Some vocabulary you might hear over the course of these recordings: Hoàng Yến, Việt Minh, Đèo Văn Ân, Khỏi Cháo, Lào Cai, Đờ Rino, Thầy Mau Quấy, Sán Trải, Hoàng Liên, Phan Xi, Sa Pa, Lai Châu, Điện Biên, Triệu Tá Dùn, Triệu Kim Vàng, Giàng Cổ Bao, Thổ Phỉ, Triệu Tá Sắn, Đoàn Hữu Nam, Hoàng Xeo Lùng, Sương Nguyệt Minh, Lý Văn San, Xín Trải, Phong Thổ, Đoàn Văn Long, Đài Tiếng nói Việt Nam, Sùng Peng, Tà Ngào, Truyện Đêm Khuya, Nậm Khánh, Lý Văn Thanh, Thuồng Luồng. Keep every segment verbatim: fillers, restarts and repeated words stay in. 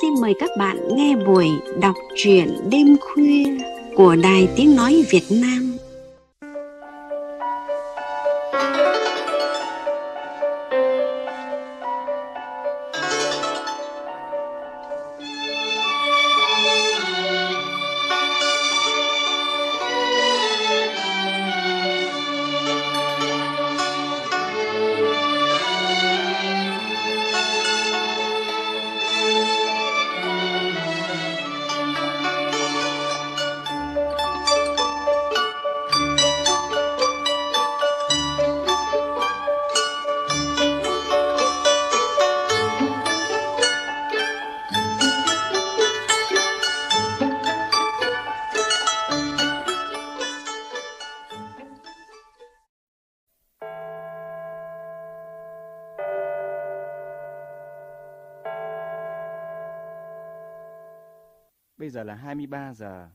xin mời các bạn nghe buổi đọc truyện đêm khuya của Đài Tiếng nói Việt Nam. Bây giờ là hai mươi ba giờ.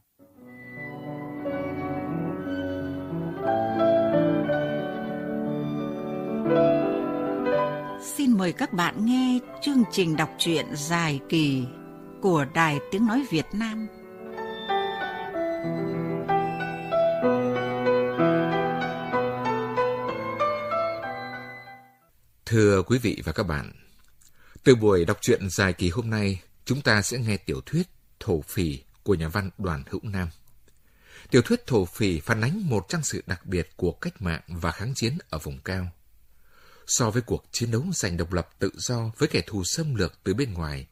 Xin mời các bạn nghe chương trình đọc truyện dài kỳ của Đài Tiếng nói Việt Nam. Thưa quý vị và các bạn, từ buổi đọc truyện dài kỳ hôm nay, chúng ta sẽ nghe tiểu thuyết Thổ Phỉ của nhà văn Đoàn Hữu Nam. Tiểu thuyết Thổ Phỉ phản ánh một trang sử đặc biệt của cách mạng và kháng chiến ở vùng cao. So với cuộc chiến đấu giành độc lập tự do với kẻ thù xâm lược từ bên ngoài,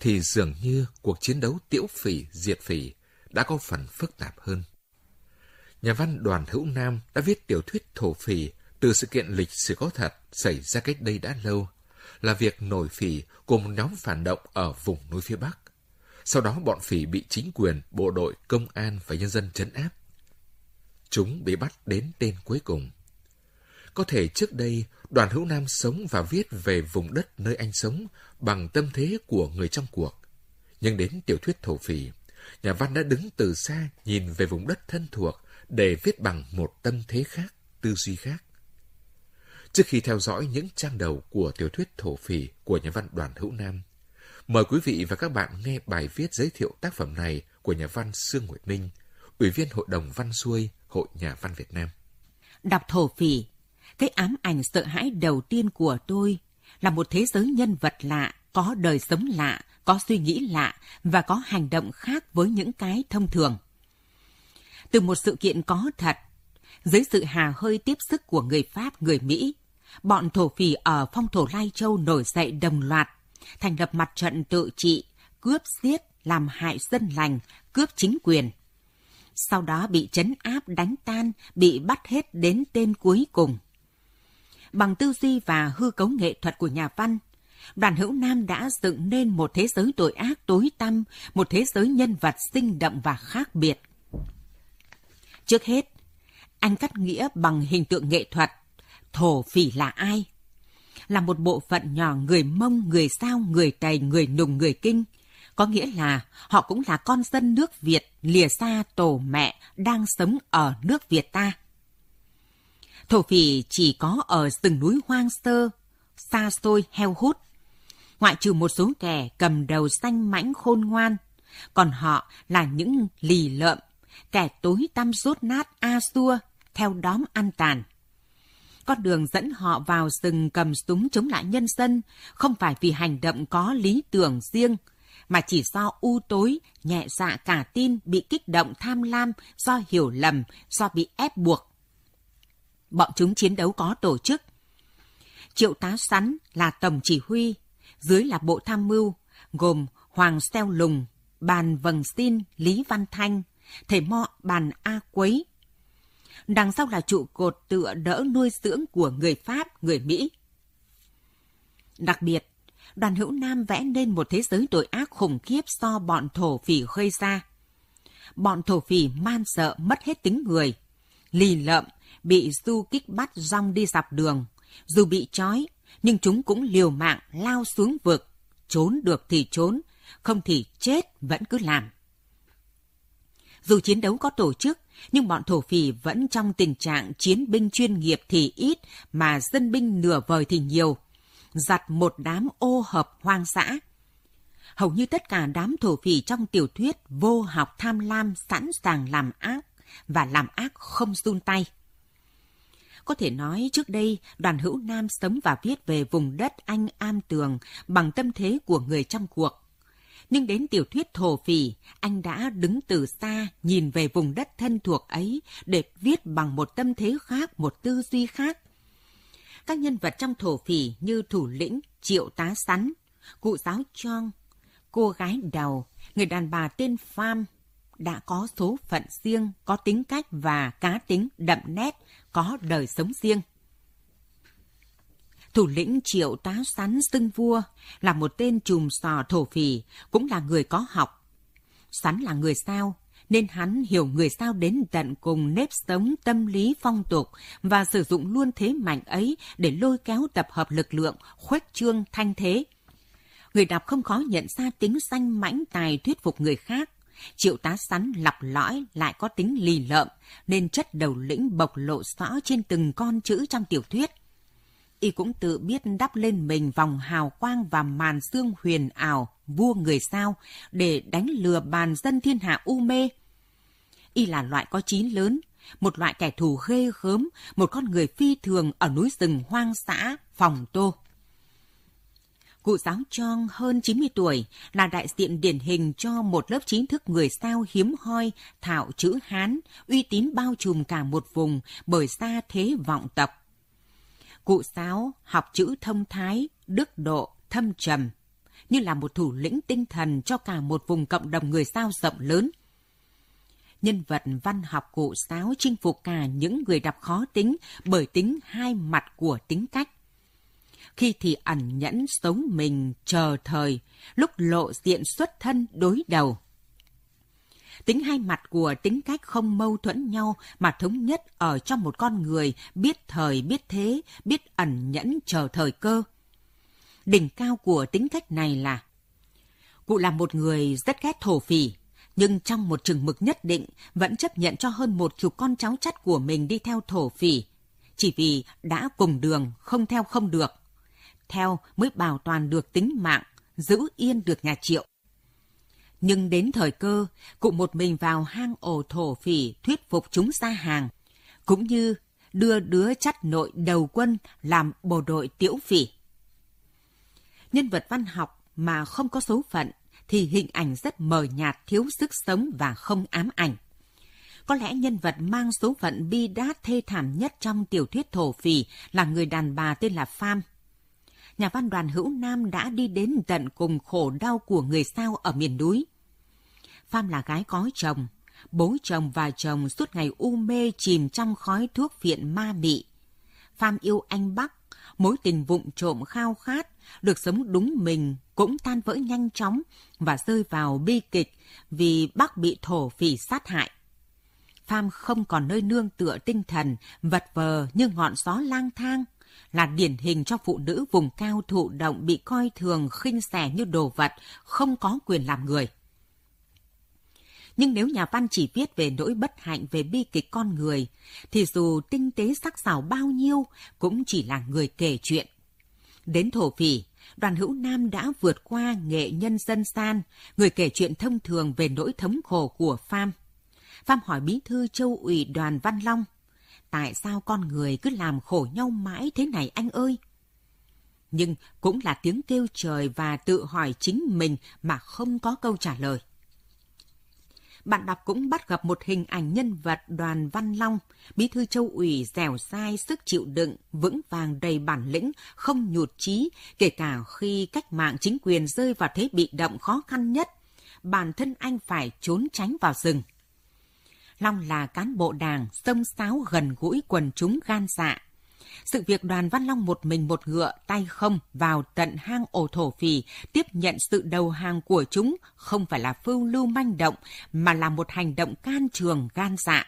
thì dường như cuộc chiến đấu tiễu phỉ, diệt phỉ đã có phần phức tạp hơn. Nhà văn Đoàn Hữu Nam đã viết tiểu thuyết Thổ Phỉ từ sự kiện lịch sử có thật xảy ra cách đây đã lâu, là việc nổi phỉ của một nhóm phản động ở vùng núi phía Bắc. Sau đó bọn phỉ bị chính quyền, bộ đội, công an và nhân dân trấn áp. Chúng bị bắt đến tên cuối cùng. Có thể trước đây, Đoàn Hữu Nam sống và viết về vùng đất nơi anh sống bằng tâm thế của người trong cuộc. Nhưng đến tiểu thuyết Thổ Phỉ, nhà văn đã đứng từ xa nhìn về vùng đất thân thuộc để viết bằng một tâm thế khác, tư duy khác. Trước khi theo dõi những trang đầu của tiểu thuyết Thổ Phỉ của nhà văn Đoàn Hữu Nam, mời quý vị và các bạn nghe bài viết giới thiệu tác phẩm này của nhà văn Sương Nguyệt Minh, Ủy viên Hội đồng Văn xuôi Hội Nhà văn Việt Nam. Đọc Thổ Phỉ, cái ám ảnh sợ hãi đầu tiên của tôi là một thế giới nhân vật lạ, có đời sống lạ, có suy nghĩ lạ và có hành động khác với những cái thông thường. Từ một sự kiện có thật, dưới sự hà hơi tiếp sức của người Pháp, người Mỹ, bọn thổ phỉ ở phong thổ Lai Châu nổi dậy đồng loạt, thành lập mặt trận tự trị, cướp giết, làm hại dân lành, cướp chính quyền. Sau đó bị trấn áp, đánh tan, bị bắt hết đến tên cuối cùng. Bằng tư duy và hư cấu nghệ thuật của nhà văn, Đoàn Hữu Nam đã dựng nên một thế giới tội ác tối tăm, một thế giới nhân vật sinh động và khác biệt. Trước hết, anh cắt nghĩa bằng hình tượng nghệ thuật, thổ phỉ là ai? Là một bộ phận nhỏ người Mông, người Dao, người Tày, người Nùng, người Kinh. Có nghĩa là họ cũng là con dân nước Việt, lìa xa tổ mẹ, đang sống ở nước Việt ta. Thổ phỉ chỉ có ở rừng núi hoang sơ, xa xôi, heo hút. Ngoại trừ một số kẻ cầm đầu xanh mãnh khôn ngoan, còn họ là những lì lợm, kẻ tối tăm rốt nát a xua, theo đóm ăn tàn. Con đường dẫn họ vào rừng cầm súng chống lại nhân dân không phải vì hành động có lý tưởng riêng, mà chỉ do u tối, nhẹ dạ cả tin, bị kích động tham lam, do hiểu lầm, do bị ép buộc. Bọn chúng chiến đấu có tổ chức. Triệu Tá Sắn là tổng chỉ huy, dưới là bộ tham mưu, gồm Hoàng Xeo Lùng, Bàn Vầng Xin, Lý Văn Thanh, Thầy Mo Bàn A Quấy. Đằng sau là trụ cột tựa đỡ nuôi dưỡng của người Pháp, người Mỹ. Đặc biệt, Đoàn Hữu Nam vẽ nên một thế giới tội ác khủng khiếp do bọn thổ phỉ gây ra. Bọn thổ phỉ man sợ mất hết tính người, lì lợm, bị du kích bắt rong đi dọc đường. Dù bị trói, nhưng chúng cũng liều mạng lao xuống vực, trốn được thì trốn, không thì chết vẫn cứ làm. Dù chiến đấu có tổ chức, nhưng bọn thổ phỉ vẫn trong tình trạng chiến binh chuyên nghiệp thì ít mà dân binh nửa vời thì nhiều, giặt một đám ô hợp hoang dã. hầu như tất cả đám thổ phỉ trong tiểu thuyết vô học tham lam, sẵn sàng làm ác và làm ác không run tay. Có thể nói trước đây, Đoàn Hữu Nam sống và viết về vùng đất anh am tường bằng tâm thế của người trong cuộc. Nhưng đến tiểu thuyết Thổ Phỉ, anh đã đứng từ xa nhìn về vùng đất thân thuộc ấy để viết bằng một tâm thế khác, một tư duy khác. Các nhân vật trong Thổ Phỉ như thủ lĩnh Triệu Tá Sắn, cụ giáo Choong, cô gái đầu, người đàn bà tên Pham đã có số phận riêng, có tính cách và cá tính đậm nét, có đời sống riêng. Thủ lĩnh Triệu Tá Sắn xưng vua, là một tên trùm sò thổ phỉ, cũng là người có học. Sắn là người Sao, nên hắn hiểu người Sao đến tận cùng nếp sống, tâm lý, phong tục và sử dụng luôn thế mạnh ấy để lôi kéo tập hợp lực lượng, khuếch trương thanh thế. Người đọc không khó nhận ra tính danh mãnh tài thuyết phục người khác. Triệu Tá Sắn lọc lõi lại có tính lì lợm, nên chất đầu lĩnh bộc lộ rõ trên từng con chữ trong tiểu thuyết. Y cũng tự biết đắp lên mình vòng hào quang và màn sương huyền ảo vua người Sao để đánh lừa bàn dân thiên hạ u mê. Y là loại có chí lớn, một loại kẻ thù ghê gớm, một con người phi thường ở núi rừng hoang dã Phòng Tô. Cụ giáo Choong hơn chín mươi tuổi là đại diện điển hình cho một lớp trí thức người Sao hiếm hoi, thạo chữ Hán, uy tín bao trùm cả một vùng bởi xa thế vọng tộc. Cụ giáo học chữ thông thái, đức độ, thâm trầm, như là một thủ lĩnh tinh thần cho cả một vùng cộng đồng người Sao rộng lớn. Nhân vật văn học cụ giáo chinh phục cả những người đọc khó tính bởi tính hai mặt của tính cách. Khi thì ẩn nhẫn sống mình chờ thời, lúc lộ diện xuất thân đối đầu. Tính hai mặt của tính cách không mâu thuẫn nhau mà thống nhất ở trong một con người biết thời biết thế, biết ẩn nhẫn chờ thời cơ. Đỉnh cao của tính cách này là cụ là một người rất ghét thổ phỉ, nhưng trong một chừng mực nhất định vẫn chấp nhận cho hơn một chục con cháu chắt của mình đi theo thổ phỉ, chỉ vì đã cùng đường, không theo không được. Theo mới bảo toàn được tính mạng, giữ yên được nhà Triệu. Nhưng đến thời cơ, cụ một mình vào hang ổ thổ phỉ thuyết phục chúng ra hàng, cũng như đưa đứa chắt nội đầu quân làm bộ đội tiễu phỉ. Nhân vật văn học mà không có số phận thì hình ảnh rất mờ nhạt, thiếu sức sống và không ám ảnh. Có lẽ nhân vật mang số phận bi đát thê thảm nhất trong tiểu thuyết Thổ Phỉ là người đàn bà tên là Pham. Nhà văn Đoàn Hữu Nam đã đi đến tận cùng khổ đau của người Sao ở miền núi. Pham là gái có chồng, bố chồng và chồng suốt ngày u mê chìm trong khói thuốc phiện ma mị. Pham yêu anh Bắc, mối tình vụng trộm khao khát, được sống đúng mình cũng tan vỡ nhanh chóng và rơi vào bi kịch vì Bắc bị thổ phỉ sát hại. Pham không còn nơi nương tựa tinh thần, vật vờ như ngọn gió lang thang, là điển hình cho phụ nữ vùng cao thụ động bị coi thường khinh rẻ như đồ vật, không có quyền làm người. Nhưng nếu nhà văn chỉ viết về nỗi bất hạnh, về bi kịch con người, thì dù tinh tế sắc sảo bao nhiêu cũng chỉ là người kể chuyện. Đến Thổ Phỉ, Đoàn Hữu Nam đã vượt qua nghệ nhân dân gian, người kể chuyện thông thường về nỗi thống khổ của Pham. Pham hỏi bí thư châu ủy Đoàn Văn Long, tại sao con người cứ làm khổ nhau mãi thế này anh ơi? Nhưng cũng là tiếng kêu trời và tự hỏi chính mình mà không có câu trả lời. Bạn đọc cũng bắt gặp một hình ảnh nhân vật Đoàn Văn Long, bí thư châu ủy dẻo dai, sức chịu đựng, vững vàng, đầy bản lĩnh, không nhụt chí, kể cả khi cách mạng chính quyền rơi vào thế bị động khó khăn nhất, bản thân anh phải trốn tránh vào rừng. Long là cán bộ đảng, xông xáo gần gũi quần chúng gan dạ. Sự việc Đoàn Văn Long một mình một ngựa, tay không vào tận hang ổ thổ phỉ, tiếp nhận sự đầu hàng của chúng không phải là phiêu lưu manh động, mà là một hành động can trường gan dạ.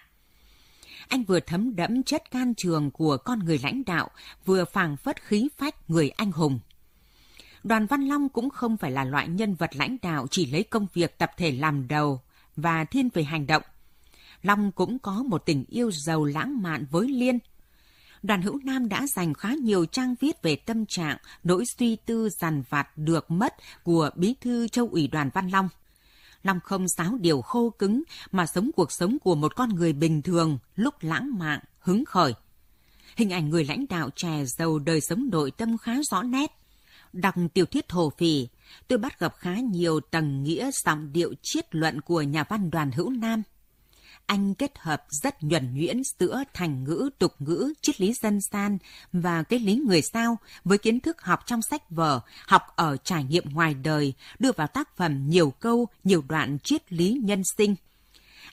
Anh vừa thấm đẫm chất can trường của con người lãnh đạo, vừa phảng phất khí phách người anh hùng. Đoàn Văn Long cũng không phải là loại nhân vật lãnh đạo chỉ lấy công việc tập thể làm đầu và thiên về hành động. Long cũng có một tình yêu giàu lãng mạn với Liên. Đoàn Hữu Nam đã dành khá nhiều trang viết về tâm trạng, nỗi suy tư dằn vặt được mất của bí thư Châu ủy Đoàn Văn Long. Long không sáo điều khô cứng mà sống cuộc sống của một con người bình thường, lúc lãng mạn, hứng khởi. Hình ảnh người lãnh đạo trẻ giàu đời sống nội tâm khá rõ nét. Đọc tiểu thuyết Thổ Phỉ, tôi bắt gặp khá nhiều tầng nghĩa giọng điệu triết luận của nhà văn Đoàn Hữu Nam. Anh kết hợp rất nhuần nhuyễn giữa thành ngữ, tục ngữ, triết lý dân gian và cái lý người sao với kiến thức học trong sách vở, học ở trải nghiệm ngoài đời, đưa vào tác phẩm nhiều câu, nhiều đoạn triết lý nhân sinh.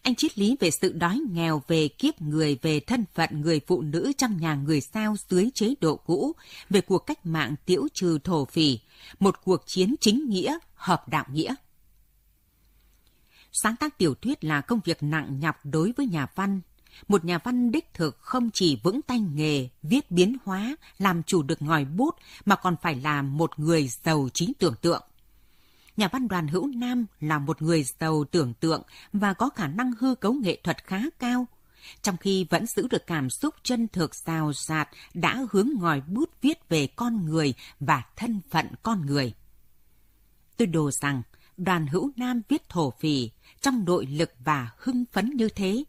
Anh triết lý về sự đói nghèo, về kiếp người, về thân phận người phụ nữ trong nhà người sao dưới chế độ cũ, về cuộc cách mạng tiễu trừ thổ phỉ, một cuộc chiến chính nghĩa, hợp đạo nghĩa. Sáng tác tiểu thuyết là công việc nặng nhọc đối với nhà văn. Một nhà văn đích thực không chỉ vững tay nghề, viết biến hóa, làm chủ được ngòi bút mà còn phải là một người giàu trí tưởng tượng. Nhà văn Đoàn Hữu Nam là một người giàu tưởng tượng và có khả năng hư cấu nghệ thuật khá cao, trong khi vẫn giữ được cảm xúc chân thực rào rạt đã hướng ngòi bút viết về con người và thân phận con người. Tôi đồ rằng Đoàn Hữu Nam viết Thổ Phỉ trong nội lực và hưng phấn như thế.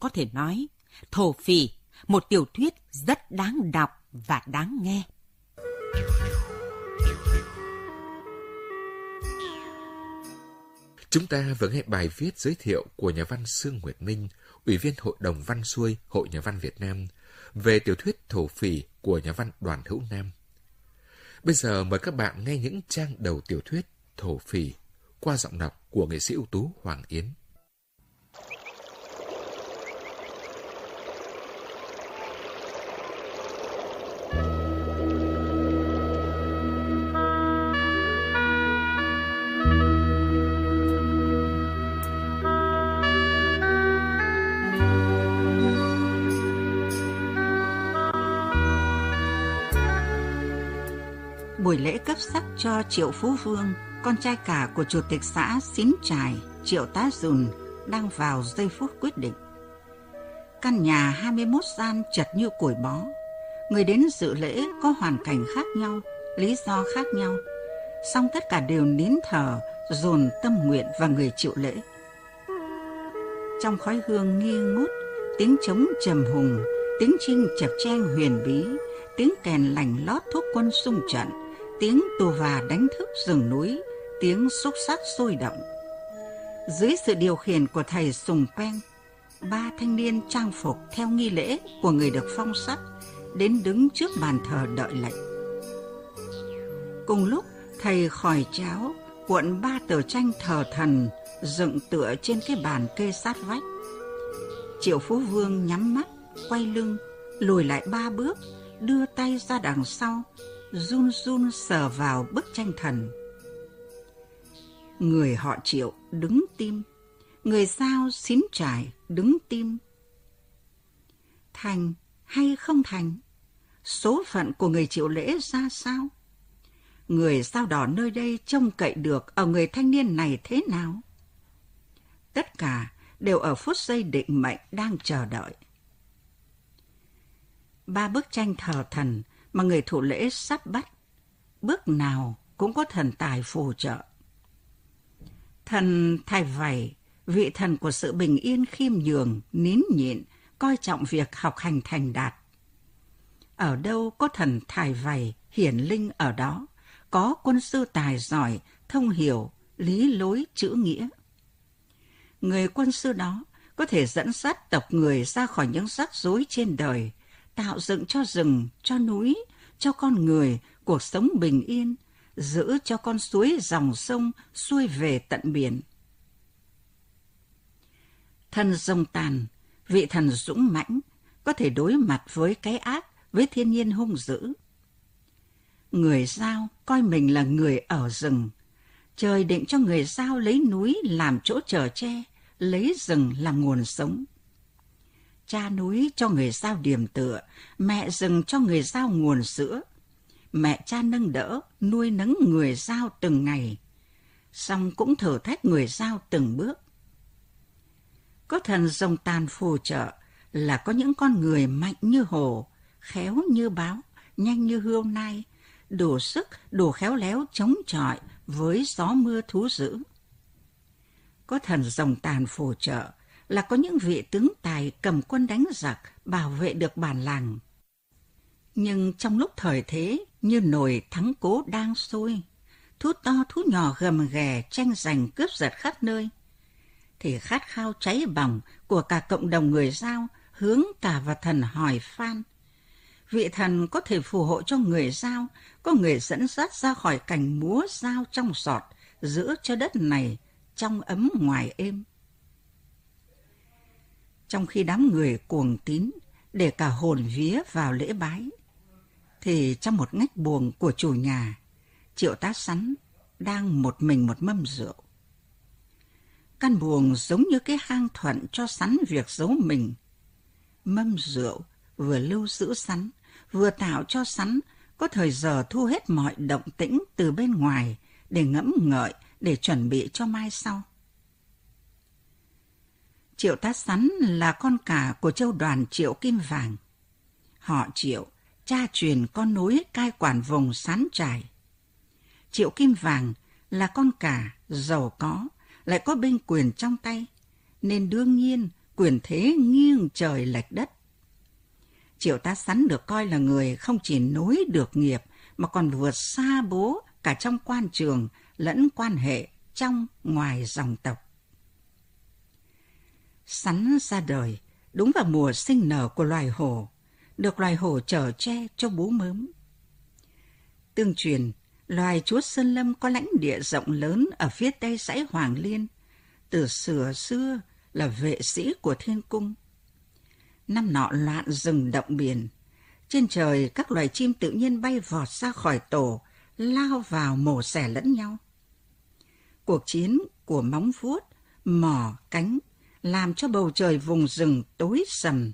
Có thể nói, Thổ Phỉ, một tiểu thuyết rất đáng đọc và đáng nghe. Chúng ta vừa nghe bài viết giới thiệu của nhà văn Sương Nguyệt Minh, Ủy viên Hội đồng Văn xuôi Hội Nhà văn Việt Nam, về tiểu thuyết Thổ Phỉ của nhà văn Đoàn Hữu Nam. Bây giờ mời các bạn nghe những trang đầu tiểu thuyết Thổ Phỉ qua giọng đọc của nghệ sĩ ưu tú Hoàng Yến. Buổi lễ cấp sắc cho Triệu Phú Vương, con trai cả của chủ tịch xã Xín Trải, Triệu Tá Dùn, đang vào giây phút quyết định. Căn nhà hai mươi mốt gian chật như củi bó. Người đến dự lễ có hoàn cảnh khác nhau, lý do khác nhau, song tất cả đều nín thở, dồn tâm nguyện vào người chịu lễ. Trong khói hương nghi ngút, tiếng trống trầm hùng, tiếng chinh chập cheng huyền bí, tiếng kèn lành lót thúc quân xung trận, tiếng tù và đánh thức rừng núi, tiếng xúc sắc sôi động. Dưới sự điều khiển của thầy Sùng Peng, ba thanh niên trang phục theo nghi lễ của người được phong sắc đến đứng trước bàn thờ đợi lệnh. Cùng lúc, thầy Khỏi Cháo cuộn ba tờ tranh thờ thần dựng tựa trên cái bàn kê sát vách. Triệu Phú Vương nhắm mắt, quay lưng, lùi lại ba bước, đưa tay ra đằng sau, run run sờ vào bức tranh thần. Người họ Triệu đứng tim, người sao Xín Trải đứng tim. Thành hay không thành? Số phận của người chịu lễ ra sao? Người sao đỏ nơi đây trông cậy được ở người thanh niên này thế nào? Tất cả đều ở phút giây định mệnh đang chờ đợi. Ba bức tranh thờ thần mà người thủ lễ sắp bắt, bước nào cũng có thần tài phù trợ. Thần Thầy Vẩy, vị thần của sự bình yên, khiêm nhường, nín nhịn, coi trọng việc học hành thành đạt. Ở đâu có thần Thầy Vẩy hiển linh ở đó, có quân sư tài giỏi, thông hiểu lý lối chữ nghĩa. Người quân sư đó có thể dẫn dắt tộc người ra khỏi những rắc rối trên đời, tạo dựng cho rừng, cho núi, cho con người cuộc sống bình yên, giữ cho con suối dòng sông xuôi về tận biển. Thần Rồng Tàn, vị thần dũng mãnh, có thể đối mặt với cái ác, với thiên nhiên hung dữ. Người Dao coi mình là người ở rừng. Trời định cho người Dao lấy núi làm chỗ chở che, lấy rừng làm nguồn sống. Cha núi cho người Dao điểm tựa, mẹ rừng cho người Dao nguồn sữa. Mẹ cha nâng đỡ, nuôi nấng người Dao từng ngày, song cũng thử thách người Dao từng bước. Có thần Rồng Tàn phù trợ là có những con người mạnh như hổ, khéo như báo, nhanh như hươu nai, đủ sức, đủ khéo léo chống chọi với gió mưa thú dữ. Có thần rồng tàn phù trợ là có những vị tướng tài cầm quân đánh giặc, bảo vệ được bản làng. Nhưng trong lúc thời thế như nồi thắng cố đang sôi, thú to thú nhỏ gầm ghè tranh giành cướp giật khắp nơi, thì khát khao cháy bỏng của cả cộng đồng người Dao hướng cả vào thần hỏi Phan. Vị thần có thể phù hộ cho người Dao, có người dẫn dắt ra khỏi cảnh múa dao trong sọt, giữ cho đất này trong ấm ngoài êm. Trong khi đám người cuồng tín để cả hồn vía vào lễ bái, thì trong một ngách buồng của chủ nhà, Triệu Tá Sắn đang một mình một mâm rượu. Căn buồng giống như cái hang thuận cho Sắn việc giấu mình. Mâm rượu vừa lưu giữ Sắn, vừa tạo cho Sắn có thời giờ thu hết mọi động tĩnh từ bên ngoài để ngẫm ngợi, để chuẩn bị cho mai sau. Triệu Tá Sắn là con cả của châu Đoàn Triệu Kim Vàng. Họ Triệu, cha truyền con nối cai quản vùng Sán Trải. Triệu Kim Vàng là con cả giàu có, lại có binh quyền trong tay, nên đương nhiên quyền thế nghiêng trời lệch đất. Triệu Tá Sắn được coi là người không chỉ nối được nghiệp mà còn vượt xa bố cả trong quan trường lẫn quan hệ trong ngoài dòng tộc. Sắn ra đời đúng vào mùa sinh nở của loài hổ, được loài hổ chở che cho bú mớm. Tương truyền, loài chúa sơn lâm có lãnh địa rộng lớn ở phía tây dãy Hoàng Liên, từ xưa xưa là vệ sĩ của thiên cung. Năm nọ loạn rừng động biển, trên trời các loài chim tự nhiên bay vọt ra khỏi tổ, lao vào mổ xẻ lẫn nhau. Cuộc chiến của móng vuốt, mỏ, cánh làm cho bầu trời vùng rừng tối sầm,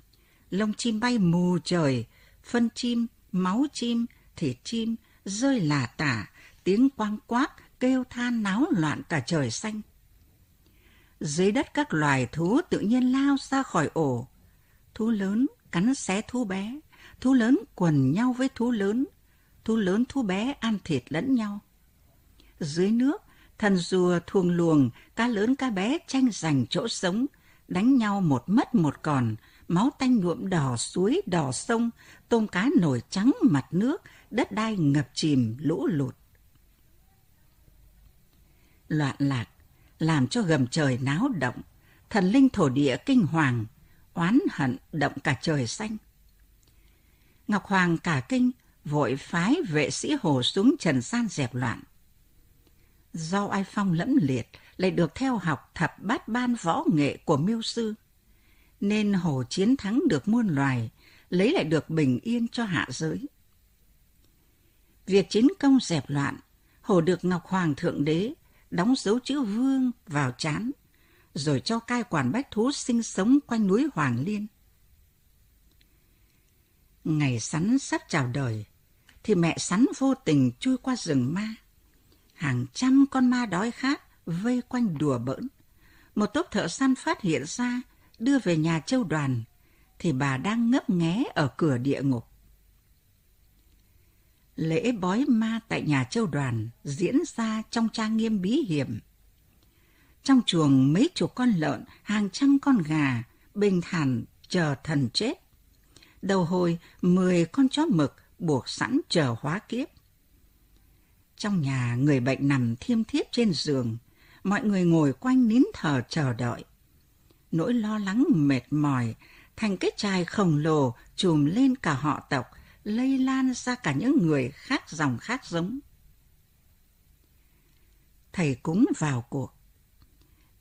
lông chim bay mù trời, phân chim, máu chim, thịt chim rơi lả tả, tiếng quang quác kêu than náo loạn cả trời xanh. Dưới đất các loài thú tự nhiên lao ra khỏi ổ, thú lớn cắn xé thú bé, thú lớn quần nhau với thú lớn, thú lớn thú bé ăn thịt lẫn nhau. Dưới nước, thần rùa Thuồng Luồng, cá lớn cá bé tranh giành chỗ sống, đánh nhau một mất một còn, máu tanh nhuộm đỏ suối đỏ sông, tôm cá nổi trắng mặt nước, đất đai ngập chìm lũ lụt. Loạn lạc làm cho gầm trời náo động, thần linh thổ địa kinh hoàng, oán hận động cả trời xanh. Ngọc Hoàng cả kinh, vội phái vệ sĩ hồ xuống trần gian dẹp loạn. Do oai phong lẫm liệt, lại được theo học thập bát ban võ nghệ của miêu sư, nên hồ chiến thắng được muôn loài, lấy lại được bình yên cho hạ giới. Việc chiến công dẹp loạn, hồ được Ngọc Hoàng Thượng Đế đóng dấu chữ vương vào trán, rồi cho cai quản bách thú sinh sống quanh núi Hoàng Liên. Ngày Sắn sắp chào đời, thì mẹ Sắn vô tình chui qua rừng ma. Hàng trăm con ma đói khát vây quanh đùa bỡn. Một tốp thợ săn phát hiện ra, đưa về nhà châu Đoàn, thì bà đang ngấp nghé ở cửa địa ngục. Lễ bói ma tại nhà châu Đoàn diễn ra trong trang nghiêm bí hiểm. Trong chuồng mấy chục con lợn, hàng trăm con gà, bình thản chờ thần chết. Đầu hồi mười con chó mực buộc sẵn chờ hóa kiếp. Trong nhà người bệnh nằm thiêm thiếp trên giường, mọi người ngồi quanh nín thở chờ đợi. Nỗi lo lắng mệt mỏi thành cái chài khổng lồ trùm lên cả họ tộc, lây lan ra cả những người khác dòng khác giống. Thầy cúng vào cuộc.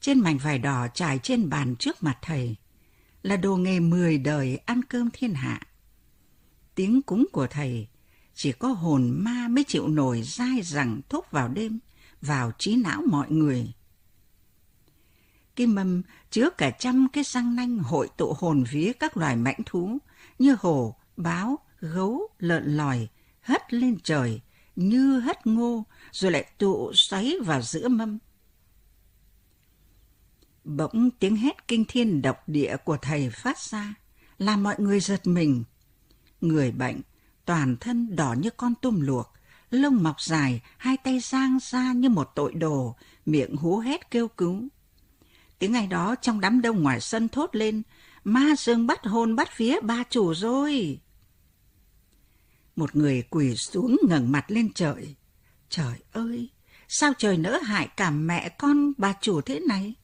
Trên mảnh vải đỏ trải trên bàn trước mặt thầy là đồ nghề mười đời ăn cơm thiên hạ. Tiếng cúng của thầy chỉ có hồn ma mới chịu nổi dai dẳng thúc vào đêm, vào trí não mọi người. Cái mâm chứa cả trăm cái răng nanh hội tụ hồn vía các loài mãnh thú như hổ, báo, gấu, lợn lòi hất lên trời như hất ngô, rồi lại tụ xoáy vào giữa mâm. Bỗng tiếng hét kinh thiên động địa của thầy phát ra, làm mọi người giật mình. người bệnh, toàn thân đỏ như con tôm luộc, lông mọc dài, hai tay giang ra như một tội đồ, miệng hú hét kêu cứu. Tiếng ngày đó trong đám đông ngoài sân thốt lên, ma dương bắt hồn bắt vía ba chủ rồi. Một người quỳ xuống ngẩng mặt lên trời. Trời ơi, sao trời nỡ hại cả mẹ con bà chủ thế này?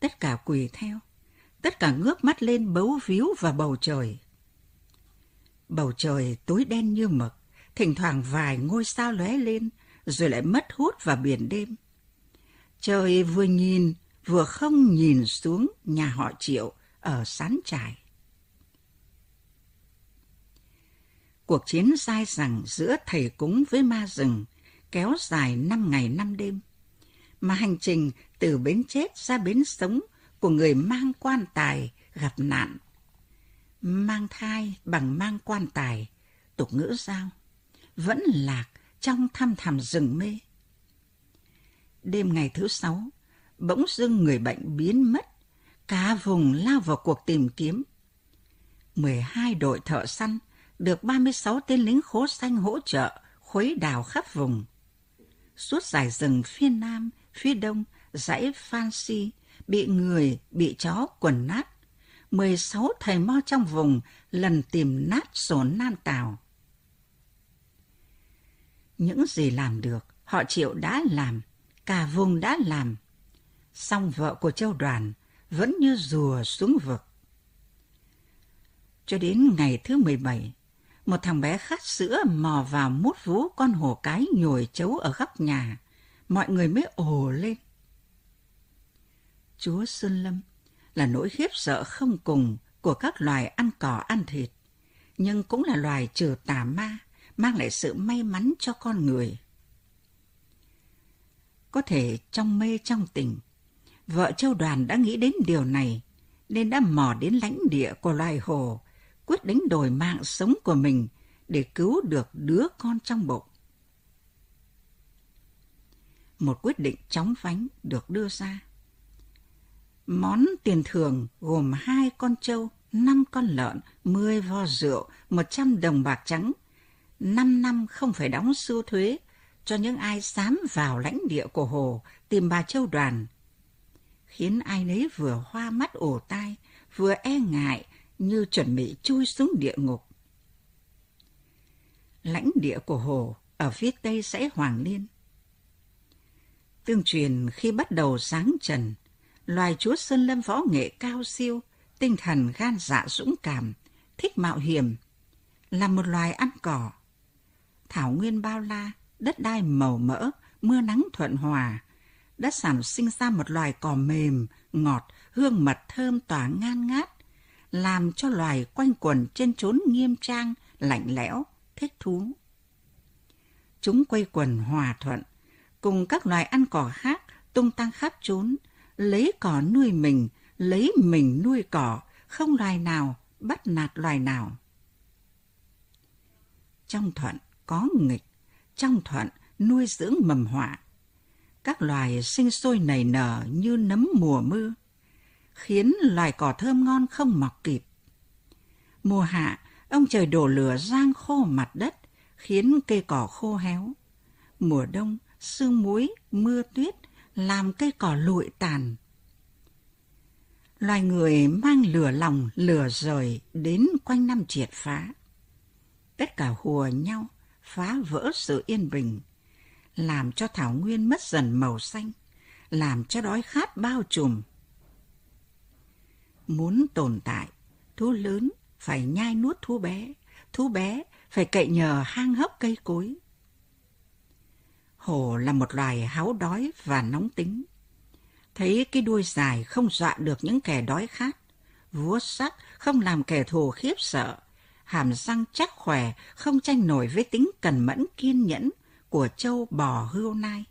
Tất cả quỳ theo, tất cả ngước mắt lên bấu víu vào bầu trời. Bầu trời tối đen như mực, thỉnh thoảng vài ngôi sao lóe lên, rồi lại mất hút vào biển đêm. Trời vừa nhìn, vừa không nhìn xuống nhà họ Triệu ở Sán Trải. Cuộc chiến dai dẳng giữa thầy cúng với ma rừng kéo dài năm ngày năm đêm, mà hành trình từ bến chết ra bến sống của người mang quan tài gặp nạn. Mang thai bằng mang quan tài, tục ngữ giao, vẫn lạc trong thăm thẳm rừng mê. Đêm ngày thứ sáu, bỗng dưng người bệnh biến mất, cả vùng lao vào cuộc tìm kiếm. mười hai đội thợ săn được ba mươi sáu tên lính khố xanh hỗ trợ khuấy đào khắp vùng. Suốt dải rừng phía nam, phía đông, dãy Phan Xi bị người, bị chó quần nát. mười sáu thầy mo trong vùng lần tìm nát sổ nan tào. Những gì làm được, họ Triệu đã làm, cả vùng đã làm. Song vợ của Châu Đoàn vẫn như rùa xuống vực. Cho đến ngày thứ mười bảy, một thằng bé khát sữa mò vào mút vú con hổ cái nhồi chấu ở góc nhà. Mọi người mới ồ lên. Chúa Sơn Lâm là nỗi khiếp sợ không cùng của các loài ăn cỏ ăn thịt, nhưng cũng là loài trừ tà ma, mang lại sự may mắn cho con người. Có thể trong mê trong tỉnh, vợ Châu Đoàn đã nghĩ đến điều này, nên đã mò đến lãnh địa của loài hổ, quyết đánh đổi mạng sống của mình để cứu được đứa con trong bụng. Một quyết định chóng vánh được đưa ra. Món tiền thưởng gồm hai con trâu, năm con lợn, mười vò rượu, một trăm đồng bạc trắng, năm năm không phải đóng sưu thuế cho những ai dám vào lãnh địa của hồ tìm bà Châu Đoàn, khiến ai nấy vừa hoa mắt ổ tai, vừa e ngại như chuẩn bị chui xuống địa ngục. Lãnh địa của hồ ở phía tây dãy Hoàng Liên. Tương truyền khi bắt đầu sáng trần, loài chúa Sơn Lâm võ nghệ cao siêu, tinh thần gan dạ dũng cảm, thích mạo hiểm, là một loài ăn cỏ. Thảo nguyên bao la, đất đai màu mỡ, mưa nắng thuận hòa, đã sản sinh ra một loài cỏ mềm, ngọt, hương mật thơm tỏa ngan ngát, làm cho loài quanh quẩn trên chốn nghiêm trang, lạnh lẽo, thích thú. Chúng quây quần hòa thuận, cùng các loài ăn cỏ khác tung tăng khắp chốn, lấy cỏ nuôi mình, lấy mình nuôi cỏ, không loài nào bắt nạt loài nào. Trong thuận có nghịch, trong thuận nuôi dưỡng mầm họa. Các loài sinh sôi nảy nở như nấm mùa mưa, khiến loài cỏ thơm ngon không mọc kịp. Mùa hạ, ông trời đổ lửa rang khô mặt đất, khiến cây cỏ khô héo. Mùa đông, sương muối, mưa tuyết làm cây cỏ lụi tàn. Loài người mang lửa lòng, lửa rời đến quanh năm triệt phá. Tất cả hùa nhau phá vỡ sự yên bình, làm cho thảo nguyên mất dần màu xanh, làm cho đói khát bao trùm. Muốn tồn tại, thú lớn phải nhai nuốt thú bé, thú bé phải cậy nhờ hang hốc cây cối. Hổ là một loài háu đói và nóng tính. Thấy cái đuôi dài không dọa được những kẻ đói khát, vuốt sắc không làm kẻ thù khiếp sợ, hàm răng chắc khỏe không tranh nổi với tính cẩn mẫn kiên nhẫn của trâu bò hươu nai.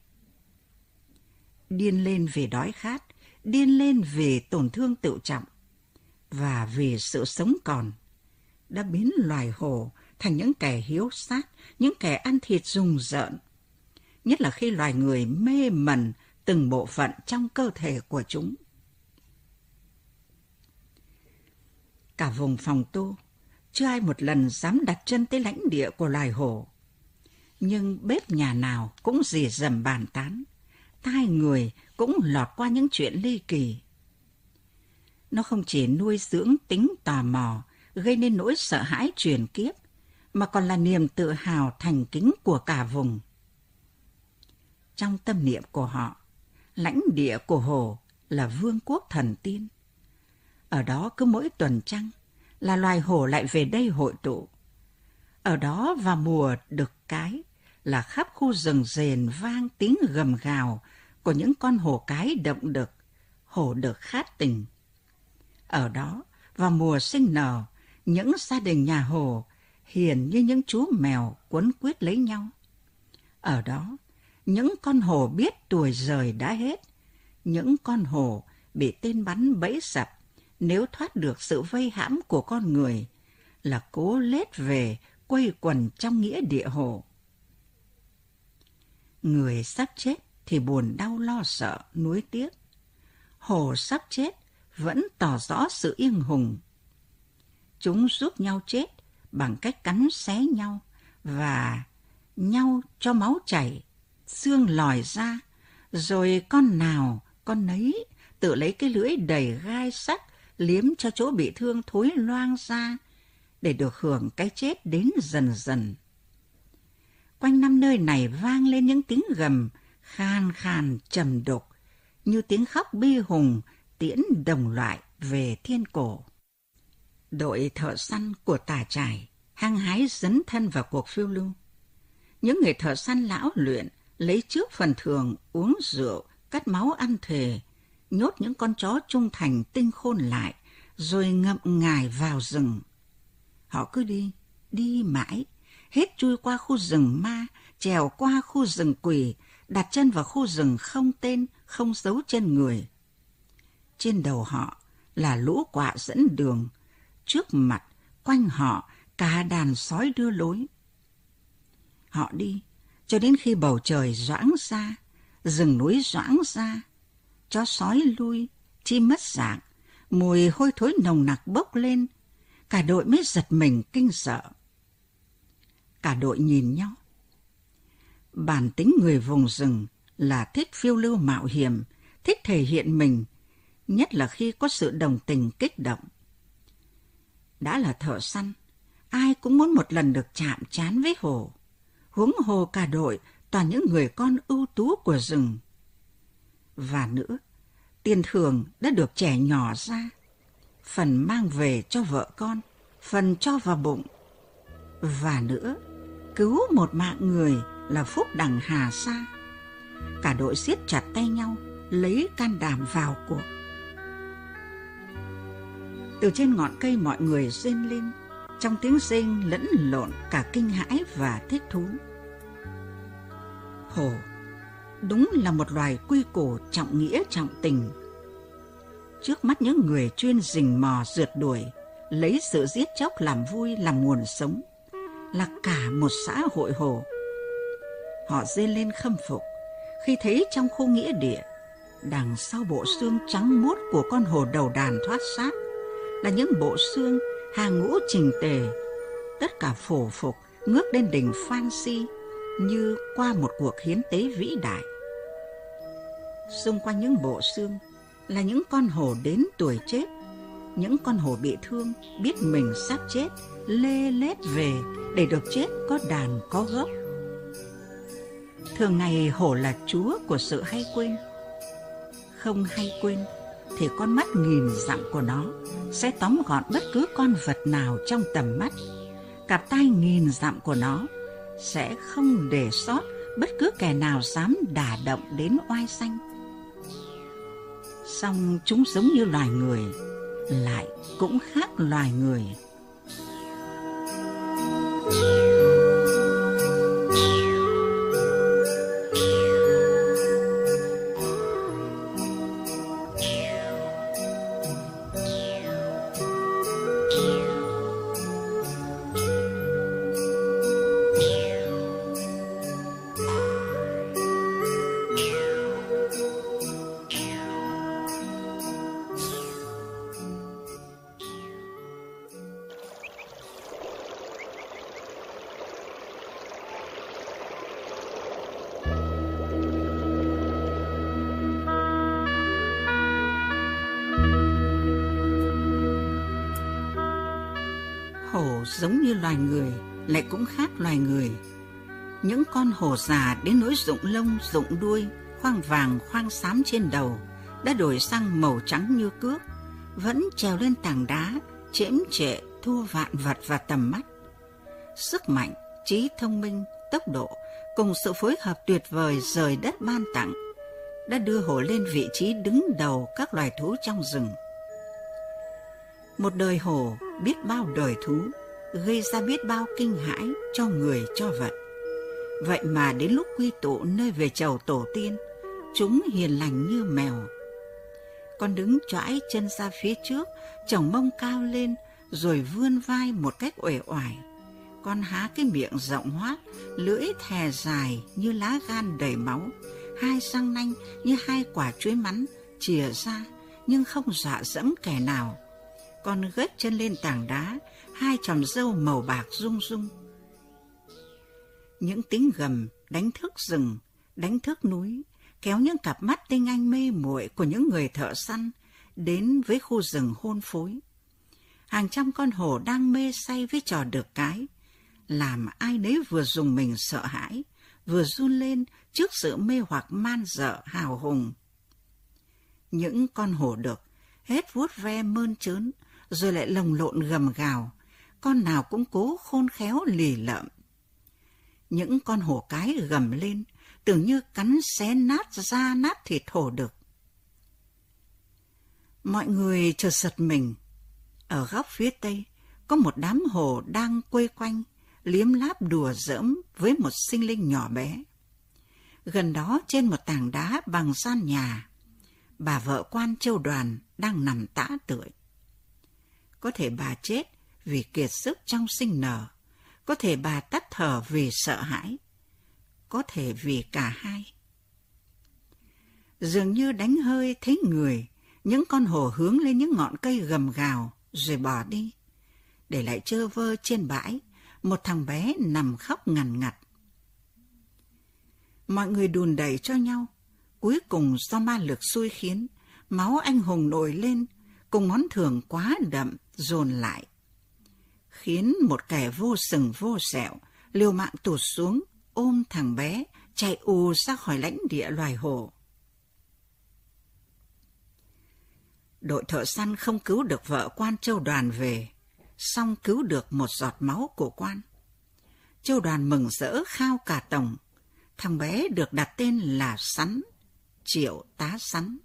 Điên lên vì đói khát, điên lên vì tổn thương tự trọng và vì sự sống còn, đã biến loài hổ thành những kẻ hiếu sát, những kẻ ăn thịt rùng rợn, nhất là khi loài người mê mẩn từng bộ phận trong cơ thể của chúng. cả vùng Phòng Tô, chưa ai một lần dám đặt chân tới lãnh địa của loài hổ. Nhưng bếp nhà nào cũng rì rầm bàn tán, tai người cũng lọt qua những chuyện ly kỳ. Nó không chỉ nuôi dưỡng tính tò mò, gây nên nỗi sợ hãi truyền kiếp, mà còn là niềm tự hào thành kính của cả vùng. Trong tâm niệm của họ, lãnh địa của hổ là vương quốc thần tiên. Ở đó cứ mỗi tuần trăng là loài hổ lại về đây hội tụ. Ở đó vào mùa đực cái là khắp khu rừng rền vang tiếng gầm gào của những con hổ cái động đực, hổ đực khát tình. Ở đó vào mùa sinh nở, những gia đình nhà hổ hiền như những chú mèo quấn quýt lấy nhau. Ở đó, những con hổ biết tuổi rời đã hết, những con hổ bị tên bắn bẫy sập nếu thoát được sự vây hãm của con người, là cố lết về quây quần trong nghĩa địa hổ. Người sắp chết thì buồn đau lo sợ, nuối tiếc. Hổ sắp chết vẫn tỏ rõ sự yên hùng. Chúng giúp nhau chết bằng cách cắn xé nhau và nhau cho máu chảy, xương lòi ra, rồi con nào con nấy tự lấy cái lưỡi đầy gai sắc liếm cho chỗ bị thương thối loang ra để được hưởng cái chết đến dần dần. Quanh năm nơi này vang lên những tiếng gầm khan khan trầm đục như tiếng khóc bi hùng tiễn đồng loại về thiên cổ. Đội thợ săn của Tà Trải hăng hái dấn thân vào cuộc phiêu lưu. Những người thợ săn lão luyện lấy trước phần thưởng, uống rượu, cắt máu ăn thề, nhốt những con chó trung thành tinh khôn lại, rồi ngậm ngài vào rừng. Họ cứ đi, đi mãi, hết chui qua khu rừng ma, trèo qua khu rừng quỷ, đặt chân vào khu rừng không tên, không dấu chân người. Trên đầu họ là lũ quạ dẫn đường, trước mặt, quanh họ, cả đàn sói đưa lối. Họ đi, cho đến khi bầu trời doãng ra, rừng núi doãng ra, chó sói lui, chim mất dạng, mùi hôi thối nồng nặc bốc lên, cả đội mới giật mình kinh sợ. Cả đội nhìn nhau. Bản tính người vùng rừng là thích phiêu lưu mạo hiểm, thích thể hiện mình, nhất là khi có sự đồng tình kích động. Đã là thợ săn, ai cũng muốn một lần được chạm trán với hổ. Huống hồ cả đội toàn những người con ưu tú của rừng. Và nữa, tiền thưởng đã được trẻ nhỏ ra, phần mang về cho vợ con, phần cho vào bụng. Và nữa, cứu một mạng người là phúc đẳng hà sa. Cả đội siết chặt tay nhau, lấy can đảm vào cuộc. Từ trên ngọn cây mọi người rên lên, trong tiếng rên lẫn lộn cả kinh hãi và thích thú. Hổ đúng là một loài quy củ trọng nghĩa trọng tình. Trước mắt những người chuyên rình mò rượt đuổi, lấy sự giết chóc làm vui làm nguồn sống, là cả một xã hội hổ. Họ rên lên khâm phục khi thấy trong khu nghĩa địa, đằng sau bộ xương trắng muốt của con hổ đầu đàn thoát xác là những bộ xương hàng ngũ trình tề, tất cả phổ phục ngước lên đỉnh Phan Xi như qua một cuộc hiến tế vĩ đại. Xung quanh những bộ xương là những con hổ đến tuổi chết, những con hổ bị thương biết mình sắp chết, lê lết về để được chết có đàn có gốc. Thường ngày hổ là chúa của sự hay quên. Không hay quên thì con mắt nghìn dặm của nó sẽ tóm gọn bất cứ con vật nào trong tầm mắt. Cặp tai nghìn dặm của nó sẽ không để sót bất cứ kẻ nào dám đả động đến oai xanh. Song chúng giống như loài người, lại cũng khác loài người. giống như loài người lại cũng khác loài người. Những con hổ già đến nỗi rụng lông, rụng đuôi, khoang vàng, khoang xám trên đầu đã đổi sang màu trắng như cước, vẫn trèo lên tảng đá, chễm trệ, thua vạn vật và tầm mắt. Sức mạnh, trí thông minh, tốc độ cùng sự phối hợp tuyệt vời trời đất ban tặng đã đưa hổ lên vị trí đứng đầu các loài thú trong rừng. Một đời hổ biết bao đời thú, gây ra biết bao kinh hãi cho người cho vật. Vậy mà đến lúc quy tụ nơi về chầu tổ tiên, chúng hiền lành như mèo. Con đứng choãi chân ra phía trước, chồng mông cao lên, rồi vươn vai một cách uể oải. Con há cái miệng rộng hoác, lưỡi thè dài như lá gan đầy máu, hai răng nanh như hai quả chuối mắn chìa ra, nhưng không dọa dẫm kẻ nào. Con gớt chân lên tảng đá, hai chòm râu màu bạc rung rung. Những tiếng gầm đánh thức rừng, đánh thức núi, kéo những cặp mắt tinh anh mê muội của những người thợ săn đến với khu rừng hôn phối. Hàng trăm con hổ đang mê say với trò được cái, làm ai nấy vừa rùng mình sợ hãi, vừa run lên trước sự mê hoặc man dợ hào hùng. Những con hổ đực hết vuốt ve mơn trớn, rồi lại lồng lộn gầm gào, con nào cũng cố khôn khéo lì lợm. Những con hổ cái gầm lên, tưởng như cắn xé nát da nát thịt hổ đực. Mọi người chợt giật mình. Ở góc phía tây, có một đám hổ đang quây quanh, liếm láp đùa giỡn với một sinh linh nhỏ bé. Gần đó trên một tảng đá bằng gian nhà, bà vợ quan Châu Đoàn đang nằm tã tưởi. Có thể bà chết vì kiệt sức trong sinh nở, có thể bà tắt thở vì sợ hãi, có thể vì cả hai. Dường như đánh hơi thấy người, những con hổ hướng lên những ngọn cây gầm gào rồi bỏ đi, để lại trơ vơ trên bãi một thằng bé nằm khóc ngằn ngặt. Mọi người đùn đẩy cho nhau, cuối cùng do ma lực xui khiến, máu anh hùng nổi lên cùng món thưởng quá đậm dồn lại, khiến một kẻ vô sừng vô sẹo liều mạng tụt xuống, ôm thằng bé chạy ù ra khỏi lãnh địa loài hổ. Đội thợ săn không cứu được vợ quan Châu Đoàn về, song cứu được một giọt máu của quan. Châu Đoàn mừng rỡ khao cả tổng. Thằng bé được đặt tên là Sắn, Triệu Tá Sắn.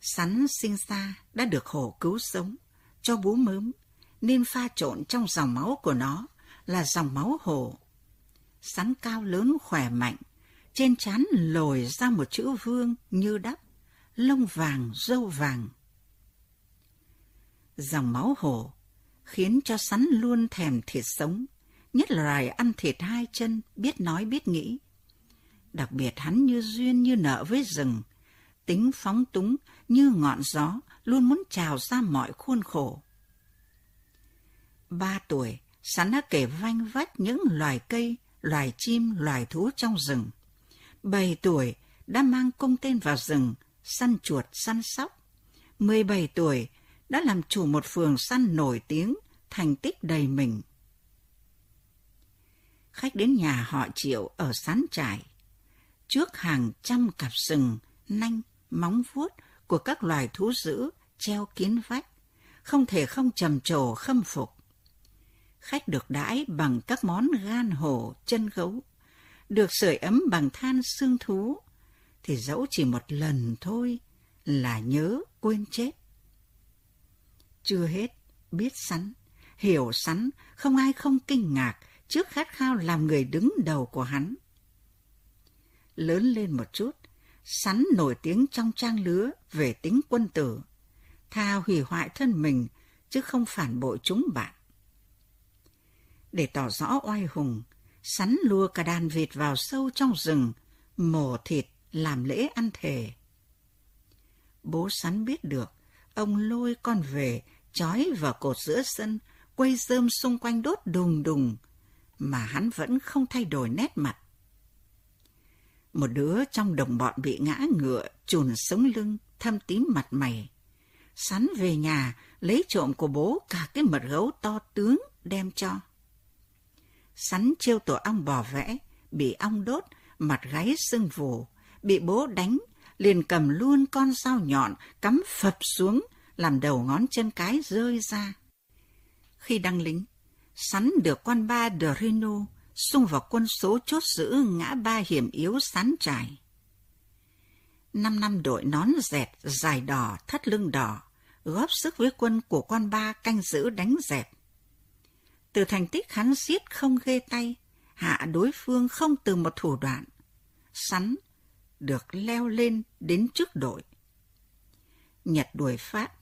Sắn sinh ra đã được hổ cứu sống, cho bú mớm, nên pha trộn trong dòng máu của nó là dòng máu hổ. Sắn cao lớn khỏe mạnh, trên trán lồi ra một chữ vương như đắp, lông vàng râu vàng. Dòng máu hổ khiến cho Sắn luôn thèm thịt sống, nhất là loài ăn thịt hai chân, biết nói biết nghĩ. Đặc biệt hắn như duyên như nợ với rừng, tính phóng túng như ngọn gió, luôn muốn trào ra mọi khuôn khổ. Ba tuổi, Sắn đã kể vanh vách những loài cây, loài chim, loài thú trong rừng. Bảy tuổi, đã mang cung tên vào rừng, săn chuột, săn sóc. mười bảy tuổi, đã làm chủ một phường săn nổi tiếng, thành tích đầy mình. Khách đến nhà họ Triệu ở Sán Trải. Trước hàng trăm cặp sừng, nanh, móng vuốt của các loài thú dữ treo kín vách, không thể không trầm trồ khâm phục. Khách được đãi bằng các món gan hổ, chân gấu, được sưởi ấm bằng than xương thú, thì dẫu chỉ một lần thôi là nhớ quên chết. Chưa hết, biết Sắn, hiểu Sắn, không ai không kinh ngạc trước khát khao làm người đứng đầu của hắn. Lớn lên một chút, Sắn nổi tiếng trong trang lứa về tính quân tử, thà hủy hoại thân mình chứ không phản bội chúng bạn. Để tỏ rõ oai hùng, Sắn lùa cả đàn vịt vào sâu trong rừng, mổ thịt làm lễ ăn thề. Bố Sắn biết được, ông lôi con về, trói vào cột giữa sân, quây rơm xung quanh đốt đùng đùng, mà hắn vẫn không thay đổi nét mặt. Một đứa trong đồng bọn bị ngã ngựa, chùn sống lưng, thâm tím mặt mày. Sắn về nhà lấy trộm của bố cả cái mật gấu to tướng đem cho. Sắn trêu tổ ong bò vẽ, bị ong đốt, mặt gáy sưng vù, bị bố đánh, liền cầm luôn con dao nhọn cắm phập xuống, làm đầu ngón chân cái rơi ra. Khi đăng lính, Sắn được quan ba De Reno xung vào quân số chốt giữ ngã ba hiểm yếu Sán Trải. Năm năm đội nón dẹt, dài đỏ, thắt lưng đỏ, góp sức với quân của quan ba canh giữ đánh dẹp. Từ thành tích hắn giết không ghê tay, hạ đối phương không từ một thủ đoạn, Sắn được leo lên đến trước đội. Nhật đuổi Pháp,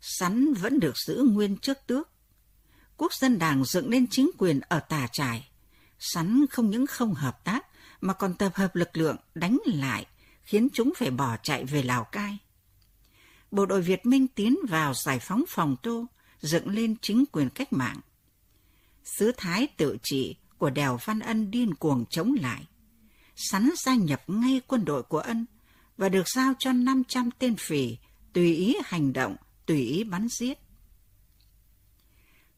Sắn vẫn được giữ nguyên trước tước. Quốc dân đảng dựng nên chính quyền ở Tà Trải, Sắn không những không hợp tác mà còn tập hợp lực lượng đánh lại, khiến chúng phải bỏ chạy về Lào Cai. Bộ đội Việt Minh tiến vào giải phóng Phòng Tô, dựng lên chính quyền cách mạng. Sứ Thái tự trị của Đèo Văn Ân điên cuồng chống lại. Sắn gia nhập ngay quân đội của Ân và được giao cho năm trăm tên phỉ, tùy ý hành động, tùy ý bắn giết.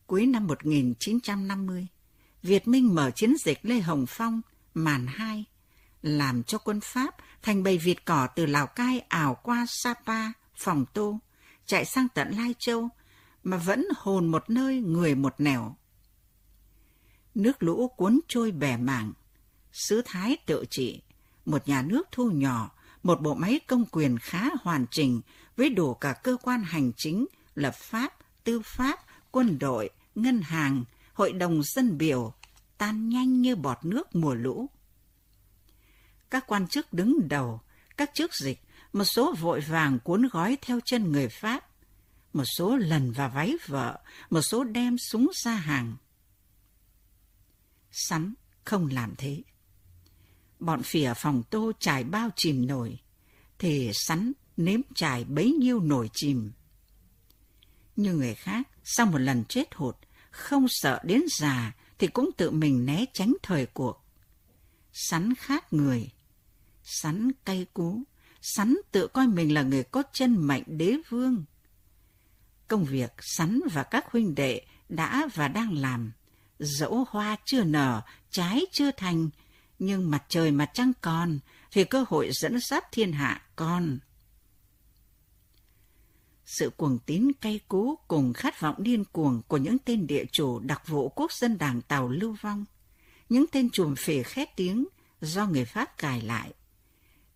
Cuối năm một nghìn chín trăm năm mươi, Việt Minh mở chiến dịch Lê Hồng Phong, màn hai, làm cho quân Pháp thành bầy vịt cỏ từ Lào Cai ảo qua Sa Pa, Phòng Tô, chạy sang tận Lai Châu, mà vẫn hồn một nơi người một nẻo. Nước lũ cuốn trôi bè mảng, Sứ Thái tự trị, một nhà nước thu nhỏ, một bộ máy công quyền khá hoàn chỉnh với đủ cả cơ quan hành chính, lập pháp, tư pháp, quân đội, ngân hàng, hội đồng dân biểu, tan nhanh như bọt nước mùa lũ. Các quan chức đứng đầu, các chức dịch, một số vội vàng cuốn gói theo chân người Pháp, một số lần vào váy vợ, một số đem súng ra hàng. Sắn không làm thế. Bọn phỉ ở Phòng Tô trải bao chìm nổi, thì Sắn nếm trải bấy nhiêu nổi chìm. Như người khác, sau một lần chết hụt, không sợ đến già thì cũng tự mình né tránh thời cuộc. Sắn khác người. Sắn cay cú, Sắn tự coi mình là người có chân mạnh đế vương. Công việc Sắn và các huynh đệ đã và đang làm, dẫu hoa chưa nở, trái chưa thành, nhưng mặt trời mặt trăng còn, thì cơ hội dẫn dắt thiên hạ còn. Sự cuồng tín cay cú cùng khát vọng điên cuồng của những tên địa chủ đặc vụ quốc dân đảng Tàu lưu vong, những tên trùm phỉ khét tiếng do người Pháp cài lại,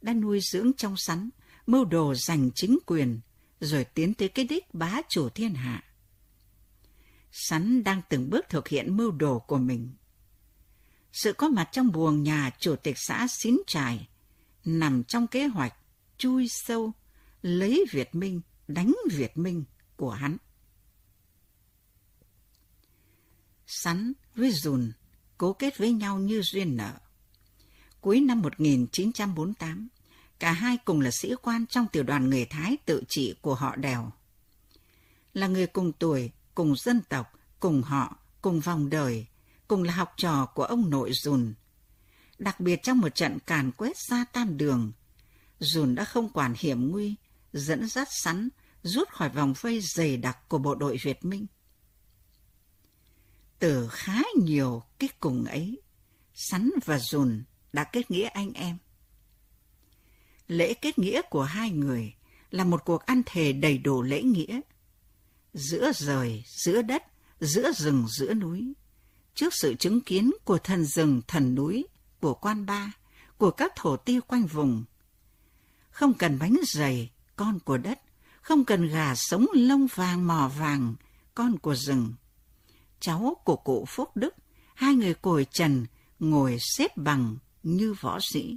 đã nuôi dưỡng trong Sắn mưu đồ giành chính quyền, rồi tiến tới cái đích bá chủ thiên hạ. Sắn đang từng bước thực hiện mưu đồ của mình. Sự có mặt trong buồng nhà chủ tịch xã Xín Trải nằm trong kế hoạch chui sâu, lấy Việt Minh, đánh Việt Minh của hắn. Sắn với Dùn cố kết với nhau như duyên nợ. Cuối năm một nghìn chín trăm bốn mươi tám, cả hai cùng là sĩ quan trong tiểu đoàn người Thái tự trị của họ Đèo. Là người cùng tuổi, cùng dân tộc, cùng họ, cùng vòng đời, cùng là học trò của ông nội Dùn. Đặc biệt trong một trận càn quét ra Tam Đường, Dùn đã không quản hiểm nguy, dẫn dắt Sắn rút khỏi vòng vây dày đặc của bộ đội Việt Minh. Từ khá nhiều cái cùng ấy, Sắn và Dùn đã kết nghĩa anh em. Lễ kết nghĩa của hai người là một cuộc ăn thề đầy đủ lễ nghĩa. Giữa trời, giữa đất, giữa rừng, giữa núi, trước sự chứng kiến của thần rừng, thần núi, của quan ba, của các thổ ti quanh vùng. Không cần bánh dày, con của đất, không cần gà sống lông vàng mỏ vàng, con của rừng. Cháu của cụ Phúc Đức, hai người cồi trần, ngồi xếp bằng như võ sĩ.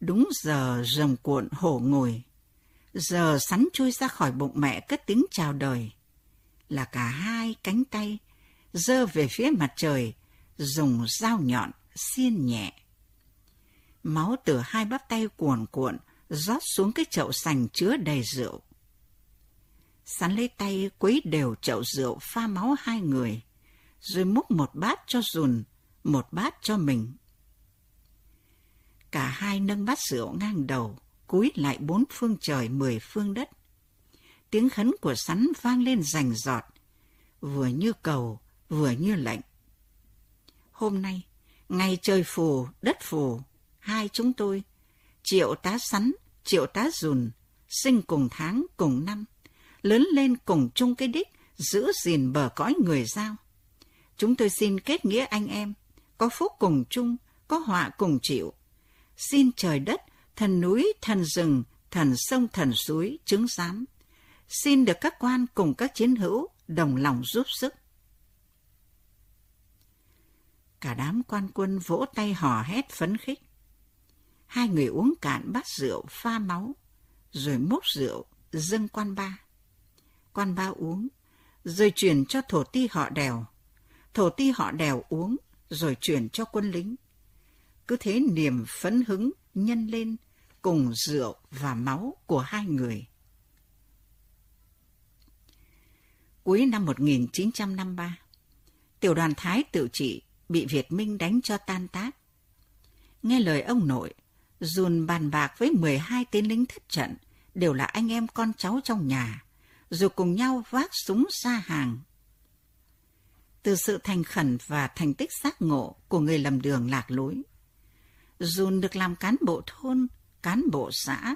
Đúng giờ rồng cuộn hổ ngồi, giờ Sắn chui ra khỏi bụng mẹ cất tiếng chào đời, là cả hai cánh tay giơ về phía mặt trời, dùng dao nhọn xiên nhẹ. Máu từ hai bắp tay cuồn cuộn rót xuống cái chậu sành chứa đầy rượu. Sắn lấy tay quấy đều chậu rượu pha máu hai người, rồi múc một bát cho Dùn, một bát cho mình. Cả hai nâng bát rượu ngang đầu, cúi lại bốn phương trời mười phương đất. Tiếng khấn của Sắn vang lên rành rọt, vừa như cầu, vừa như lệnh. Hôm nay, ngày trời phù, đất phù, hai chúng tôi, Triệu Tá Sắn, Triệu Tá Dùn, sinh cùng tháng, cùng năm, lớn lên cùng chung cái đích, giữ gìn bờ cõi người Dao. Chúng tôi xin kết nghĩa anh em, có phúc cùng chung, có họa cùng chịu. Xin trời đất, thần núi, thần rừng, thần sông, thần suối, chứng giám. Xin được các quan cùng các chiến hữu đồng lòng giúp sức. Cả đám quan quân vỗ tay hò hét phấn khích. Hai người uống cạn bát rượu pha máu, rồi múc rượu dâng quan ba. Quan ba uống, rồi chuyển cho thổ ti họ Đèo. Thổ ti họ Đèo uống, rồi chuyển cho quân lính. Cứ thế niềm phấn hứng nhân lên cùng rượu và máu của hai người. Cuối năm một nghìn chín trăm năm mươi ba, tiểu đoàn Thái Tự Trị bị Việt Minh đánh cho tan tác. Nghe lời ông nội, Dùn bàn bạc với mười hai tên lính thất trận, đều là anh em con cháu trong nhà, rồi cùng nhau vác súng ra hàng. Từ sự thành khẩn và thành tích giác ngộ của người lầm đường lạc lối, Dùn được làm cán bộ thôn, cán bộ xã,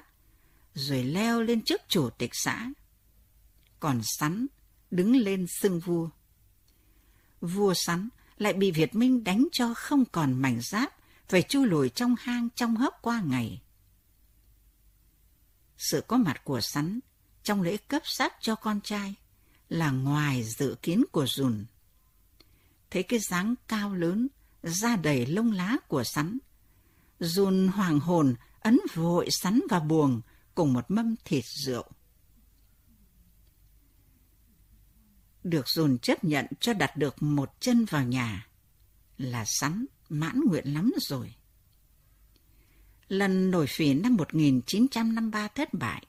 rồi leo lên chức chủ tịch xã. Còn Sắn đứng lên xưng vua. Vua Sắn lại bị Việt Minh đánh cho không còn mảnh giáp, phải chui lùi trong hang trong hớp qua ngày. Sự có mặt của Sắn trong lễ cấp sắc cho con trai là ngoài dự kiến của Dùn. Thấy cái dáng cao lớn, da đầy lông lá của Sắn, Dùn hoàng hồn ấn vội Sắn vào buồng cùng một mâm thịt rượu. Được Dùn chấp nhận cho đặt được một chân vào nhà là Sắn mãn nguyện lắm rồi. Lần nổi phỉ năm một nghìn chín trăm năm mươi ba thất bại,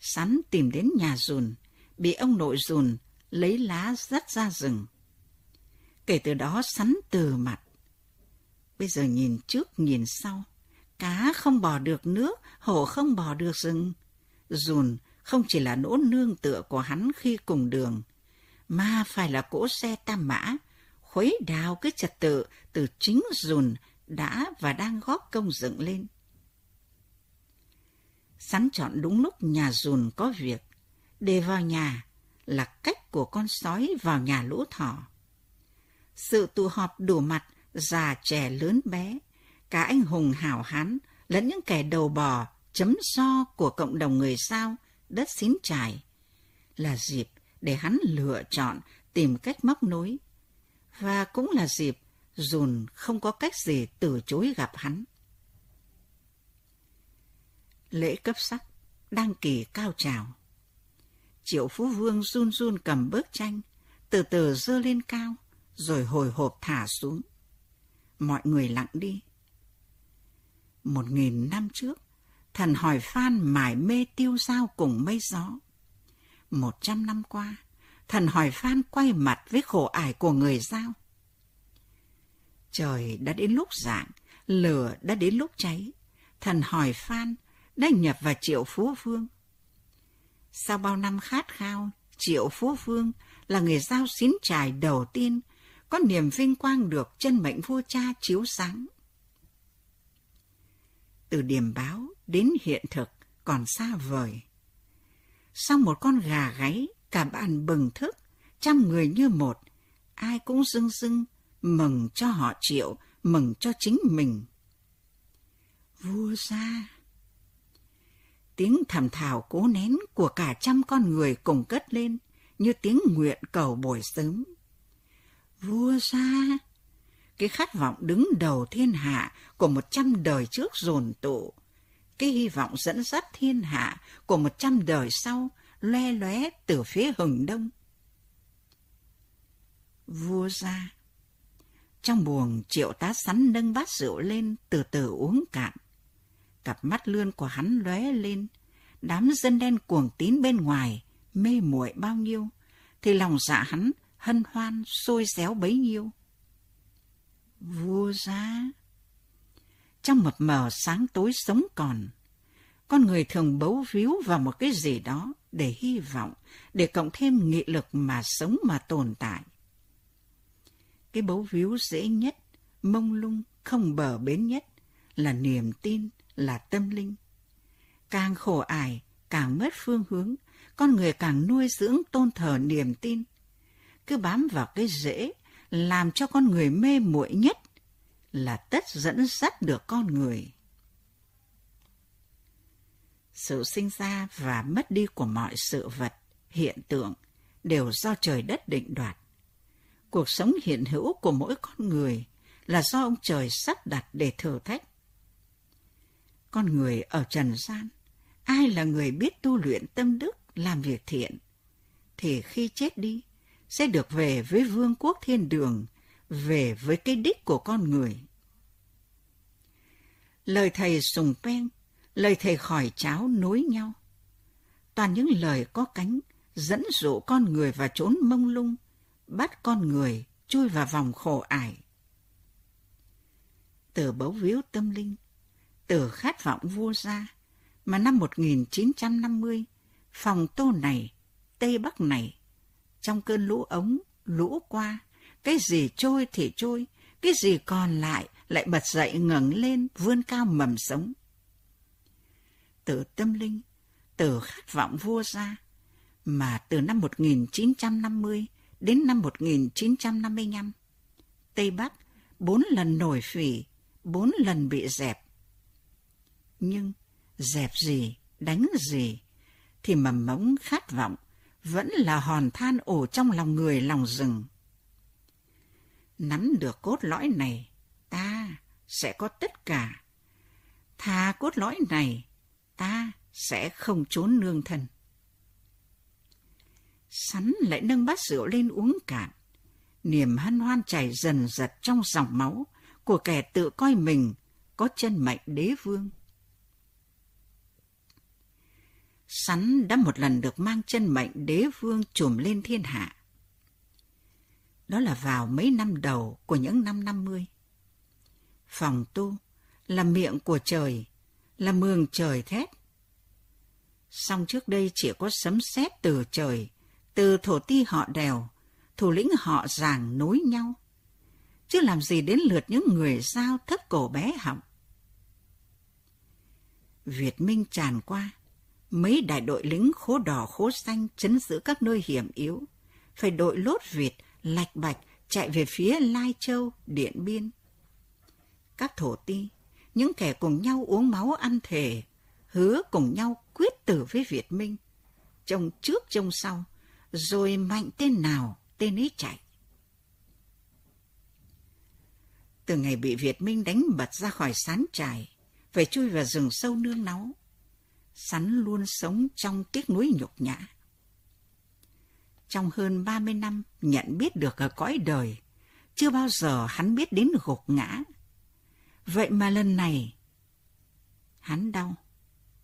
Sắn tìm đến nhà Dùn, bị ông nội Dùn lấy lá dắt ra rừng. Kể từ đó Sắn từ mặt. Bây giờ nhìn trước nhìn sau, cá không bò được nước, hổ không bò được rừng. Dùn không chỉ là nỗ nương tựa của hắn khi cùng đường, mà phải là cỗ xe tam mã, khuấy đào cái trật tự từ chính Dùn đã và đang góp công dựng lên. Sắn chọn đúng lúc nhà Dùn có việc, để vào nhà là cách của con sói vào nhà lũ thỏ. Sự tụ họp đủ mặt, già trẻ lớn bé, cả anh hùng hảo hán lẫn những kẻ đầu bò chấm so của cộng đồng người Dao đất Xín Trải là dịp để hắn lựa chọn tìm cách móc nối, và cũng là dịp Dùn không có cách gì từ chối gặp hắn. Lễ cấp sắc đang kỳ cao trào. Triệu Phú Vương run run cầm bớt chanh, từ từ dơ lên cao, rồi hồi hộp thả xuống. Mọi người lặng đi. Một nghìn năm trước, thần hỏi Phan mải mê tiêu dao cùng mây gió. Một trăm năm qua, thần hỏi Phan quay mặt với khổ ải của người Dao. Trời đã đến lúc rạng, lửa đã đến lúc cháy. Thần hỏi Phan đã nhập vào Triệu Phú Vương. Sau bao năm khát khao, Triệu Phú Vương là người Dao Xín Trải đầu tiên có niềm vinh quang được chân mệnh vua cha chiếu sáng. Từ điềm báo đến hiện thực còn xa vời. Sau một con gà gáy, cả bạn bừng thức, trăm người như một, ai cũng rưng rưng, mừng cho họ Triệu, mừng cho chính mình. Vua ra! Tiếng thầm thào cố nén của cả trăm con người cùng cất lên, như tiếng nguyện cầu buổi sớm. Vua ra! Cái khát vọng đứng đầu thiên hạ của một trăm đời trước dồn tụ, cái hy vọng dẫn dắt thiên hạ của một trăm đời sau loe loé từ phía hừng đông. Vua ra! Trong buồng, Triệu Tá Sắn nâng bát rượu lên, từ từ uống cạn. Cặp mắt lươn của hắn lóe lên. Đám dân đen cuồng tín bên ngoài mê muội bao nhiêu, thì lòng dạ hắn hân hoan sôi réo bấy nhiêu. Vua ra! Trong mập mờ sáng tối sống còn, con người thường bấu víu vào một cái gì đó để hy vọng, để cộng thêm nghị lực mà sống, mà tồn tại. Cái bấu víu dễ nhất, mông lung, không bờ bến nhất là niềm tin, là tâm linh. Càng khổ ải, càng mất phương hướng, con người càng nuôi dưỡng tôn thờ niềm tin. Cứ bám vào cái rễ làm cho con người mê muội nhất là tất dẫn dắt được con người. Sự sinh ra và mất đi của mọi sự vật, hiện tượng đều do trời đất định đoạt. Cuộc sống hiện hữu của mỗi con người là do ông trời sắp đặt để thử thách. Con người ở trần gian, ai là người biết tu luyện tâm đức, làm việc thiện, thì khi chết đi sẽ được về với vương quốc thiên đường, về với cái đích của con người. Lời thầy sùng peng, lời thầy khỏi cháo nối nhau. Toàn những lời có cánh dẫn dụ con người vào chốn mông lung, bắt con người chui vào vòng khổ ải. Từ bấu víu tâm linh, từ khát vọng vô gia mà năm một nghìn chín trăm năm mươi, phòng Tô này, Tây Bắc này, trong cơn lũ ống, lũ qua, cái gì trôi thì trôi, cái gì còn lại lại bật dậy ngẩng lên vươn cao mầm sống. Từ tâm linh, từ khát vọng vô gia, mà từ năm một nghìn chín trăm năm mươi đến năm một nghìn chín trăm năm mươi lăm, Tây Bắc bốn lần nổi phỉ, bốn lần bị dẹp. Nhưng dẹp gì, đánh gì, thì mầm mống khát vọng vẫn là hòn than ổ trong lòng người, lòng rừng. Nắm được cốt lõi này, ta sẽ có tất cả. Thà cốt lõi này, ta sẽ không trốn nương thân. Sắn lại nâng bát rượu lên uống cạn. Niềm hân hoan chảy dần dật trong dòng máu của kẻ tự coi mình có chân mệnh đế vương. Sắn đã một lần được mang chân mệnh đế vương trùm lên thiên hạ. Đó là vào mấy năm đầu của những năm năm mươi. Phòng tu là miệng của trời, là mường trời thét. Song trước đây chỉ có sấm sét từ trời, từ thổ ti họ Đèo, thủ lĩnh họ Giàng nối nhau, chứ làm gì đến lượt những người Dao thấp cổ bé họng. Việt Minh tràn qua, mấy đại đội lính khố đỏ khố xanh trấn giữ các nơi hiểm yếu, phải đội lốt Việt lạch bạch chạy về phía Lai Châu, Điện Biên. Các thổ ti, những kẻ cùng nhau uống máu ăn thề, hứa cùng nhau quyết tử với Việt Minh, trông trước trông sau, rồi mạnh tên nào tên ấy chạy. Từ ngày bị Việt Minh đánh bật ra khỏi Sán Trải, phải chui vào rừng sâu nương náu, Sắn luôn sống trong tiếc nuối nhục nhã. Trong hơn ba mươi năm nhận biết được ở cõi đời, chưa bao giờ hắn biết đến gục ngã. Vậy mà lần này, hắn đau,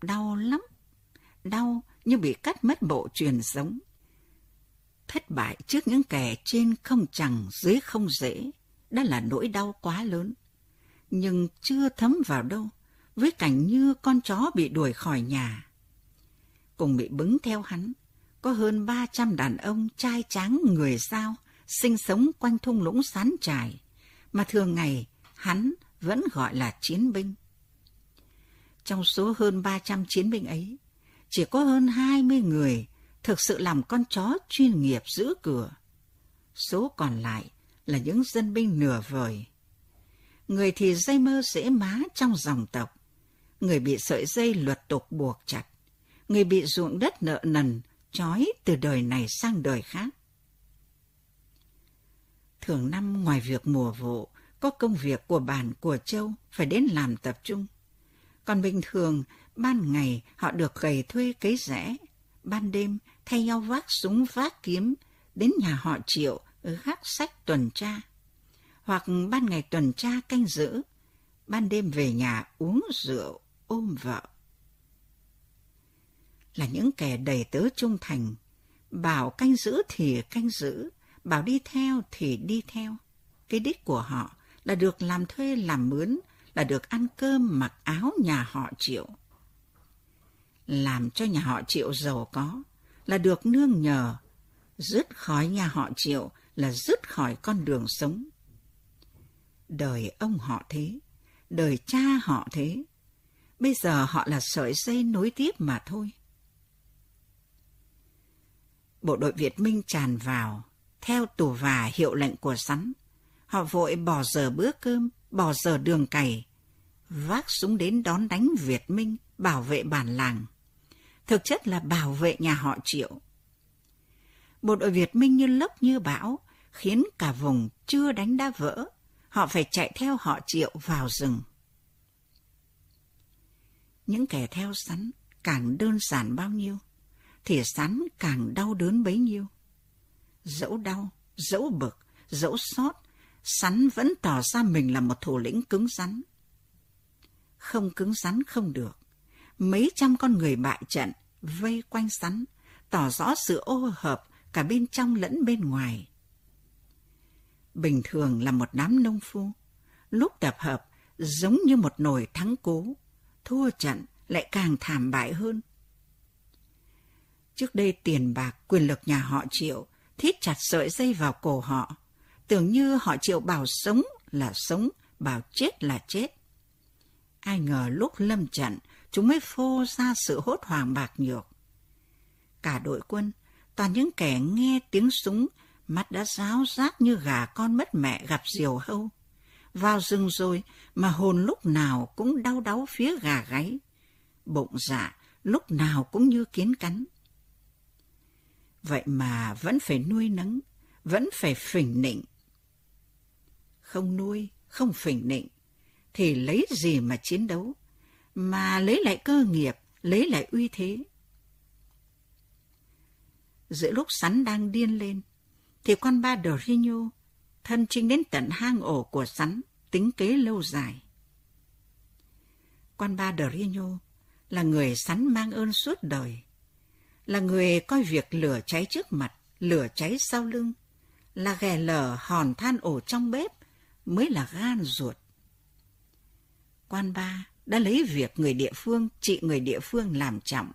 đau lắm, đau như bị cắt mất bộ truyền sống. Thất bại trước những kẻ trên không chằng dưới không dễ, đã là nỗi đau quá lớn, nhưng chưa thấm vào đâu với cảnh như con chó bị đuổi khỏi nhà. Cùng bị bứng theo hắn, có hơn ba trăm đàn ông trai tráng người Dao sinh sống quanh thung lũng Sán Trải, mà thường ngày hắn vẫn gọi là chiến binh. Trong số hơn ba trăm chiến binh ấy, chỉ có hơn hai mươi người thực sự làm con chó chuyên nghiệp giữ cửa. Số còn lại là những dân binh nửa vời. Người thì dây mơ rễ má trong dòng tộc, người bị sợi dây luật tục buộc chặt, người bị ruộng đất nợ nần trói từ đời này sang đời khác. Thường năm ngoài việc mùa vụ, có công việc của bản của châu phải đến làm tập trung. Còn bình thường, ban ngày họ được gầy thuê cấy rẽ, ban đêm thay nhau vác súng vác kiếm, đến nhà họ Triệu gác sách tuần tra, hoặc ban ngày tuần tra canh giữ, ban đêm về nhà uống rượu, ôm vợ. Là những kẻ đầy tớ trung thành, bảo canh giữ thì canh giữ, bảo đi theo thì đi theo. Cái đích của họ là được làm thuê làm mướn, là được ăn cơm mặc áo nhà họ Triệu. làm cho nhà họ Triệu giàu có là được nương nhờ, dứt khỏi nhà họ Triệu là dứt khỏi con đường sống. Đời ông họ thế, đời cha họ thế, bây giờ họ là sợi dây nối tiếp mà thôi. Bộ đội Việt Minh tràn vào, theo tù và hiệu lệnh của Sắn, họ vội bỏ giờ bữa cơm, bỏ giờ đường cày, vác súng đến đón đánh Việt Minh, bảo vệ bản làng. Thực chất là bảo vệ nhà họ Triệu. Bộ đội Việt Minh như lốc như bão, khiến cả vùng chưa đánh đã vỡ, họ phải chạy theo họ Triệu vào rừng. Những kẻ theo Sắn càng đơn giản bao nhiêu, thì Sắn càng đau đớn bấy nhiêu. Dẫu đau, dẫu bực, dẫu xót, Sắn vẫn tỏ ra mình là một thủ lĩnh cứng rắn. Không cứng rắn không được. Mấy trăm con người bại trận vây quanh Sắn, tỏ rõ sự ô hợp cả bên trong lẫn bên ngoài. Bình thường là một đám nông phu, lúc tập hợp giống như một nồi thắng cố, thua trận lại càng thảm bại hơn. Trước đây tiền bạc quyền lực nhà họ Triệu thít chặt sợi dây vào cổ họ, tưởng như họ Triệu bảo sống là sống, bảo chết là chết. Ai ngờ lúc lâm trận, chúng mới phô ra sự hốt hoảng bạc nhược. Cả đội quân, toàn những kẻ nghe tiếng súng, mắt đã ráo rác như gà con mất mẹ gặp diều hâu. Vào rừng rồi mà hồn lúc nào cũng đau đáu phía gà gáy, bụng dạ lúc nào cũng như kiến cắn. Vậy mà vẫn phải nuôi nấng, vẫn phải phỉnh nịnh. Không nuôi, không phỉnh nịnh, thì lấy gì mà chiến đấu, mà lấy lại cơ nghiệp, lấy lại uy thế. Giữa lúc Sắn đang điên lên, thì con ba Đờ Rino thân chinh đến tận hang ổ của Sắn, tính kế lâu dài. Con ba Đờ Rino là người Sắn mang ơn suốt đời, là người coi việc lửa cháy trước mặt, lửa cháy sau lưng, là ghè lở hòn than ổ trong bếp mới là gan ruột. Quan ba đã lấy việc người địa phương trị người địa phương làm trọng,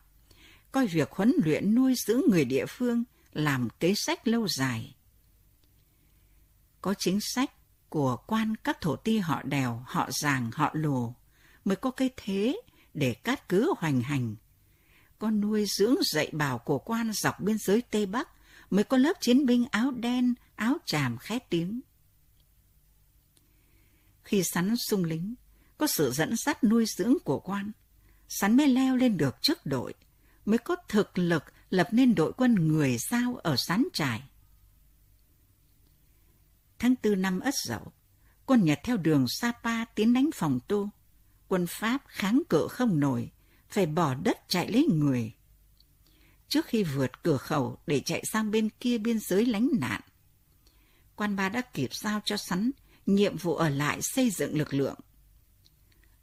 coi việc huấn luyện nuôi dưỡng người địa phương làm kế sách lâu dài. Có chính sách của quan các thổ ti họ Đèo, họ Giàng, họ Lù mới có cái thế để cát cứ hoành hành. Có nuôi dưỡng dạy bảo của quan dọc biên giới Tây Bắc mới có lớp chiến binh áo đen, áo tràm khét tiếng. Khi Sắn xung lính, có sự dẫn dắt nuôi dưỡng của quan, Sắn mới leo lên được trước đội, mới có thực lực lập nên đội quân người Dao ở Sán Trải. Tháng tư năm Ất Dậu, quân Nhật theo đường Sa Pa tiến đánh Phòng Tô, quân Pháp kháng cự không nổi, phải bỏ đất chạy lấy người. Trước khi vượt cửa khẩu để chạy sang bên kia biên giới lánh nạn, quan ba đã kịp giao cho Sắn nhiệm vụ ở lại xây dựng lực lượng.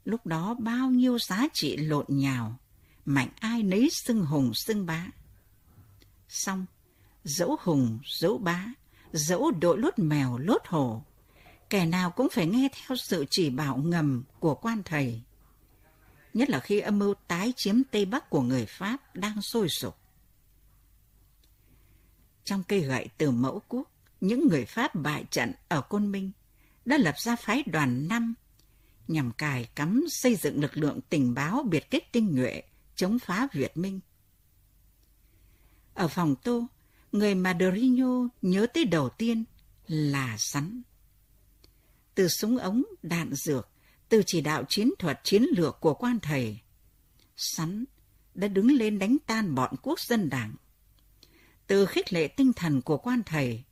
Lúc đó bao nhiêu giá trị lộn nhào, mạnh ai nấy xưng hùng xưng bá. Xong, dẫu hùng, dẫu bá, dẫu đội lốt mèo lốt hổ, kẻ nào cũng phải nghe theo sự chỉ bảo ngầm của quan thầy. Nhất là khi âm mưu tái chiếm Tây Bắc của người Pháp đang sôi sục. Trong cây gậy từ mẫu quốc, những người Pháp bại trận ở Côn Minh đã lập ra phái đoàn năm, nhằm cài cắm xây dựng lực lượng tình báo biệt kích tinh nhuệ chống phá Việt Minh. Ở Phòng Tô, người mà Đờ Rino nhớ tới đầu tiên là Sắn. Từ súng ống, đạn dược, từ chỉ đạo chiến thuật chiến lược của quan thầy, Sắn đã đứng lên đánh tan bọn Quốc dân Đảng. Từ khích lệ tinh thần của quan thầy,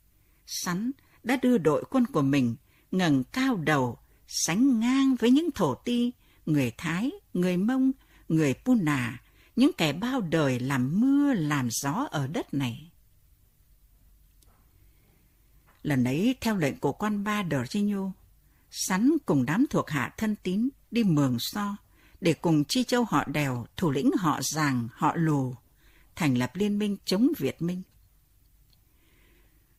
Sắn đã đưa đội quân của mình ngẩng cao đầu, sánh ngang với những thổ ti, người Thái, người Mông, người Puna, những kẻ bao đời làm mưa làm gió ở đất này. Lần ấy, theo lệnh của quan ba Đờ Rino, Sắn cùng đám thuộc hạ thân tín đi Mường So để cùng chi châu họ Đèo, thủ lĩnh họ Giàng, họ Lù thành lập liên minh chống Việt Minh.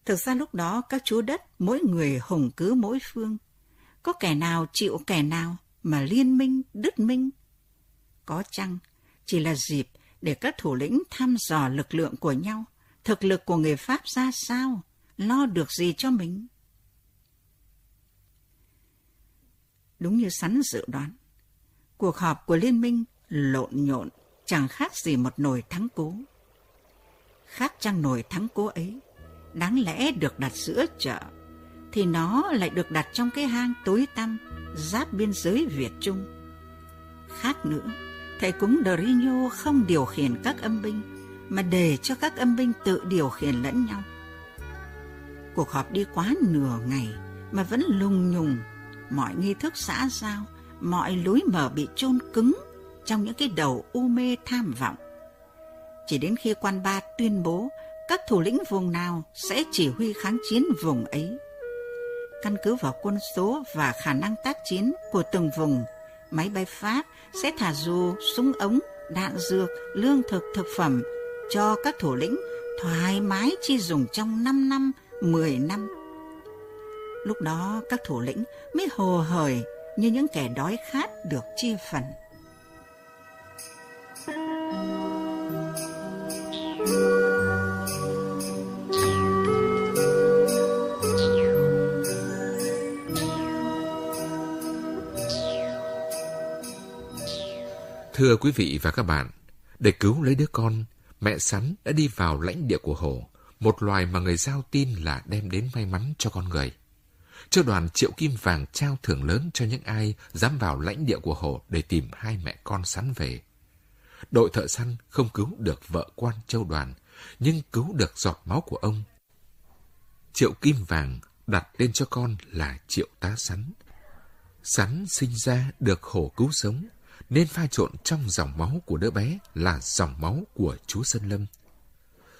Thực ra lúc đó các chúa đất mỗi người hùng cứ mỗi phương, có kẻ nào chịu kẻ nào mà liên minh đứt minh. Có chăng chỉ là dịp để các thủ lĩnh thăm dò lực lượng của nhau, thực lực của người Pháp ra sao, lo được gì cho mình. Đúng như Sắn dự đoán, cuộc họp của liên minh lộn nhộn chẳng khác gì một nồi thắng cố. Khác chăng nồi thắng cố ấy, đáng lẽ được đặt giữa chợ, thì nó lại được đặt trong cái hang tối tăm giáp biên giới Việt Trung. Khác nữa, thầy cúng Đrinho không điều khiển các âm binh, mà để cho các âm binh tự điều khiển lẫn nhau. Cuộc họp đi quá nửa ngày mà vẫn lùng nhùng, mọi nghi thức xã giao, mọi lối mở bị chôn cứng trong những cái đầu u mê tham vọng. Chỉ đến khi quan ba tuyên bố các thủ lĩnh vùng nào sẽ chỉ huy kháng chiến vùng ấy, căn cứ vào quân số và khả năng tác chiến của từng vùng, máy bay Pháp sẽ thả dù, súng ống, đạn dược, lương thực, thực phẩm cho các thủ lĩnh thoải mái chi dùng trong năm năm, mười năm. Lúc đó các thủ lĩnh mới hồ hởi như những kẻ đói khát được chia phần. Thưa quý vị và các bạn, để cứu lấy đứa con, mẹ Sắn đã đi vào lãnh địa của hổ, một loài mà người Dao tin là đem đến may mắn cho con người. Cho đoàn Triệu Kim Vàng trao thưởng lớn cho những ai dám vào lãnh địa của hổ để tìm hai mẹ con Sắn về. Đội thợ săn không cứu được vợ quan Châu Đoàn, nhưng cứu được giọt máu của ông. Triệu Kim Vàng đặt tên cho con là Triệu Tá Sắn. Sắn sinh ra được hổ cứu sống, nên pha trộn trong dòng máu của đứa bé là dòng máu của chú Sơn Lâm.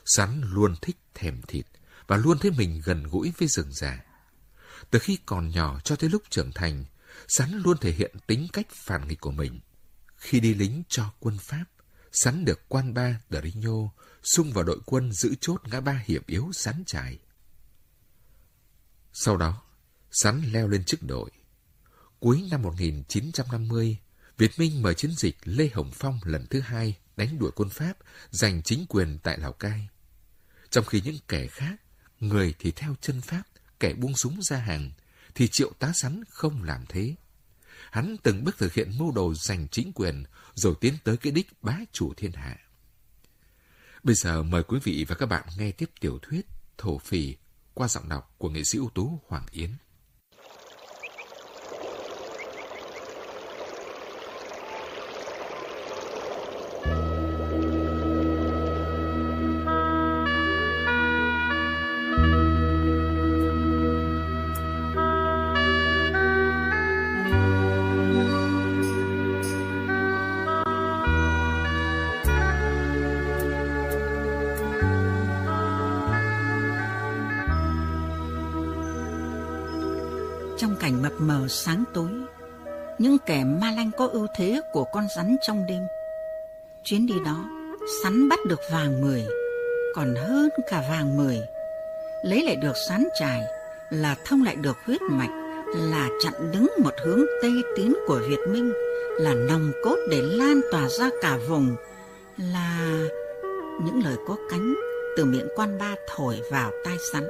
Sắn luôn thích thèm thịt và luôn thấy mình gần gũi với rừng già. Từ khi còn nhỏ cho tới lúc trưởng thành, Sắn luôn thể hiện tính cách phản nghịch của mình. Khi đi lính cho quân Pháp, Sắn được quan ba Đrinho xung vào đội quân giữ chốt ngã ba hiểm yếu Sán Trải. Sau đó, Sắn leo lên chức đội. Cuối năm một nghìn chín trăm năm mươi, Việt Minh mời chiến dịch Lê Hồng Phong lần thứ hai đánh đuổi quân Pháp, giành chính quyền tại Lào Cai. Trong khi những kẻ khác, người thì theo chân Pháp, kẻ buông súng ra hàng, thì Triệu Tá Sắn không làm thế. Hắn từng bước thực hiện mưu đồ giành chính quyền, rồi tiến tới cái đích bá chủ thiên hạ. Bây giờ mời quý vị và các bạn nghe tiếp tiểu thuyết Thổ Phỉ qua giọng đọc của nghệ sĩ ưu tú Hoàng Yến. Trong cảnh mập mờ sáng tối, những kẻ ma lanh có ưu thế của con rắn trong đêm. Chuyến đi đó, Sắn bắt được vàng mười, còn hơn cả vàng mười. Lấy lại được Sán Trải là thông lại được huyết mạch, là chặn đứng một hướng Tây tiến của Việt Minh, là nòng cốt để lan tỏa ra cả vùng, là những lời có cánh từ miệng quan ba thổi vào tai Sắn.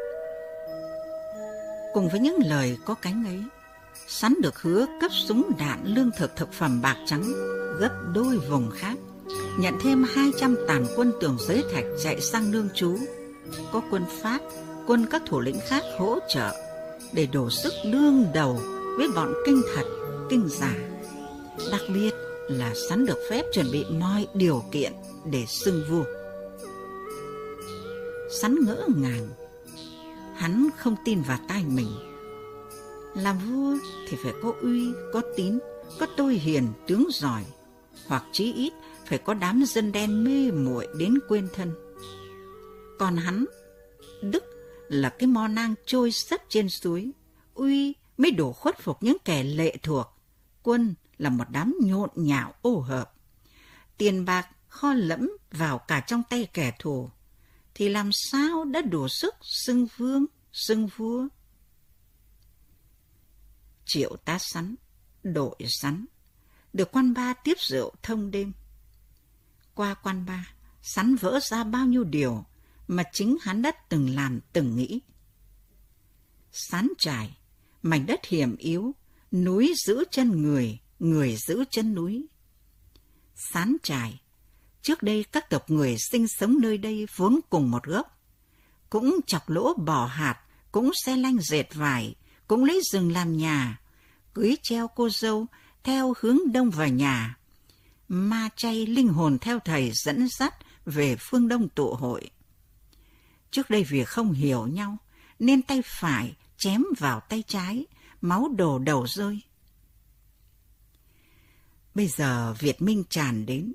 Cùng với những lời có cánh ấy, Sắn được hứa cấp súng đạn, lương thực, thực phẩm bạc trắng gấp đôi vùng khác, nhận thêm hai trăm tàn quân tường giấy thạch chạy sang nương trú, có quân Pháp, quân các thủ lĩnh khác hỗ trợ để đổ sức đương đầu với bọn kinh thật, kinh giả. Đặc biệt là Sắn được phép chuẩn bị mọi điều kiện để xưng vua. Sắn ngỡ ngàng. Hắn không tin vào tai mình. Làm vua thì phải có uy, có tín, có tôi hiền, tướng giỏi, hoặc chí ít phải có đám dân đen mê muội đến quên thân. Còn hắn, đức là cái mò nang trôi sấp trên suối, uy mới đủ khuất phục những kẻ lệ thuộc, quân là một đám nhộn nhạo ô hợp, tiền bạc kho lẫm vào cả trong tay kẻ thù, thì làm sao đã đủ sức xưng vương, xưng vua. Triệu Tá Sắn, đội Sắn, được quan ba tiếp rượu thông đêm. Qua Quan Ba, Sắn vỡ ra bao nhiêu điều mà chính hắn đã từng làm từng nghĩ. Sán Trải, mảnh đất hiểm yếu, núi giữ chân người, người giữ chân núi. Sán Trải, trước đây các tộc người sinh sống nơi đây vốn cùng một gốc, cũng chọc lỗ bỏ hạt, cũng xe lanh dệt vải, cũng lấy rừng làm nhà, cưới treo cô dâu theo hướng đông vào nhà, ma chay linh hồn theo thầy dẫn dắt về phương đông tụ hội. Trước đây vì không hiểu nhau nên tay phải chém vào tay trái, máu đổ đầu rơi. Bây giờ Việt Minh tràn đến,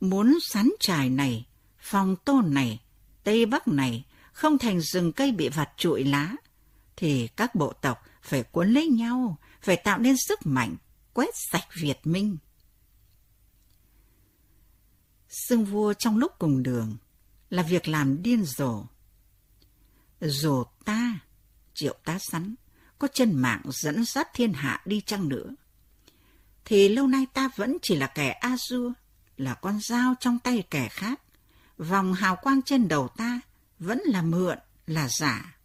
muốn Sán Trải này, Phòng Tôn này, Tây Bắc này không thành rừng cây bị vặt trụi lá, thì các bộ tộc phải cuốn lấy nhau, phải tạo nên sức mạnh, quét sạch Việt Minh. Xưng vua trong lúc cùng đường là việc làm điên rồ. Dù ta, Triệu Tá Sắn, có chân mạng dẫn dắt thiên hạ đi chăng nữa, thì lâu nay ta vẫn chỉ là kẻ a-dua, là con dao trong tay kẻ khác, vòng hào quang trên đầu ta vẫn là mượn, là giả.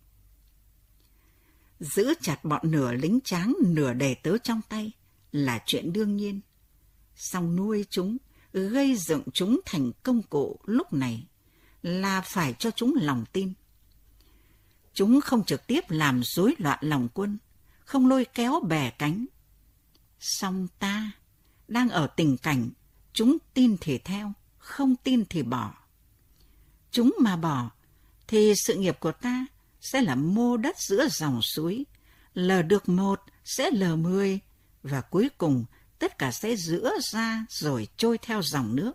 Giữ chặt bọn nửa lính tráng nửa đầy tớ trong tay là chuyện đương nhiên, song nuôi chúng, gây dựng chúng thành công cụ lúc này là phải cho chúng lòng tin. Chúng không trực tiếp làm rối loạn lòng quân, không lôi kéo bè cánh. Song ta đang ở tình cảnh chúng tin thì theo, không tin thì bỏ. Chúng mà bỏ thì sự nghiệp của ta sẽ là mô đất giữa dòng suối, lờ được một sẽ lờ mười, và cuối cùng tất cả sẽ rữa ra rồi trôi theo dòng nước.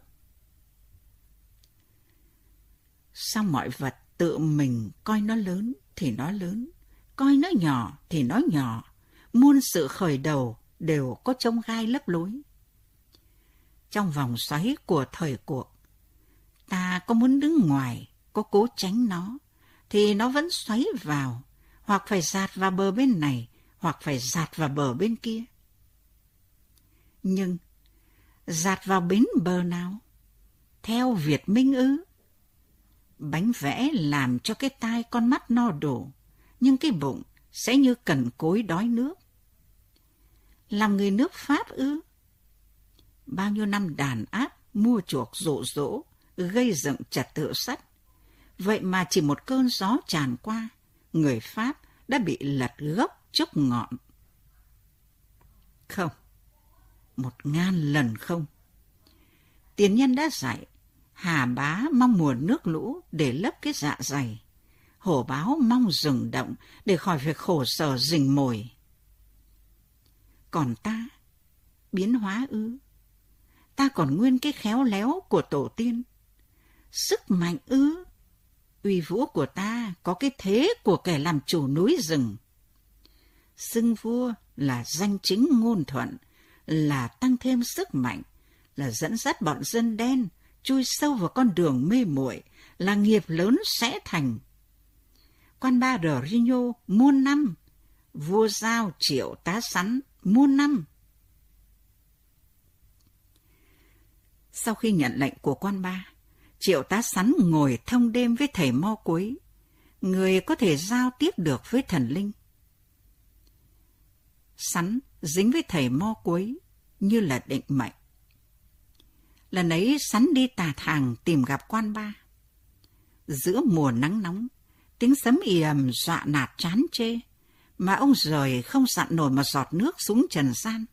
Song mọi vật tự mình coi nó lớn thì nó lớn, coi nó nhỏ thì nó nhỏ, muôn sự khởi đầu đều có chông gai lấp lối. Trong vòng xoáy của thời cuộc, ta có muốn đứng ngoài, có cố tránh nó, thì nó vẫn xoáy vào, hoặc phải dạt vào bờ bên này, hoặc phải dạt vào bờ bên kia. Nhưng, dạt vào bến bờ nào? Theo Việt Minh ư? Bánh vẽ làm cho cái tai con mắt no đủ, nhưng cái bụng sẽ như cần cối đói nước. Làm người nước Pháp ư? Bao nhiêu năm đàn áp, mua chuộc dụ dỗ, gây dựng trật tự sắt. Vậy mà chỉ một cơn gió tràn qua, người Pháp đã bị lật gốc chốc ngọn. Không, một ngàn lần không. Tiền nhân đã dạy, Hà Bá mong mùa nước lũ để lấp cái dạ dày, Hổ Báo mong rừng động để khỏi việc khổ sở rình mồi. Còn ta, biến hóa ư? Ta còn nguyên cái khéo léo của tổ tiên, sức mạnh ư? Uy vũ của ta có cái thế của kẻ làm chủ núi rừng. Xưng vua là danh chính ngôn thuận, là tăng thêm sức mạnh, là dẫn dắt bọn dân đen chui sâu vào con đường mê muội, là nghiệp lớn sẽ thành. Quan Ba Rờ Rino muôn năm, vua Giao Triệu Tá Sắn muôn năm. Sau khi nhận lệnh của Quan Ba, Triệu Tá Sắn ngồi thông đêm với thầy Mau Quấy, người có thể giao tiếp được với thần linh. Sắn dính với thầy Mau Quấy như là định mệnh. Lần ấy Sắn đi Tà Thàng tìm gặp Quan Ba. Giữa mùa nắng nóng, tiếng sấm ì ầm dọa nạt chán chê, mà ông rời không dặn nổi một giọt nước xuống trần gian.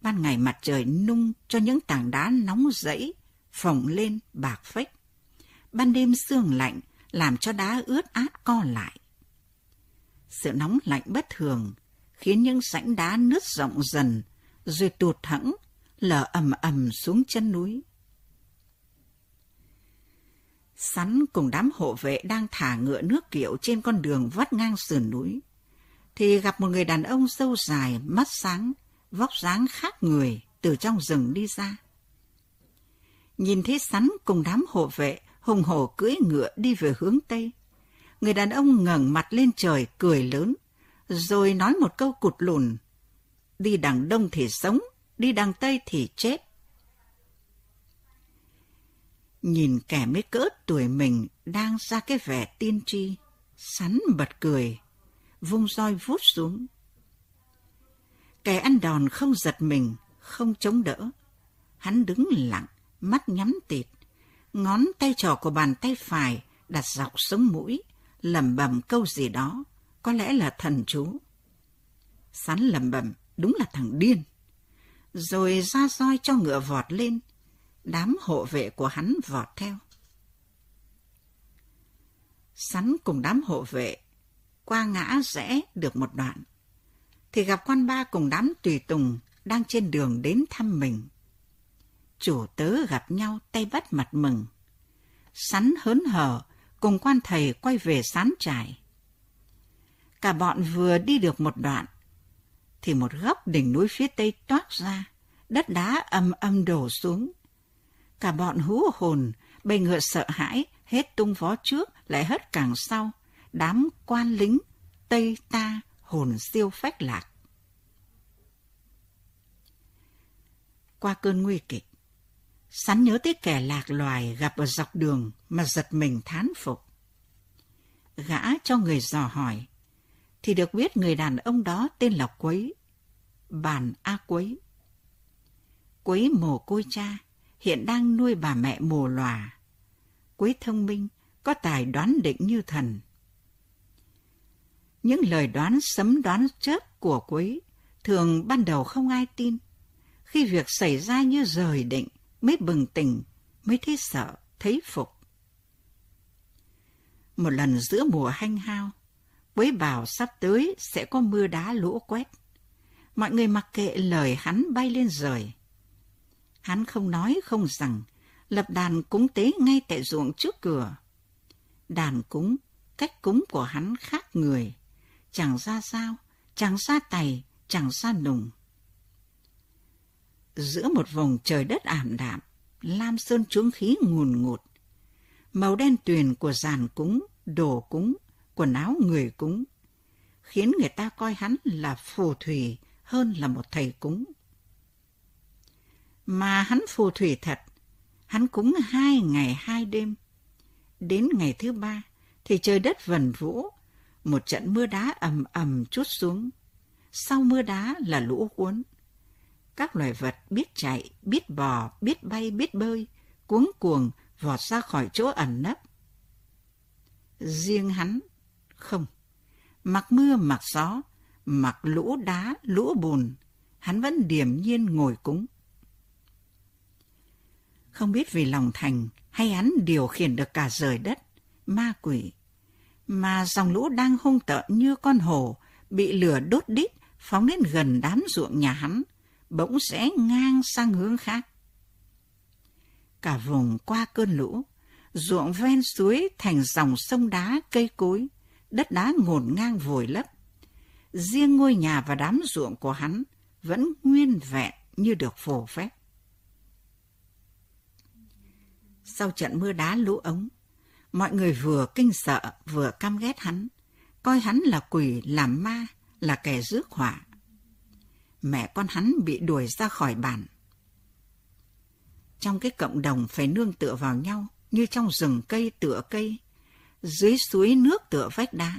Ban ngày mặt trời nung cho những tảng đá nóng rẫy phồng lên bạc phách, ban đêm sương lạnh làm cho đá ướt át co lại. Sự nóng lạnh bất thường khiến những rãnh đá nứt rộng dần, rồi tụt hẫng lở ầm ầm xuống chân núi. Sắn cùng đám hộ vệ đang thả ngựa nước kiệu trên con đường vắt ngang sườn núi, thì gặp một người đàn ông râu dài, mắt sáng, vóc dáng khác người từ trong rừng đi ra. Nhìn thấy Sắn cùng đám hộ vệ hùng hổ cưỡi ngựa đi về hướng Tây, người đàn ông ngẩng mặt lên trời cười lớn, rồi nói một câu cụt lùn: "Đi đằng Đông thì sống, đi đằng Tây thì chết." Nhìn kẻ mới cỡ tuổi mình đang ra cái vẻ tiên tri, Sắn bật cười, vung roi vút xuống. Kẻ ăn đòn không giật mình, không chống đỡ. Hắn đứng lặng, mắt nhắm tịt, ngón tay trỏ của bàn tay phải đặt dọc sống mũi, lẩm bẩm câu gì đó, có lẽ là thần chú. Sắn lẩm bẩm, đúng là thằng điên. Rồi ra roi cho ngựa vọt lên, đám hộ vệ của hắn vọt theo. Sắn cùng đám hộ vệ qua ngã rẽ được một đoạn, thì gặp quan ba cùng đám tùy tùng đang trên đường đến thăm mình. Chủ tớ gặp nhau tay bắt mặt mừng. Sắn hớn hở cùng quan thầy quay về Sán Trải. Cả bọn vừa đi được một đoạn, thì một góc đỉnh núi phía tây toát ra, đất đá ầm ầm đổ xuống. Cả bọn hú hồn, bầy ngựa sợ hãi, hết tung vó trước lại hất càng sau, đám quan lính Tây ta hồn siêu phách lạc. Qua cơn nguy kịch, Sắn nhớ tới kẻ lạc loài gặp ở dọc đường mà giật mình thán phục. Gã cho người dò hỏi, thì được biết người đàn ông đó tên là Quấy, Bàn A Quấy. Quấy mồ côi cha, hiện đang nuôi bà mẹ mồ lòa. Quấy thông minh, có tài đoán định như thần. Những lời đoán sấm đoán chớp của Quấy thường ban đầu không ai tin. Khi việc xảy ra như rời định, mới bừng tỉnh, mới thấy sợ, thấy phục. Một lần giữa mùa hanh hao, Quấy bảo sắp tới sẽ có mưa đá lũ quét. Mọi người mặc kệ lời hắn bay lên rời. Hắn không nói không rằng, lập đàn cúng tế ngay tại ruộng trước cửa. Đàn cúng, cách cúng của hắn khác người, chẳng ra dao, chẳng ra tày, chẳng ra nùng. Giữa một vùng trời đất ảm đạm, lam sơn trướng khí ngùn ngụt, màu đen tuyền của giàn cúng, đồ cúng, quần áo người cúng, khiến người ta coi hắn là phù thủy hơn là một thầy cúng. Mà hắn phù thủy thật, hắn cúng hai ngày hai đêm. Đến ngày thứ ba thì trời đất vần vũ, một trận mưa đá ầm ầm trút xuống. Sau mưa đá là lũ cuốn. Các loài vật biết chạy, biết bò, biết bay, biết bơi, cuống cuồng vọt ra khỏi chỗ ẩn nấp. Riêng hắn, không, mặc mưa mặc gió, mặc lũ đá, lũ bùn, hắn vẫn điềm nhiên ngồi cúng. Không biết vì lòng thành hay hắn điều khiển được cả trời đất, ma quỷ, mà dòng lũ đang hung tợn như con hổ bị lửa đốt đít phóng đến gần đám ruộng nhà hắn, bỗng rẽ ngang sang hướng khác. Cả vùng qua cơn lũ, ruộng ven suối thành dòng sông đá cây cối, đất đá ngổn ngang vùi lấp. Riêng ngôi nhà và đám ruộng của hắn vẫn nguyên vẹn như được phù phép. Sau trận mưa đá lũ ống, mọi người vừa kinh sợ vừa căm ghét hắn, coi hắn là quỷ, là ma, là kẻ rước họa. Mẹ con hắn bị đuổi ra khỏi bản. Trong cái cộng đồng phải nương tựa vào nhau, như trong rừng cây tựa cây, dưới suối nước tựa vách đá,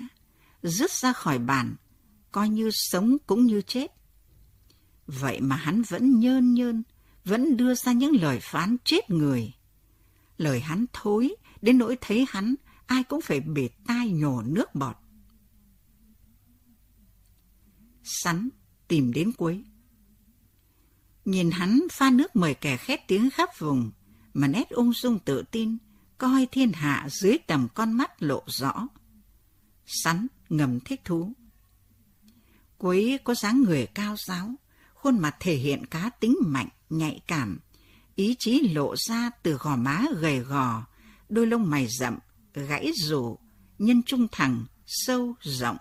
rứt ra khỏi bản, coi như sống cũng như chết. Vậy mà hắn vẫn nhơn nhơn, vẫn đưa ra những lời phán chết người. Lời hắn thối, đến nỗi thấy hắn, ai cũng phải bịt tai nhổ nước bọt. Sắn tìm đến Quấy. Nhìn hắn pha nước mời kẻ khét tiếng khắp vùng, mà nét ung dung tự tin, coi thiên hạ dưới tầm con mắt lộ rõ. Sắn ngầm thích thú. Quấy có dáng người cao ráo, khuôn mặt thể hiện cá tính mạnh, nhạy cảm, ý chí lộ ra từ gò má gầy gò, đôi lông mày rậm, gãy rủ, nhân trung thẳng, sâu, rộng,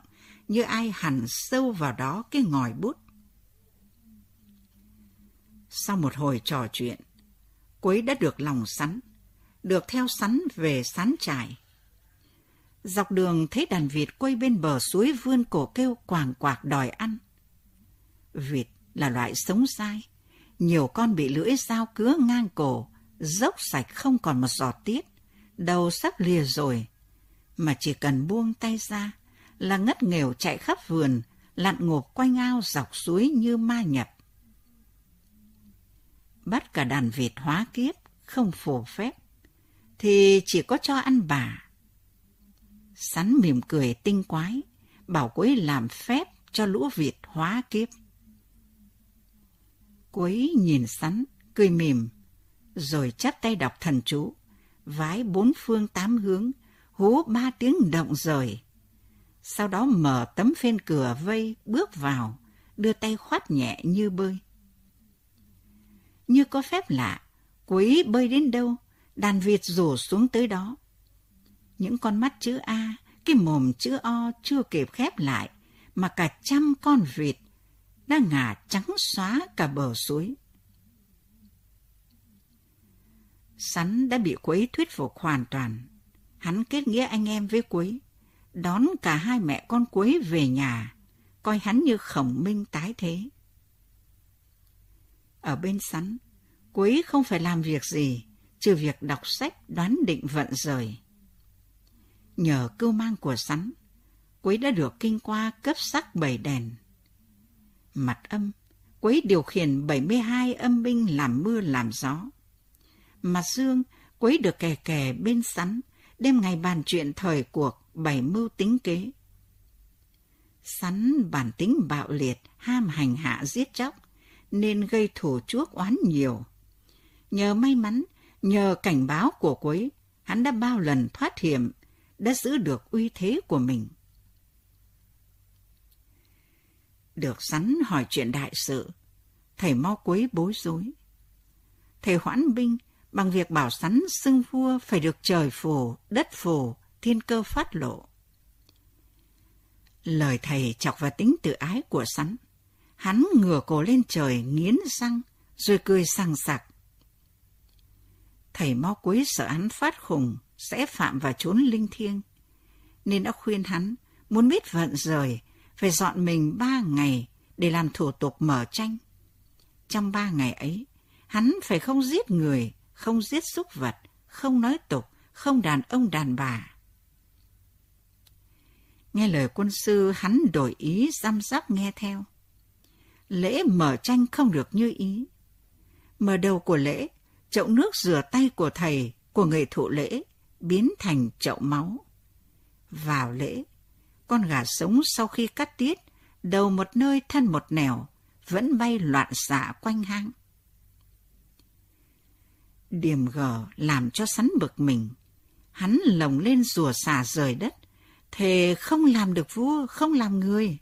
như ai hằn sâu vào đó cái ngòi bút. Sau một hồi trò chuyện, Quấy đã được lòng Sắn, được theo Sắn về Sán Trải. Dọc đường thấy đàn vịt quay bên bờ suối vươn cổ kêu quàng quạc đòi ăn. Vịt là loại sống dai, nhiều con bị lưỡi dao cứa ngang cổ, dốc sạch không còn một giọt tiết, đầu sắp lìa rồi, mà chỉ cần buông tay ra là ngất nghèo chạy khắp vườn, lặn ngộp quanh ao dọc suối như ma nhập. Bắt cả đàn vịt hóa kiếp không phù phép thì chỉ có cho ăn bả. Sắn mỉm cười tinh quái, bảo Quấy làm phép cho lũ vịt hóa kiếp. Quấy nhìn Sắn cười mỉm, rồi chắp tay đọc thần chú, vái bốn phương tám hướng, hú ba tiếng động rời. Sau đó mở tấm phên cửa vây bước vào, đưa tay khoát nhẹ như bơi. Như có phép lạ, Quấy bơi đến đâu, đàn vịt rủ xuống tới đó. Những con mắt chữ A, cái mồm chữ O chưa kịp khép lại, mà cả trăm con vịt đã ngả trắng xóa cả bờ suối. Sắn đã bị Quấy thuyết phục hoàn toàn. Hắn kết nghĩa anh em với Quấy, đón cả hai mẹ con Quấy về nhà, coi hắn như Khổng Minh tái thế. Ở bên Sắn, Quấy không phải làm việc gì, trừ việc đọc sách đoán định vận rời. Nhờ cưu mang của Sắn, Quấy đã được kinh qua cấp sắc bảy đèn. Mặt âm, Quấy điều khiển bảy mươi hai âm binh làm mưa làm gió. Mặt dương, Quấy được kè kè bên Sắn, đêm ngày bàn chuyện thời cuộc, bảy mưu tính kế. Sắn bản tính bạo liệt, ham hành hạ giết chóc, nên gây thù chuốc oán nhiều. Nhờ may mắn, nhờ cảnh báo của Quấy, hắn đã bao lần thoát hiểm, đã giữ được uy thế của mình. Được Sắn hỏi chuyện đại sự, thầy Mau Quấy bối rối. Thầy hoãn binh bằng việc bảo Sắn xưng vua phải được trời phù, đất phù, thiên cơ phát lộ. Lời thầy chọc vào tính tự ái của Sắn. Hắn ngửa cổ lên trời, nghiến răng, rồi cười sằng sặc. Thầy Mau Quấy sợ hắn phát khùng, sẽ phạm vào chốn linh thiêng, nên đã khuyên hắn muốn biết vận rời, phải dọn mình ba ngày để làm thủ tục mở tranh. Trong ba ngày ấy, hắn phải không giết người, không giết súc vật, không nói tục, không đàn ông đàn bà. Nghe lời quân sư, hắn đổi ý răm rắp nghe theo. Lễ mở tranh không được như ý. Mở đầu của lễ, chậu nước rửa tay của thầy, của người thụ lễ, biến thành chậu máu. Vào lễ, con gà sống sau khi cắt tiết, đầu một nơi thân một nẻo, vẫn bay loạn xạ quanh hang. Điểm gở làm cho Sắn bực mình. Hắn lồng lên rủa xả rời đất, thề không làm được vua, không làm người.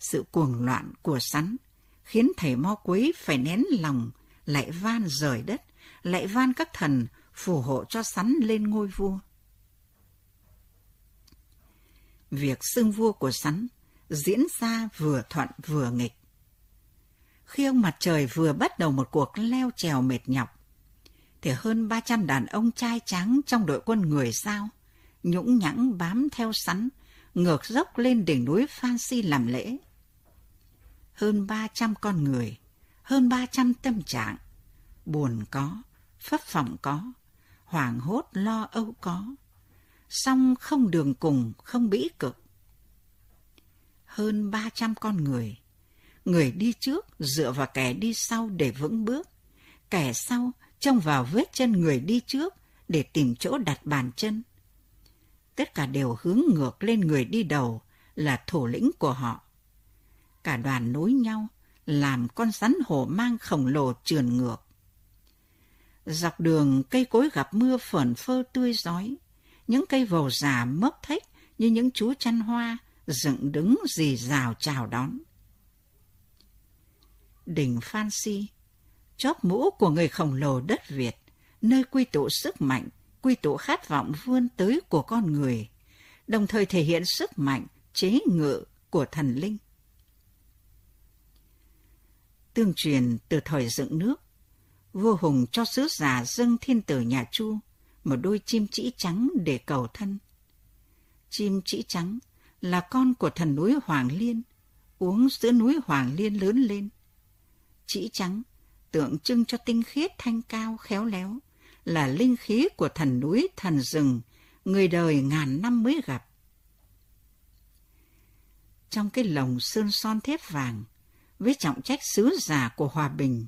Sự cuồng loạn của Sắn khiến thầy Mo Quấy phải nén lòng, lại van rời đất, lại van các thần phù hộ cho Sắn lên ngôi vua. Việc xưng vua của Sắn diễn ra vừa thuận vừa nghịch. Khi ông mặt trời vừa bắt đầu một cuộc leo trèo mệt nhọc, thì hơn ba trăm đàn ông trai tráng trong đội quân người Dao nhũng nhãng bám theo Sắn, ngược dốc lên đỉnh núi Phan Xi làm lễ. Hơn ba trăm con người, hơn ba trăm tâm trạng, buồn có, phấp phỏng có, hoảng hốt lo âu có, song không đường cùng, không bĩ cực. Hơn ba trăm con người, người đi trước dựa vào kẻ đi sau để vững bước, kẻ sau trông vào vết chân người đi trước để tìm chỗ đặt bàn chân. Tất cả đều hướng ngược lên người đi đầu là thủ lĩnh của họ. Cả đoàn nối nhau, làm con rắn hổ mang khổng lồ trườn ngược. Dọc đường, cây cối gặp mưa phởn phơ tươi rói, những cây vầu già mốc thếch như những chú chăn hoa dựng đứng rì rào chào đón. Đỉnh Phan Xi, chóp mũ của người khổng lồ đất Việt, nơi quy tụ sức mạnh, quy tụ khát vọng vươn tới của con người, đồng thời thể hiện sức mạnh chế ngự của thần linh. Tương truyền từ thời dựng nước, vua Hùng cho sứ giả dâng thiên tử nhà Chu một đôi chim trĩ trắng để cầu thân. Chim trĩ trắng là con của thần núi Hoàng Liên, uống sữa núi Hoàng Liên lớn lên. Trĩ trắng tượng trưng cho tinh khiết thanh cao khéo léo, là linh khí của thần núi thần rừng, người đời ngàn năm mới gặp. Trong cái lồng sơn son thép vàng, với trọng trách sứ giả của hòa bình,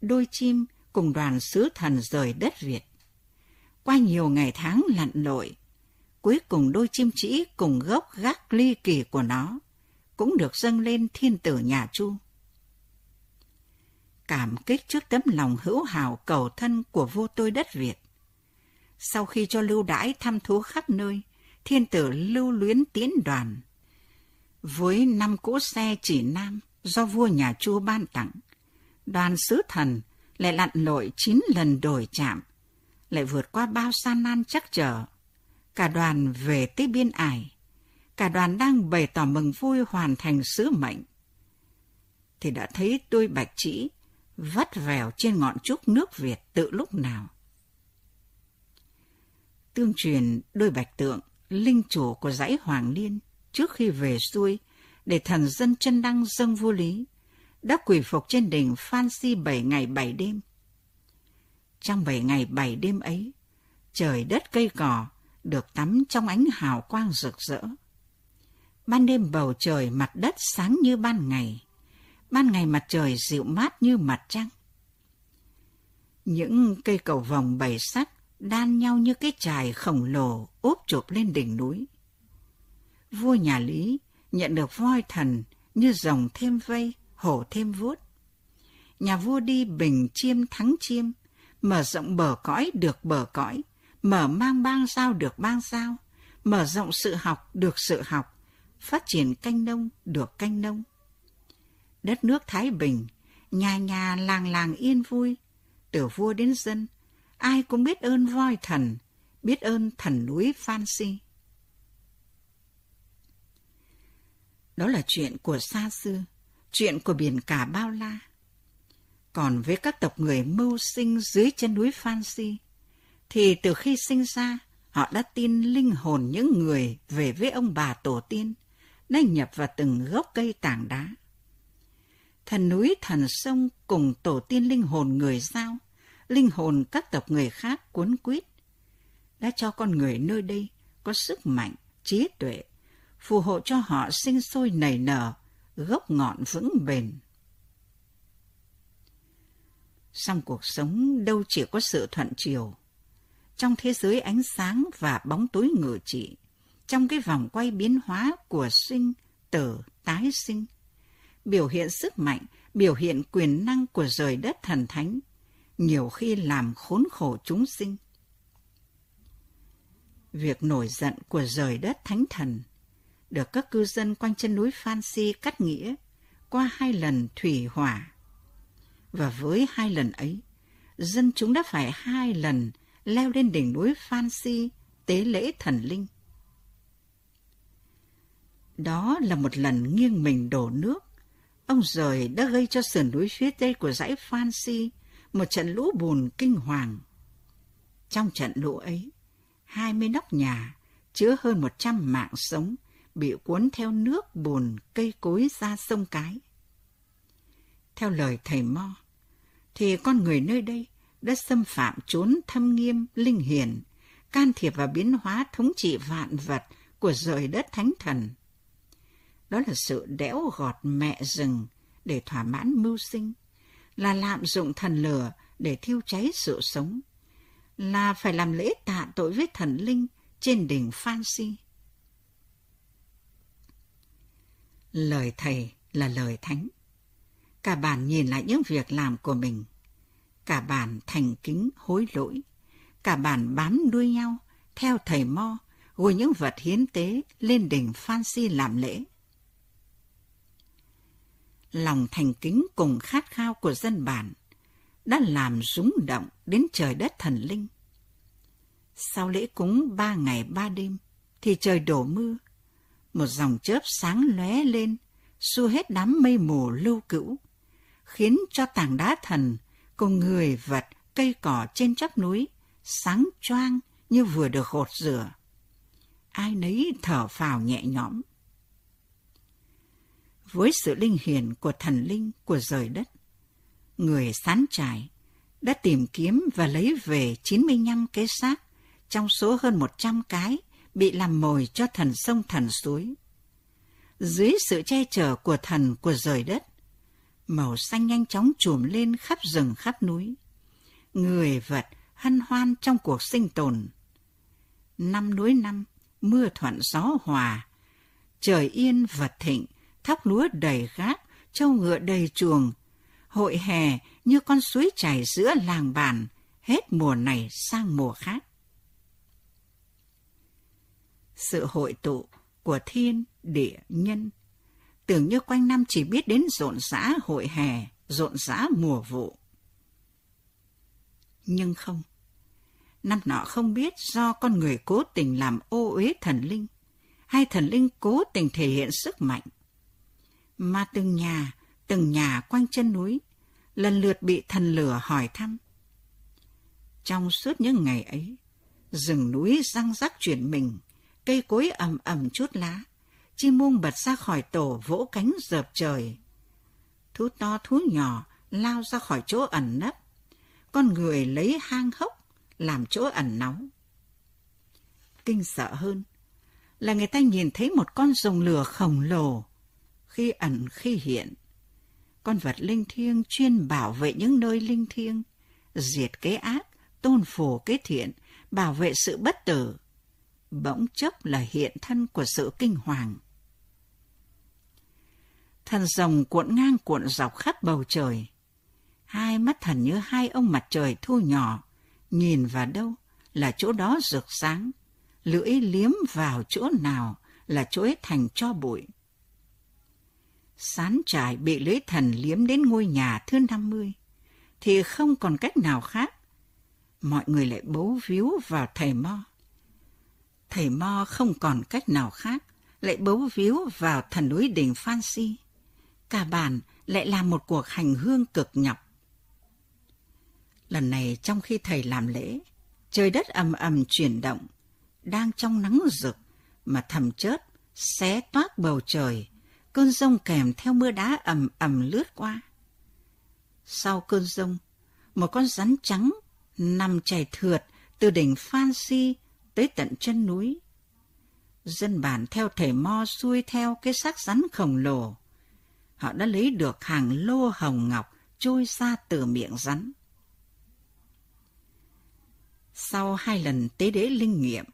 đôi chim cùng đoàn sứ thần rời đất Việt. Qua nhiều ngày tháng lặn lội, cuối cùng đôi chim trĩ cùng gốc gác ly kỳ của nó cũng được dâng lên thiên tử nhà Chu. Cảm kích trước tấm lòng hữu hảo cầu thân của vua tôi đất Việt, sau khi cho lưu đãi thăm thú khắp nơi, thiên tử lưu luyến tiến đoàn. Với năm cỗ xe chỉ nam do vua nhà Chu ban tặng, đoàn sứ thần lại lặn lội chín lần đồi chạm, lại vượt qua bao san nan trắc trở. Cả đoàn về tới biên ải, cả đoàn đang bày tỏ mừng vui hoàn thành sứ mệnh, thì đã thấy đôi bạch trĩ vắt vèo trên ngọn trúc nước Việt tự lúc nào. Tương truyền đôi bạch tượng, linh chủ của dãy Hoàng Liên, trước khi về xuôi để thần dân chân đăng dâng vua Lý, đã quỳ phục trên đỉnh Phan Xi bảy ngày bảy đêm. Trong bảy ngày bảy đêm ấy, trời đất cây cỏ được tắm trong ánh hào quang rực rỡ. Ban đêm bầu trời mặt đất sáng như ban ngày, ban ngày mặt trời dịu mát như mặt trăng. Những cây cầu vồng bảy sắc đan nhau như cái chài khổng lồ úp chụp lên đỉnh núi. Vua nhà Lý nhận được voi thần như rồng thêm vây, hổ thêm vuốt. Nhà vua đi bình chiêm thắng chiêm, mở rộng bờ cõi được bờ cõi, mở mang bang giao được bang giao, mở rộng sự học được sự học, phát triển canh nông được canh nông. Đất nước thái bình, nhà nhà làng làng yên vui, từ vua đến dân, ai cũng biết ơn voi thần, biết ơn thần núi Phan Xi. Đó là chuyện của xa xưa, chuyện của biển cả bao la. Còn với các tộc người mưu sinh dưới chân núi Phan Xi, thì từ khi sinh ra, họ đã tin linh hồn những người về với ông bà tổ tiên, đã nhập vào từng gốc cây tảng đá. Thần núi, thần sông cùng tổ tiên linh hồn người Dao, linh hồn các tộc người khác cuốn quýt, đã cho con người nơi đây có sức mạnh, trí tuệ, phù hộ cho họ sinh sôi nảy nở, gốc ngọn vững bền. Song cuộc sống đâu chỉ có sự thuận chiều. Trong thế giới ánh sáng và bóng tối ngự trị, trong cái vòng quay biến hóa của sinh, tử, tái sinh, biểu hiện sức mạnh, biểu hiện quyền năng của trời đất thần thánh, nhiều khi làm khốn khổ chúng sinh. Việc nổi giận của trời đất thánh thần được các cư dân quanh chân núi Phan Xi cắt nghĩa qua hai lần thủy hỏa. Và với hai lần ấy, dân chúng đã phải hai lần leo lên đỉnh núi Phan Xi tế lễ thần linh. Đó là một lần nghiêng mình đổ nước, ông trời đã gây cho sườn núi phía tây của dãy Phan Xi một trận lũ bùn kinh hoàng. Trong trận lũ ấy, hai mươi nóc nhà chứa hơn một trăm mạng sống bị cuốn theo nước bùn cây cối ra sông cái. Theo lời thầy Mo, thì con người nơi đây đã xâm phạm chốn thâm nghiêm linh hiển, can thiệp vào biến hóa thống trị vạn vật của trời đất thánh thần. Đó là sự đẽo gọt mẹ rừng để thỏa mãn mưu sinh, là lạm dụng thần lửa để thiêu cháy sự sống, là phải làm lễ tạ tội với thần linh trên đỉnh Phan Xi. Lời thầy là lời thánh. Cả bản nhìn lại những việc làm của mình, cả bản thành kính hối lỗi, cả bản bám đuôi nhau theo thầy Mo gửi những vật hiến tế lên đỉnh Phan Xi làm lễ. Lòng thành kính cùng khát khao của dân bản đã làm rúng động đến trời đất thần linh. Sau lễ cúng ba ngày ba đêm thì trời đổ mưa, một dòng chớp sáng lóe lên xua hết đám mây mù lưu cữu, khiến cho tảng đá thần cùng người vật cây cỏ trên chóp núi sáng choang như vừa được gột rửa. Ai nấy thở phào nhẹ nhõm. Với sự linh hiển của thần linh của trời đất, người Sán Trải, đã tìm kiếm và lấy về chín mươi lăm cái xác trong số hơn một trăm cái bị làm mồi cho thần sông thần suối. Dưới sự che chở của thần của trời đất, màu xanh nhanh chóng trùm lên khắp rừng khắp núi. Người vật hân hoan trong cuộc sinh tồn. Năm núi năm, mưa thuận gió hòa, trời yên vật thịnh, thóc lúa đầy gác, trâu ngựa đầy chuồng, hội hè như con suối chảy giữa làng bản, hết mùa này sang mùa khác. Sự hội tụ của thiên, địa, nhân, tưởng như quanh năm chỉ biết đến rộn rã hội hè, rộn rã mùa vụ. Nhưng không, năm nọ không biết do con người cố tình làm ô uế thần linh, hay thần linh cố tình thể hiện sức mạnh, mà từng nhà, từng nhà quanh chân núi, lần lượt bị thần lửa hỏi thăm. Trong suốt những ngày ấy, rừng núi răng rắc chuyển mình, cây cối ầm ầm chút lá, chim muông bật ra khỏi tổ vỗ cánh rợp trời. Thú to thú nhỏ lao ra khỏi chỗ ẩn nấp, con người lấy hang hốc làm chỗ ẩn náu. Kinh sợ hơn là người ta nhìn thấy một con rồng lửa khổng lồ, khi ẩn khi hiện. Con vật linh thiêng chuyên bảo vệ những nơi linh thiêng, diệt cái ác, tôn phù cái thiện, bảo vệ sự bất tử, bỗng chốc là hiện thân của sự kinh hoàng. Thần rồng cuộn ngang cuộn dọc khắp bầu trời. Hai mắt thần như hai ông mặt trời thu nhỏ, nhìn vào đâu là chỗ đó rực sáng, lưỡi liếm vào chỗ nào là chỗ ấy thành tro bụi. Sán Trải bị lưỡi thần liếm đến ngôi nhà thứ năm mươi, thì không còn cách nào khác. Mọi người lại bấu víu vào thầy Mo. Thầy Mo không còn cách nào khác, lại bấu víu vào thần núi đỉnh Phan Xi. Cả bản lại làm một cuộc hành hương cực nhọc. Lần này trong khi thầy làm lễ, trời đất ầm ầm chuyển động, đang trong nắng rực mà thầm chớp xé toác bầu trời, cơn giông kèm theo mưa đá ầm ầm lướt qua. Sau cơn giông, một con rắn trắng nằm chảy thượt từ đỉnh Phan Xi tới tận chân núi. Dân bản theo thầy Mo xuôi theo cái xác rắn khổng lồ, họ đã lấy được hàng lô hồng ngọc trôi ra từ miệng rắn. Sau hai lần tế đế linh nghiệm,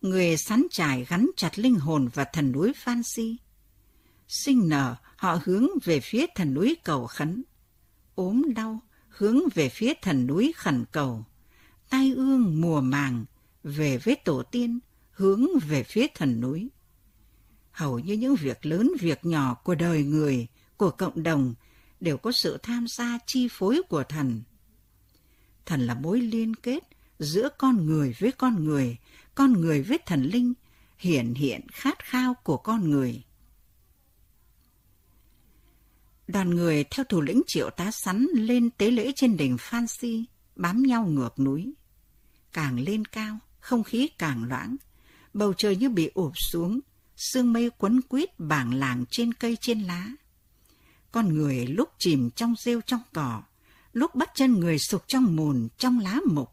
người Sán Trải gắn chặt linh hồn vào thần núi Phan Xi. Sinh nở, họ hướng về phía thần núi cầu khấn. Ốm đau, hướng về phía thần núi khẩn cầu. Tai ương mùa màng, về với tổ tiên, hướng về phía thần núi. Hầu như những việc lớn, việc nhỏ của đời người, của cộng đồng đều có sự tham gia chi phối của thần. Thần là mối liên kết giữa con người với con người, con người với thần linh, hiển hiện khát khao của con người. Đoàn người theo thủ lĩnh Triệu Tá Sắn lên tế lễ trên đỉnh Phan Xi, bám nhau ngược núi. Càng lên cao, không khí càng loãng, bầu trời như bị ụp xuống, sương mây quấn quít bảng làng trên cây trên lá. Con người lúc chìm trong rêu trong cỏ, lúc bắt chân người sụp trong mùn trong lá mục.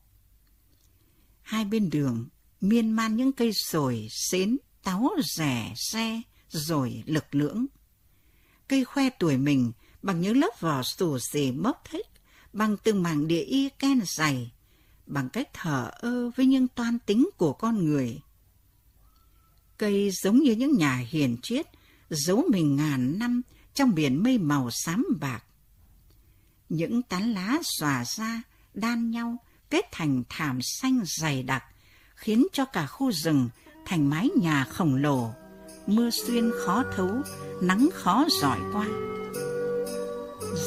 Hai bên đường miên man những cây sồi, xến, táo, rẻ, xe, rồi lực lưỡng. Cây khoe tuổi mình bằng những lớp vỏ xù xì mốc thích, bằng từng mảng địa y ken dày, bằng cách thờ ơ với những toan tính của con người. Cây giống như những nhà hiền triết, giấu mình ngàn năm trong biển mây màu xám bạc. Những tán lá xòa ra, đan nhau, kết thành thảm xanh dày đặc, khiến cho cả khu rừng thành mái nhà khổng lồ, mưa xuyên khó thấu, nắng khó rọi qua.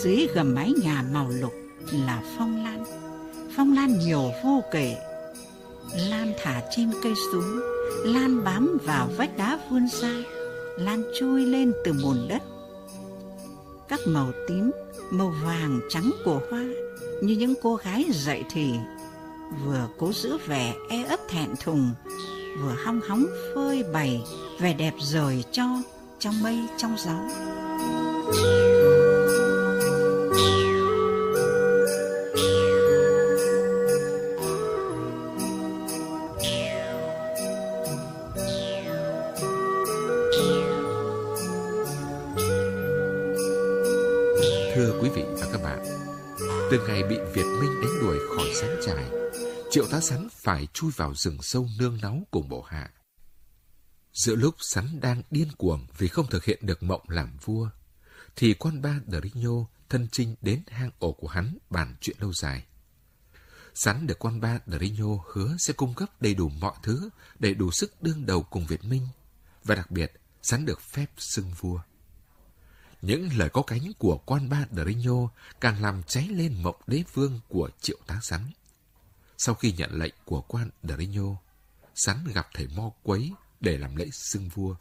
Dưới gầm mái nhà màu lục là phong lan, phong lan nhiều vô kể. Lan thả chim cây xuống, lan bám vào vách đá vươn ra, lan chui lên từ bùn đất. Các màu tím, màu vàng, trắng của hoa như những cô gái dậy thì, vừa cố giữ vẻ e ấp thẹn thùng, vừa hong hóng phơi bày vẻ đẹp rời cho trong mây trong gió. Từ ngày bị Việt Minh đánh đuổi khỏi Sán Trải, Triệu Tá Sắn phải chui vào rừng sâu nương náu cùng bộ hạ. Giữa lúc Sắn đang điên cuồng vì không thực hiện được mộng làm vua, thì quan ba Đờ-ri-nhô thân chinh đến hang ổ của hắn bàn chuyện lâu dài. Sắn được quan ba Đờ-ri-nhô hứa sẽ cung cấp đầy đủ mọi thứ để đủ sức đương đầu cùng Việt Minh, và đặc biệt Sắn được phép xưng vua. Những lời có cánh của quan ba Đờ-ri-nhô càng làm cháy lên mộng đế vương của Triệu Tá Sắn. Sau khi nhận lệnh của quan Đờ-ri-nhô, Sắn gặp thầy Mau Quấy để làm lễ xưng vua.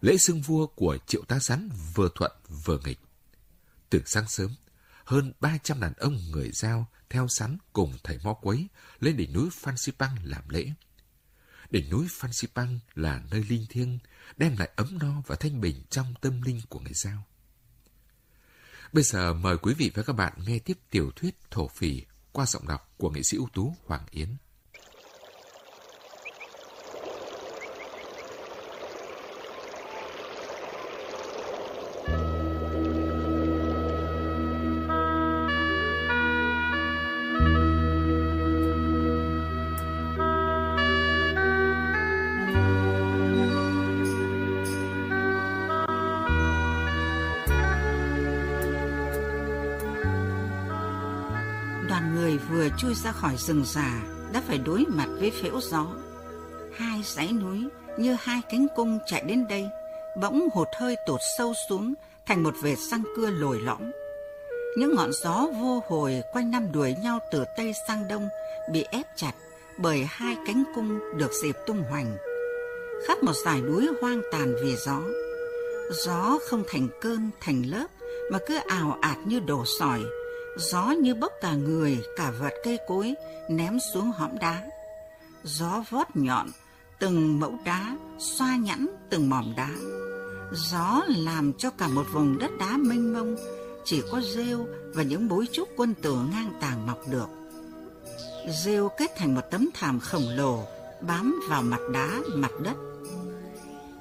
Lễ xưng vua của Triệu Tá Sắn vừa thuận vừa nghịch. Từ sáng sớm, hơn ba trăm đàn ông người Dao theo Sắn cùng thầy Mau Quấy lên đỉnh núi Phan Xi làm lễ. Đỉnh núi Phan Xi là nơi linh thiêng, đem lại ấm no và thanh bình trong tâm linh của người Dao. Bây giờ mời quý vị và các bạn nghe tiếp tiểu thuyết Thổ Phỉ qua giọng đọc của nghệ sĩ ưu tú Hoàng Yến. Vừa chui ra khỏi rừng già đã phải đối mặt với phễu gió. Hai dãy núi như hai cánh cung chạy đến đây, bỗng hụt hơi tụt sâu xuống thành một vệt răng cưa lồi lõm. Những ngọn gió vô hồi quanh năm đuổi nhau từ tây sang đông bị ép chặt bởi hai cánh cung được dịp tung hoành. Khắp một dải núi hoang tàn vì gió. Gió không thành cơn thành lớp mà cứ ào ạt như đổ sỏi. Gió như bốc cả người, cả vạt cây cối, ném xuống hõm đá. Gió vót nhọn, từng mẫu đá, xoa nhẵn từng mỏm đá. Gió làm cho cả một vùng đất đá mênh mông, chỉ có rêu và những bối trúc quân tử ngang tàng mọc được. Rêu kết thành một tấm thảm khổng lồ, bám vào mặt đá, mặt đất.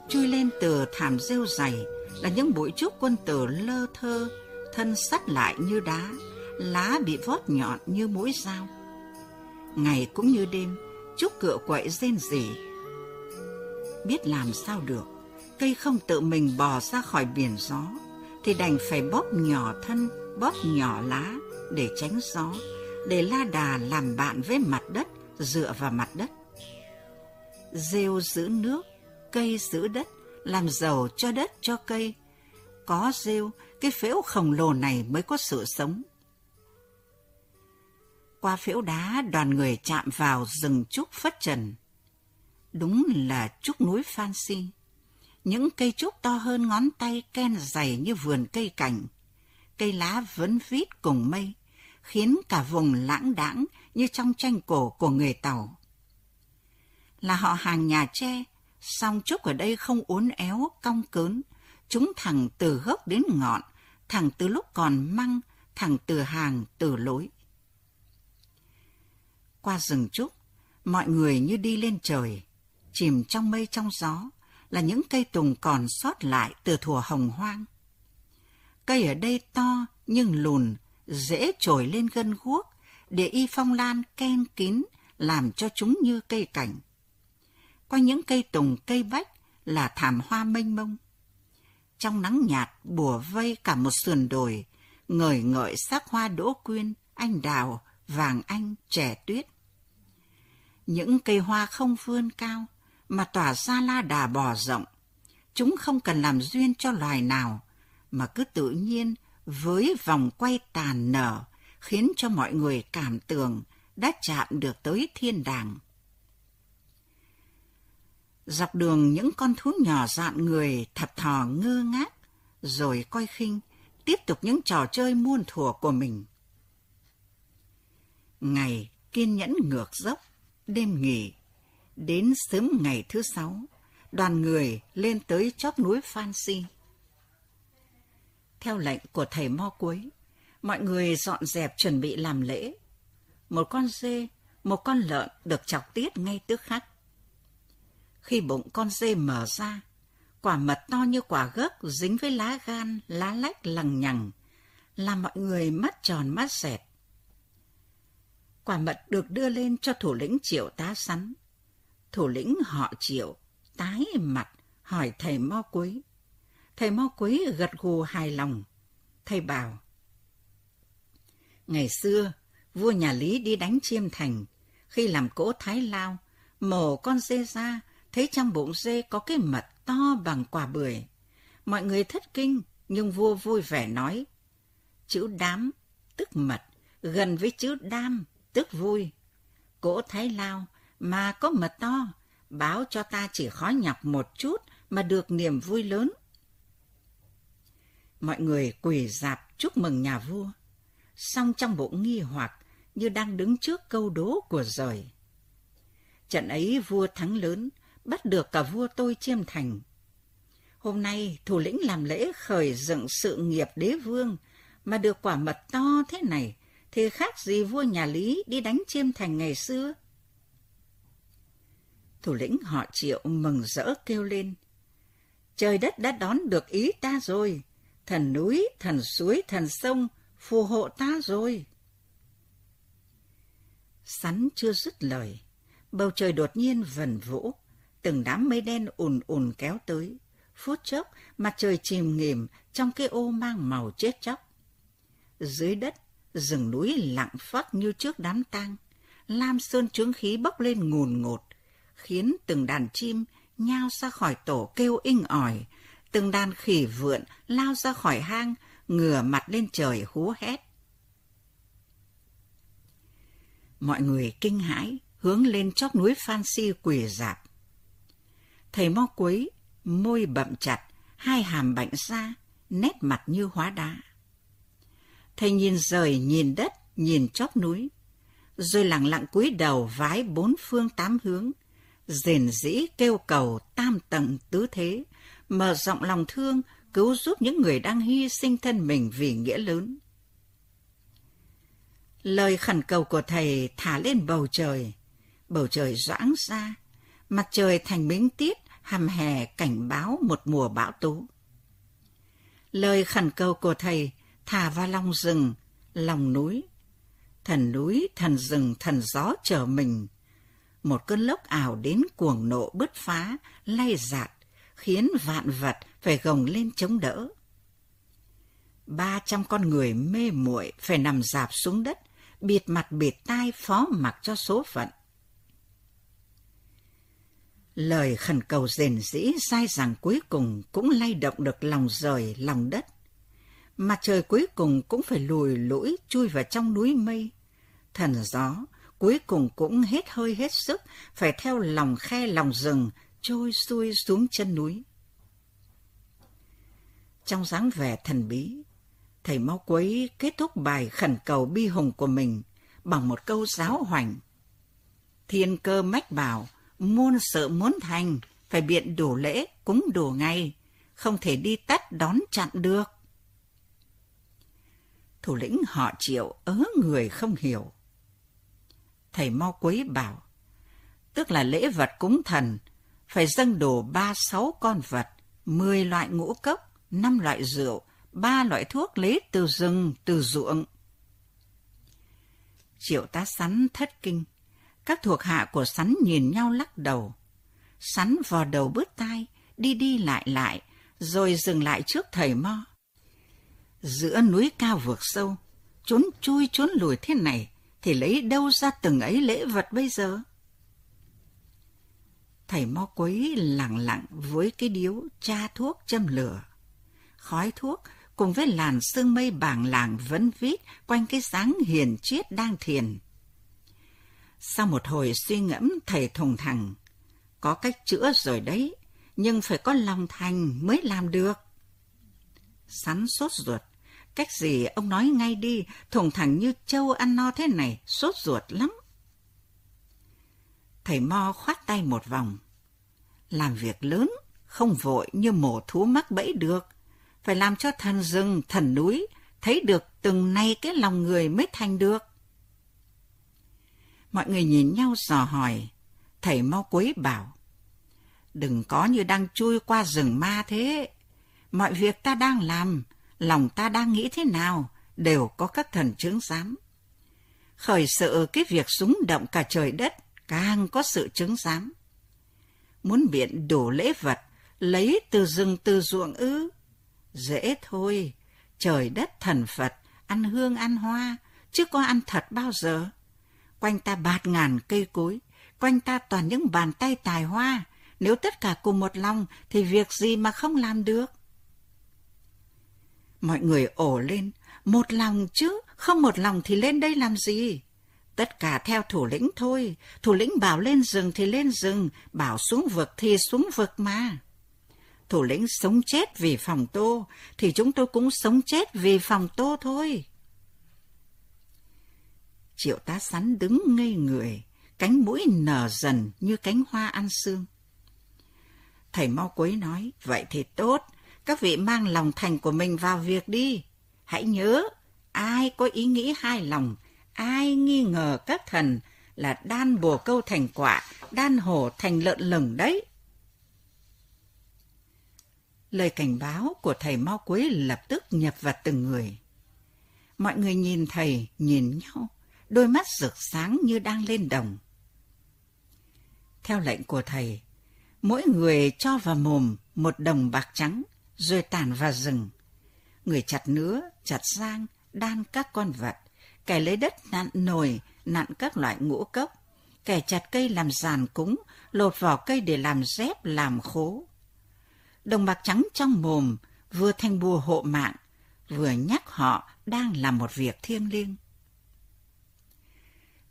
Chui lên từ thảm rêu dày là những bối trúc quân tử lơ thơ, thân sắt lại như đá, lá bị vót nhọn như mũi dao. Ngày cũng như đêm, trúc cựa quậy rên rỉ. Biết làm sao được, cây không tự mình bò ra khỏi biển gió, thì đành phải bóp nhỏ thân, bóp nhỏ lá để tránh gió, để la đà làm bạn với mặt đất, dựa vào mặt đất. Rêu giữ nước, cây giữ đất, làm giàu cho đất cho cây. Có rêu, cái phễu khổng lồ này mới có sự sống. Qua phễu đá, đoàn người chạm vào rừng trúc phất trần. Đúng là trúc núi Phan Xi. Những cây trúc to hơn ngón tay, ken dày như vườn cây cảnh. Cây lá vấn vít cùng mây, khiến cả vùng lãng đãng như trong tranh cổ của người Tàu. Là họ hàng nhà tre, song trúc ở đây không uốn éo, cong cớn. Chúng thẳng từ gốc đến ngọn, thẳng từ lúc còn măng, thẳng từ hàng, từ lối. Qua rừng trúc, mọi người như đi lên trời, chìm trong mây trong gió là những cây tùng còn sót lại từ thuở hồng hoang. Cây ở đây to nhưng lùn, dễ trồi lên gân guốc, để y phong lan ken kín làm cho chúng như cây cảnh. Qua những cây tùng cây bách là thảm hoa mênh mông. Trong nắng nhạt bủa vây cả một sườn đồi, ngời ngợi sắc hoa đỗ quyên, anh đào, vàng anh, chè tuyết. Những cây hoa không vươn cao, mà tỏa ra la đà bò rộng. Chúng không cần làm duyên cho loài nào, mà cứ tự nhiên với vòng quay tàn nở, khiến cho mọi người cảm tưởng đã chạm được tới thiên đàng. Dọc đường những con thú nhỏ dạn người thập thò ngơ ngác, rồi coi khinh, tiếp tục những trò chơi muôn thuở của mình. Ngày kiên nhẫn ngược dốc, đêm nghỉ. Đến sớm ngày thứ sáu, đoàn người lên tới chóp núi Phan Xi. Theo lệnh của thầy Mo Quấy, mọi người dọn dẹp chuẩn bị làm lễ. Một con dê, một con lợn được chọc tiết ngay tức khắc. Khi bụng con dê mở ra, quả mật to như quả gấc dính với lá gan, lá lách lằng nhằng, làm mọi người mắt tròn mắt dẹt. Quả mật được đưa lên cho thủ lĩnh Triệu Tá Sắn. Thủ lĩnh họ Triệu tái mặt hỏi thầy Mau Quấy. Thầy Mau Quấy gật gù hài lòng. Thầy bảo: ngày xưa vua nhà Lý đi đánh Chiêm Thành, khi làm cỗ Thái Lao, mổ con dê ra, thấy trong bụng dê có cái mật to bằng quả bưởi. Mọi người thất kinh, nhưng vua vui vẻ nói: chữ đám tức mật gần với chữ đam tức vui. Cỗ Thái Lao mà có mật to, báo cho ta chỉ khó nhọc một chút mà được niềm vui lớn. Mọi người quỳ rạp chúc mừng nhà vua, song trong bụng nghi hoặc như đang đứng trước câu đố của giời. Trận ấy vua thắng lớn, bắt được cả vua tôi Chiêm Thành. Hôm nay thủ lĩnh làm lễ khởi dựng sự nghiệp đế vương mà được quả mật to thế này, thì khác gì vua nhà Lý đi đánh Chiêm Thành ngày xưa. Thủ lĩnh họ Triệu mừng rỡ kêu lên: trời đất đã đón được ý ta rồi, thần núi, thần suối, thần sông phù hộ ta rồi. Sắn chưa dứt lời, bầu trời đột nhiên vần vũ, từng đám mây đen ùn ùn kéo tới. Phút chốc mặt trời chìm nghỉm trong cái ô mang màu chết chóc. Dưới đất, rừng núi lặng phắc như trước đám tang. Lam sơn chướng khí bốc lên ngùn ngụt, khiến từng đàn chim nhao ra khỏi tổ kêu inh ỏi, từng đàn khỉ vượn lao ra khỏi hang, ngửa mặt lên trời hú hét. Mọi người kinh hãi, hướng lên chóp núi Phan Xi quỳ rạp. Thầy Mau Quấy môi bậm chặt, hai hàm bạnh ra, nét mặt như hóa đá. Thầy nhìn trời, nhìn đất, nhìn chóp núi, rồi lặng lặng cúi đầu vái bốn phương tám hướng, rền rĩ kêu cầu tam tầng tứ thế, mở rộng lòng thương, cứu giúp những người đang hy sinh thân mình vì nghĩa lớn. Lời khẩn cầu của thầy thả lên bầu trời, bầu trời doãng ra, mặt trời thành miếng tiết hầm hè cảnh báo một mùa bão tố. Lời khẩn cầu của thầy thả vào lòng rừng, lòng núi, thần núi, thần rừng, thần gió chờ mình. Một cơn lốc ảo đến cuồng nộ bứt phá, lay dạt, khiến vạn vật phải gồng lên chống đỡ. Ba trăm con người mê muội phải nằm rạp xuống đất, bịt mặt bịt tai phó mặc cho số phận. Lời khẩn cầu rền rĩ dai dẳng cuối cùng cũng lay động được lòng trời, lòng đất. Mặt trời cuối cùng cũng phải lùi lũi chui vào trong núi mây. Thần gió cuối cùng cũng hết hơi hết sức, phải theo lòng khe lòng rừng trôi xuôi xuống chân núi. Trong dáng vẻ thần bí, thầy Mau Quấy kết thúc bài khẩn cầu bi hùng của mình bằng một câu giáo hoành: thiên cơ mách bảo, muôn sự muốn thành, phải biện đủ lễ, cúng đủ ngày, không thể đi tắt đón chặn được. Thủ lĩnh họ Triệu ớ người không hiểu. Thầy Mau Quấy bảo, tức là lễ vật cúng thần, phải dâng đồ ba sáu con vật, mười loại ngũ cốc, năm loại rượu, ba loại thuốc lấy từ rừng, từ ruộng. Triệu Tá Sắn thất kinh, các thuộc hạ của Sắn nhìn nhau lắc đầu. Sắn vò đầu bứt tai, đi đi lại lại, rồi dừng lại trước thầy Mo. Giữa núi cao vực sâu, trốn chui trốn lùi thế này, thì lấy đâu ra từng ấy lễ vật bây giờ? Thầy Mau Quấy lặng lặng với cái điếu tra thuốc châm lửa. Khói thuốc cùng với làn sương mây bảng lảng vấn vít quanh cái dáng hiền triết đang thiền. Sau một hồi suy ngẫm, thầy thùng thẳng: có cách chữa rồi đấy, nhưng phải có lòng thành mới làm được. Sắn sốt ruột: cách gì ông nói ngay đi, thùng thẳng như trâu ăn no thế này, sốt ruột lắm. Thầy Mo khoát tay một vòng: làm việc lớn, không vội như mổ thú mắc bẫy được, phải làm cho thần rừng, thần núi thấy được từng nay cái lòng người mới thành được. Mọi người nhìn nhau dò hỏi, thầy Mau Quấy bảo: đừng có như đang chui qua rừng ma thế. Mọi việc ta đang làm, lòng ta đang nghĩ thế nào, đều có các thần chướng giám. Khởi sự cái việc rúng động cả trời đất càng có sự chứng giám. Muốn biện đủ lễ vật lấy từ rừng từ ruộng ư? Dễ thôi, trời đất thần Phật ăn hương ăn hoa chứ có ăn thật bao giờ. Quanh ta bạt ngàn cây cối, quanh ta toàn những bàn tay tài hoa, nếu tất cả cùng một lòng thì việc gì mà không làm được. Mọi người ổ lên, một lòng chứ, không một lòng thì lên đây làm gì? Tất cả theo thủ lĩnh thôi, thủ lĩnh bảo lên rừng thì lên rừng, bảo xuống vực thì xuống vực mà. Thủ lĩnh sống chết vì phòng Tô, thì chúng tôi cũng sống chết vì phòng Tô thôi. Triệu Tá Sắn đứng ngây người, cánh mũi nở dần như cánh hoa ăn sương. Thầy Mau Quấy nói, vậy thì tốt, các vị mang lòng thành của mình vào việc đi. Hãy nhớ, ai có ý nghĩ hai lòng, ai nghi ngờ các thần là đan bồ câu thành quạ, đan hổ thành lợn lừng đấy. Lời cảnh báo của thầy Mau Quấy lập tức nhập vào từng người. Mọi người nhìn thầy, nhìn nhau, đôi mắt rực sáng như đang lên đồng. Theo lệnh của thầy, mỗi người cho vào mồm một đồng bạc trắng, rồi tản vào rừng. Người chặt nứa, chặt giang, đan các con vật, kẻ lấy đất nặn nồi, nặn các loại ngũ cốc, kẻ chặt cây làm giàn cúng, lột vỏ cây để làm dép, làm khố. Đồng bạc trắng trong mồm vừa thành bùa hộ mạng, vừa nhắc họ đang làm một việc thiêng liêng.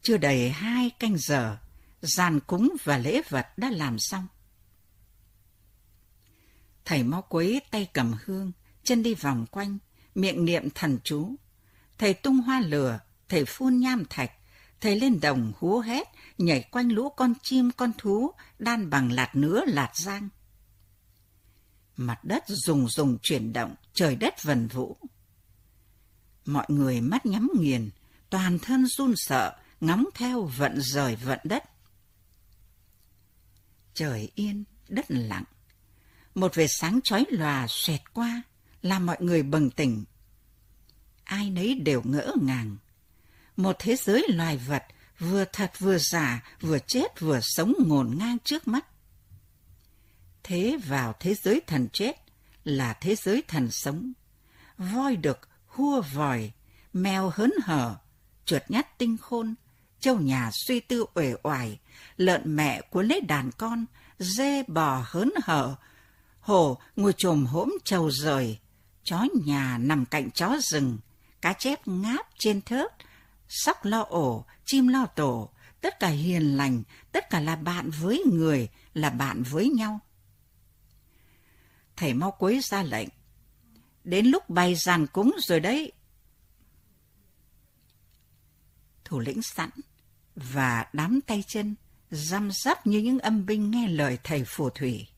Chưa đầy hai canh giờ, giàn cúng và lễ vật đã làm xong. Thầy Mau Quấy tay cầm hương, chân đi vòng quanh, miệng niệm thần chú. Thầy tung hoa lửa, thầy phun nham thạch, thầy lên đồng hú hét, nhảy quanh lũ con chim con thú, đan bằng lạt nứa lạt giang. Mặt đất rùng rùng chuyển động, trời đất vần vũ. Mọi người mắt nhắm nghiền, toàn thân run sợ, ngóng theo vận rời vận đất. Trời yên, đất lặng. Một vệt sáng chói lòa xẹt qua, làm mọi người bừng tỉnh. Ai nấy đều ngỡ ngàng. Một thế giới loài vật, vừa thật vừa giả, vừa chết vừa sống ngổn ngang trước mắt. Thế vào thế giới thần chết là thế giới thần sống. Voi đực hua vòi, mèo hớn hở, chuột nhắt tinh khôn, trâu nhà suy tư uể oải, lợn mẹ cuốn lấy đàn con, dê bò hớn hở, hổ ngồi chồm hổm trầu rời, chó nhà nằm cạnh chó rừng, cá chép ngáp trên thớt, sóc lo ổ, chim lo tổ, tất cả hiền lành, tất cả là bạn với người, là bạn với nhau. Thầy Mau Quấy ra lệnh, đến lúc bày giàn cúng rồi đấy. Thủ lĩnh sẵn, và đám tay chân răm rắp như những âm binh nghe lời thầy phù thủy.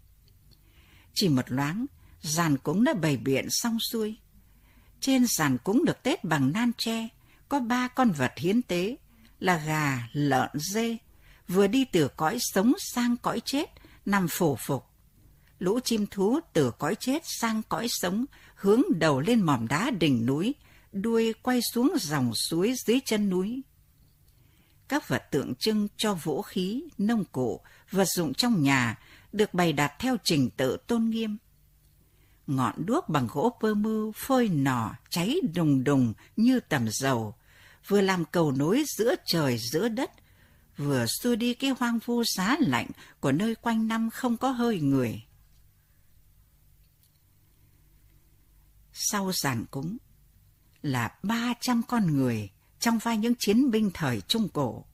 Chỉ một loáng, giàn cúng đã bày biện xong xuôi. Trên giàn cúng được tết bằng nan tre, có ba con vật hiến tế, là gà, lợn, dê, vừa đi từ cõi sống sang cõi chết, nằm phổ phục. Lũ chim thú từ cõi chết sang cõi sống, hướng đầu lên mỏm đá đỉnh núi, đuôi quay xuống dòng suối dưới chân núi. Các vật tượng trưng cho vũ khí, nông cụ, vật dụng trong nhà được bày đặt theo trình tự tôn nghiêm. Ngọn đuốc bằng gỗ pơ mưu phơi nỏ cháy đùng đùng như tầm dầu, vừa làm cầu nối giữa trời giữa đất, vừa xua đi cái hoang vu giá lạnh của nơi quanh năm không có hơi người. Sau giàn cúng là ba trăm con người trong vai những chiến binh thời Trung Cổ.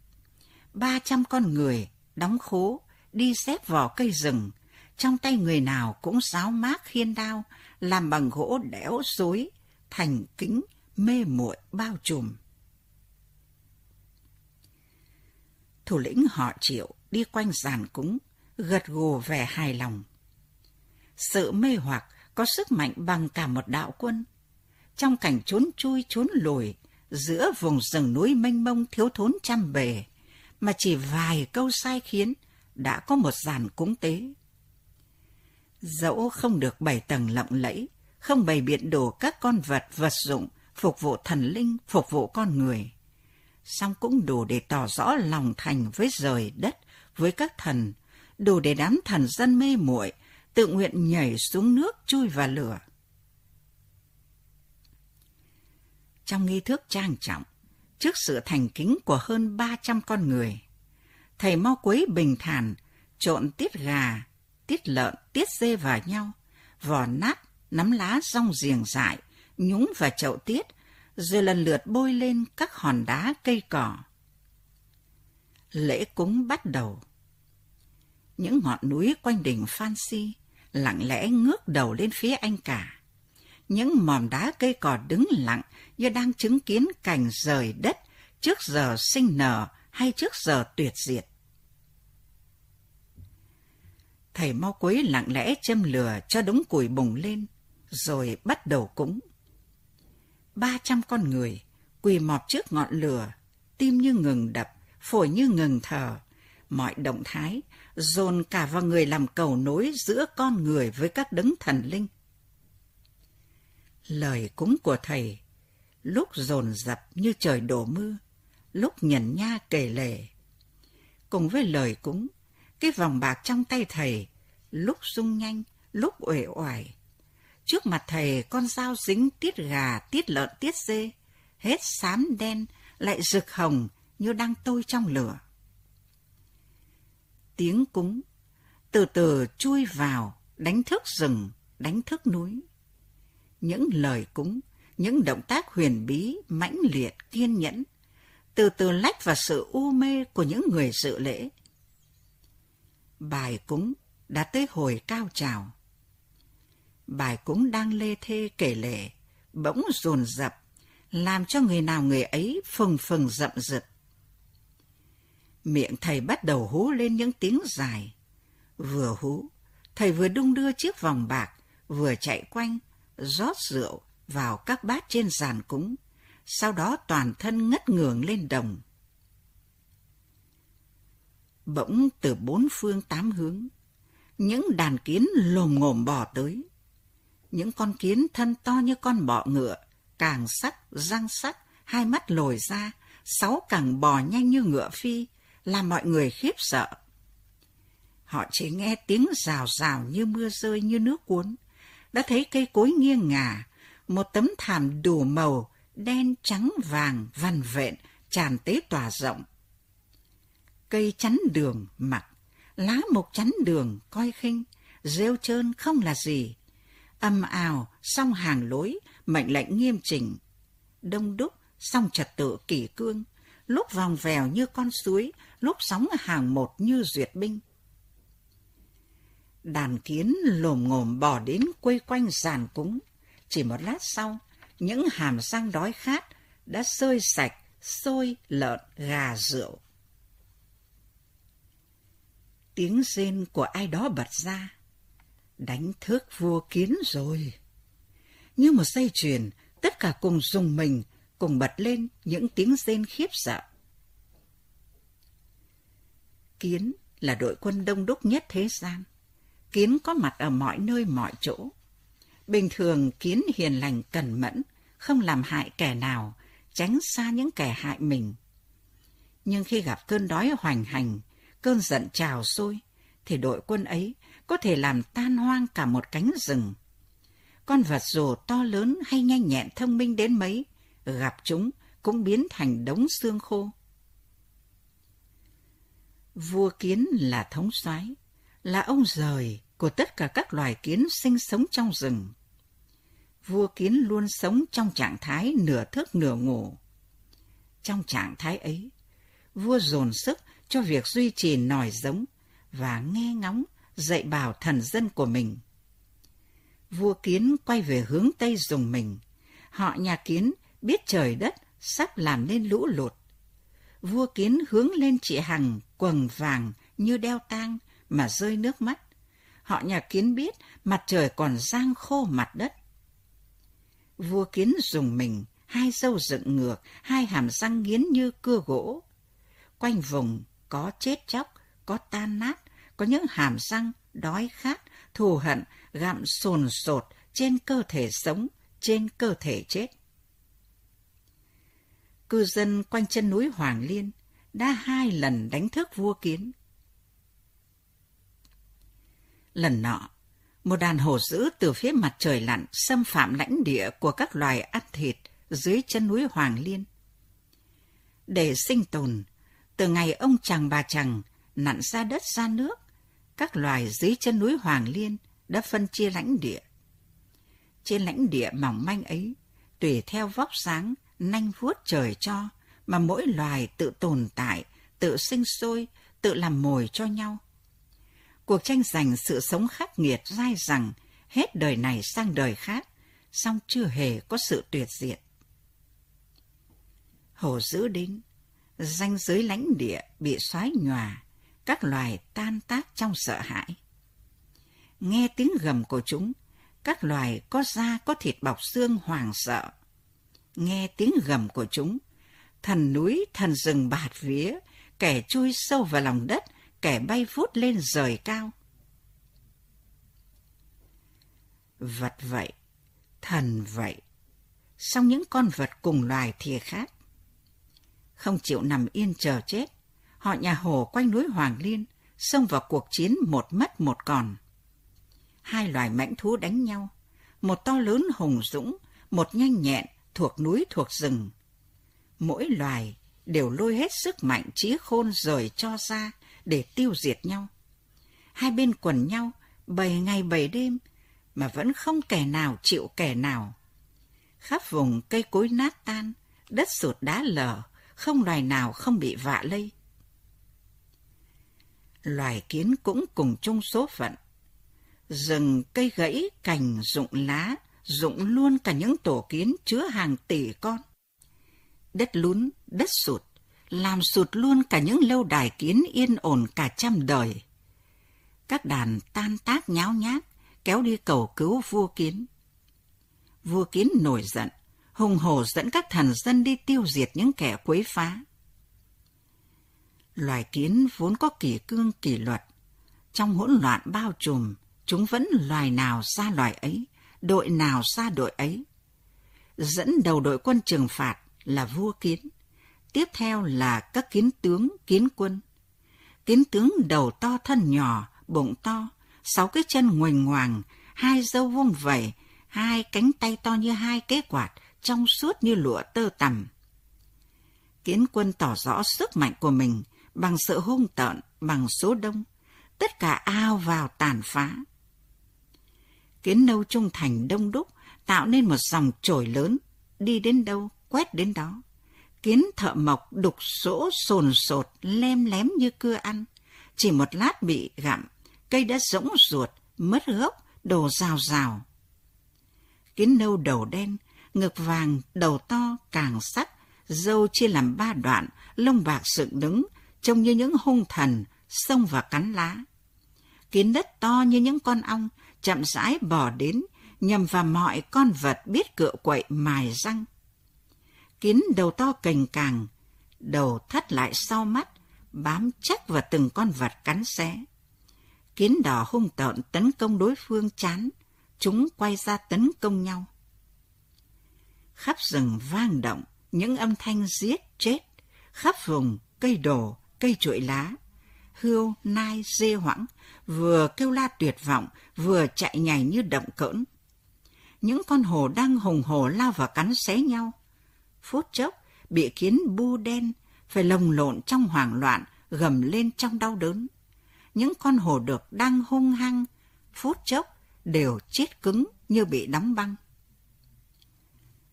Ba trăm con người đóng khố, đi xếp vỏ cây rừng, trong tay người nào cũng giáo mác khiên đao, làm bằng gỗ đẽo dối, thành kính, mê muội bao trùm. Thủ lĩnh họ Triệu đi quanh giàn cúng, gật gù vẻ hài lòng. Sự mê hoặc có sức mạnh bằng cả một đạo quân. Trong cảnh trốn chui trốn lùi, giữa vùng rừng núi mênh mông thiếu thốn trăm bề, mà chỉ vài câu sai khiến đã có một giàn cúng tế. Dẫu không được bày tầng lộng lẫy, không bày biện đồ các con vật vật dụng, phục vụ thần linh, phục vụ con người, song cũng đủ để tỏ rõ lòng thành với trời đất, với các thần, đủ để đám thần dân mê muội tự nguyện nhảy xuống nước chui vào lửa. Trong nghi thức trang trọng, trước sự thành kính của hơn ba trăm con người, thầy Mau Quấy bình thản trộn tiết gà, tiết lợn, tiết dê vào nhau, vỏ nát, nắm lá rong giềng dại, nhúng vào chậu tiết, rồi lần lượt bôi lên các hòn đá cây cỏ. Lễ cúng bắt đầu. Những ngọn núi quanh đỉnh Phan Xi lặng lẽ ngước đầu lên phía anh cả. Những mỏm đá cây cỏ đứng lặng như đang chứng kiến cảnh rời đất trước giờ sinh nở hay trước giờ tuyệt diệt. Thầy Mau Quấy lặng lẽ châm lửa cho đống củi bùng lên, rồi bắt đầu cúng. Ba trăm con người quỳ mọp trước ngọn lửa, tim như ngừng đập, phổi như ngừng thở, mọi động thái dồn cả vào người làm cầu nối giữa con người với các đấng thần linh. Lời cúng của thầy lúc dồn dập như trời đổ mưa, lúc nhẩn nha kể lể. Cùng với lời cúng, cái vòng bạc trong tay thầy lúc rung nhanh, lúc uể oải. Trước mặt thầy con dao dính tiết gà, tiết lợn, tiết dê, hết xám đen lại rực hồng như đang tôi trong lửa. Tiếng cúng từ từ chui vào, đánh thức rừng, đánh thức núi. Những lời cúng, những động tác huyền bí, mãnh liệt, kiên nhẫn, từ từ lách vào sự u mê của những người dự lễ. Bài cúng đã tới hồi cao trào. Bài cúng đang lê thê kể lể, bỗng dồn dập, làm cho người nào người ấy phừng phừng rậm rực. Miệng thầy bắt đầu hú lên những tiếng dài. Vừa hú, thầy vừa đung đưa chiếc vòng bạc, vừa chạy quanh, rót rượu vào các bát trên giàn cúng, sau đó toàn thân ngất ngưởng lên đồng. Bỗng từ bốn phương tám hướng, những đàn kiến lồm ngồm bò tới. Những con kiến thân to như con bọ ngựa, càng sắc, răng sắc, hai mắt lồi ra, sáu càng bò nhanh như ngựa phi, làm mọi người khiếp sợ. Họ chỉ nghe tiếng rào rào như mưa rơi, như nước cuốn, đã thấy cây cối nghiêng ngả, một tấm thảm đủ màu, đen trắng vàng, vằn vện, tràn tế tòa rộng. Cây chắn đường, mặc, lá mục chắn đường, coi khinh, rêu trơn không là gì. Âm ào, song hàng lối, mệnh lệnh nghiêm chỉnh. Đông đúc, song trật tự kỷ cương, lúc vòng vèo như con suối, lúc sóng hàng một như duyệt binh. Đàn kiến lồm ngồm bò đến quây quanh giàn cúng. Chỉ một lát sau, những hàm răng đói khát đã sơi sạch xôi, lợn, gà, rượu. Tiếng rên của ai đó bật ra. Đánh thức vua kiến rồi. Như một dây chuyền, tất cả cùng rùng mình, cùng bật lên những tiếng rên khiếp sợ. Kiến là đội quân đông đúc nhất thế gian. Kiến có mặt ở mọi nơi mọi chỗ. Bình thường kiến hiền lành cẩn mẫn, không làm hại kẻ nào, tránh xa những kẻ hại mình. Nhưng khi gặp cơn đói hoành hành, cơn giận trào sôi, thì đội quân ấy có thể làm tan hoang cả một cánh rừng. Con vật dù to lớn hay nhanh nhẹn thông minh đến mấy, gặp chúng cũng biến thành đống xương khô. Vua kiến là thống soái, là ông giời của tất cả các loài kiến sinh sống trong rừng. Vua kiến luôn sống trong trạng thái nửa thức nửa ngủ. Trong trạng thái ấy, vua dồn sức cho việc duy trì nòi giống và nghe ngóng dạy bảo thần dân của mình. Vua kiến quay về hướng Tây dùng mình. Họ nhà kiến biết trời đất sắp làm nên lũ lụt. Vua kiến hướng lên chị Hằng quầng vàng như đeo tang mà rơi nước mắt. Họ nhà kiến biết mặt trời còn rang khô mặt đất. Vua kiến rùng mình, hai râu dựng ngược, hai hàm răng nghiến như cưa gỗ. Quanh vùng có chết chóc, có tan nát, có những hàm răng đói khát, thù hận gặm sồn sột trên cơ thể sống, trên cơ thể chết. cư dân quanh chân núi Hoàng Liên đã hai lần đánh thức vua Kiến. Lần nọ, một đàn hổ dữ từ phía mặt trời lặn xâm phạm lãnh địa của các loài ăn thịt dưới chân núi Hoàng Liên. Để sinh tồn, từ ngày ông chàng bà chàng nặn ra đất ra nước, các loài dưới chân núi Hoàng Liên đã phân chia lãnh địa. Trên lãnh địa mỏng manh ấy, tùy theo vóc dáng, nanh vuốt trời cho, mà mỗi loài tự tồn tại, tự sinh sôi, tự làm mồi cho nhau. Cuộc tranh giành sự sống khắc nghiệt dai dẳng hết đời này sang đời khác, song chưa hề có sự tuyệt diệt. Hổ dữ đến, ranh giới lãnh địa bị xoáy nhòa, các loài tan tác trong sợ hãi. Nghe tiếng gầm của chúng, các loài có da có thịt bọc xương hoảng sợ. Nghe tiếng gầm của chúng, thần núi thần rừng bạt vía, kẻ chui sâu vào lòng đất, kẻ bay vút lên rời cao. Vật vậy, thần vậy, song những con vật cùng loài thì khác. Không chịu nằm yên chờ chết, họ nhà hổ quanh núi Hoàng Liên xông vào cuộc chiến một mất một còn. Hai loài mãnh thú đánh nhau, một to lớn hùng dũng, một nhanh nhẹn thuộc núi thuộc rừng. Mỗi loài đều lôi hết sức mạnh trí khôn rồi cho ra để tiêu diệt nhau. Hai bên quần nhau bảy ngày bảy đêm mà vẫn không kẻ nào chịu kẻ nào. Khắp vùng cây cối nát tan, đất sụt đá lở, không loài nào không bị vạ lây. Loài kiến cũng cùng chung số phận. Rừng cây gãy cành rụng lá, rụng luôn cả những tổ kiến chứa hàng tỷ con. Đất lún, đất sụt, làm sụt luôn cả những lâu đài kiến yên ổn cả trăm đời. Các đàn tan tác nháo nhác, kéo đi cầu cứu vua Kiến. Vua Kiến nổi giận, hùng hổ dẫn các thần dân đi tiêu diệt những kẻ quấy phá. Loài kiến vốn có kỷ cương kỷ luật, trong hỗn loạn bao trùm, chúng vẫn loài nào ra loài ấy, đội nào ra đội ấy. Dẫn đầu đội quân trừng phạt là vua Kiến, tiếp theo là các kiến tướng, kiến quân. Kiến tướng đầu to thân nhỏ, bụng to, sáu cái chân nguềnh ngoàng, hai râu vuông vẩy, hai cánh tay to như hai cái quạt, trong suốt như lụa tơ tằm. Kiến quân tỏ rõ sức mạnh của mình bằng sự hung tợn, bằng số đông, tất cả ao vào tàn phá. Kiến nâu trung thành đông đúc, tạo nên một dòng chổi lớn, đi đến đâu, quét đến đó. Kiến thợ mộc đục sỗ sồn sột, lem lém như cưa ăn. Chỉ một lát bị gặm, cây đã rỗng ruột, mất gốc, đổ rào rào. Kiến nâu đầu đen, ngực vàng, đầu to, càng sắc, râu chia làm ba đoạn, lông bạc dựng đứng, trông như những hung thần, xông và cắn lá. Kiến đất to như những con ong, chậm rãi bò đến, nhằm vào mọi con vật biết cựa quậy mài răng. Kiến đầu to cành càng, đầu thắt lại sau mắt, bám chắc vào từng con vật cắn xé. Kiến đỏ hung tợn tấn công đối phương chán, chúng quay ra tấn công nhau. Khắp rừng vang động những âm thanh giết chết, khắp vùng cây đổ, cây trụi lá. Hươu, nai, dê hoãng vừa kêu la tuyệt vọng, vừa chạy nhảy như động cỡn. Những con hổ đang hùng hổ lao vào cắn xé nhau. Phút chốc bị kiến bu đen phải lồng lộn trong hoảng loạn, gầm lên trong đau đớn. Những con hổ đực đang hung hăng, phút chốc đều chết cứng như bị đóng băng.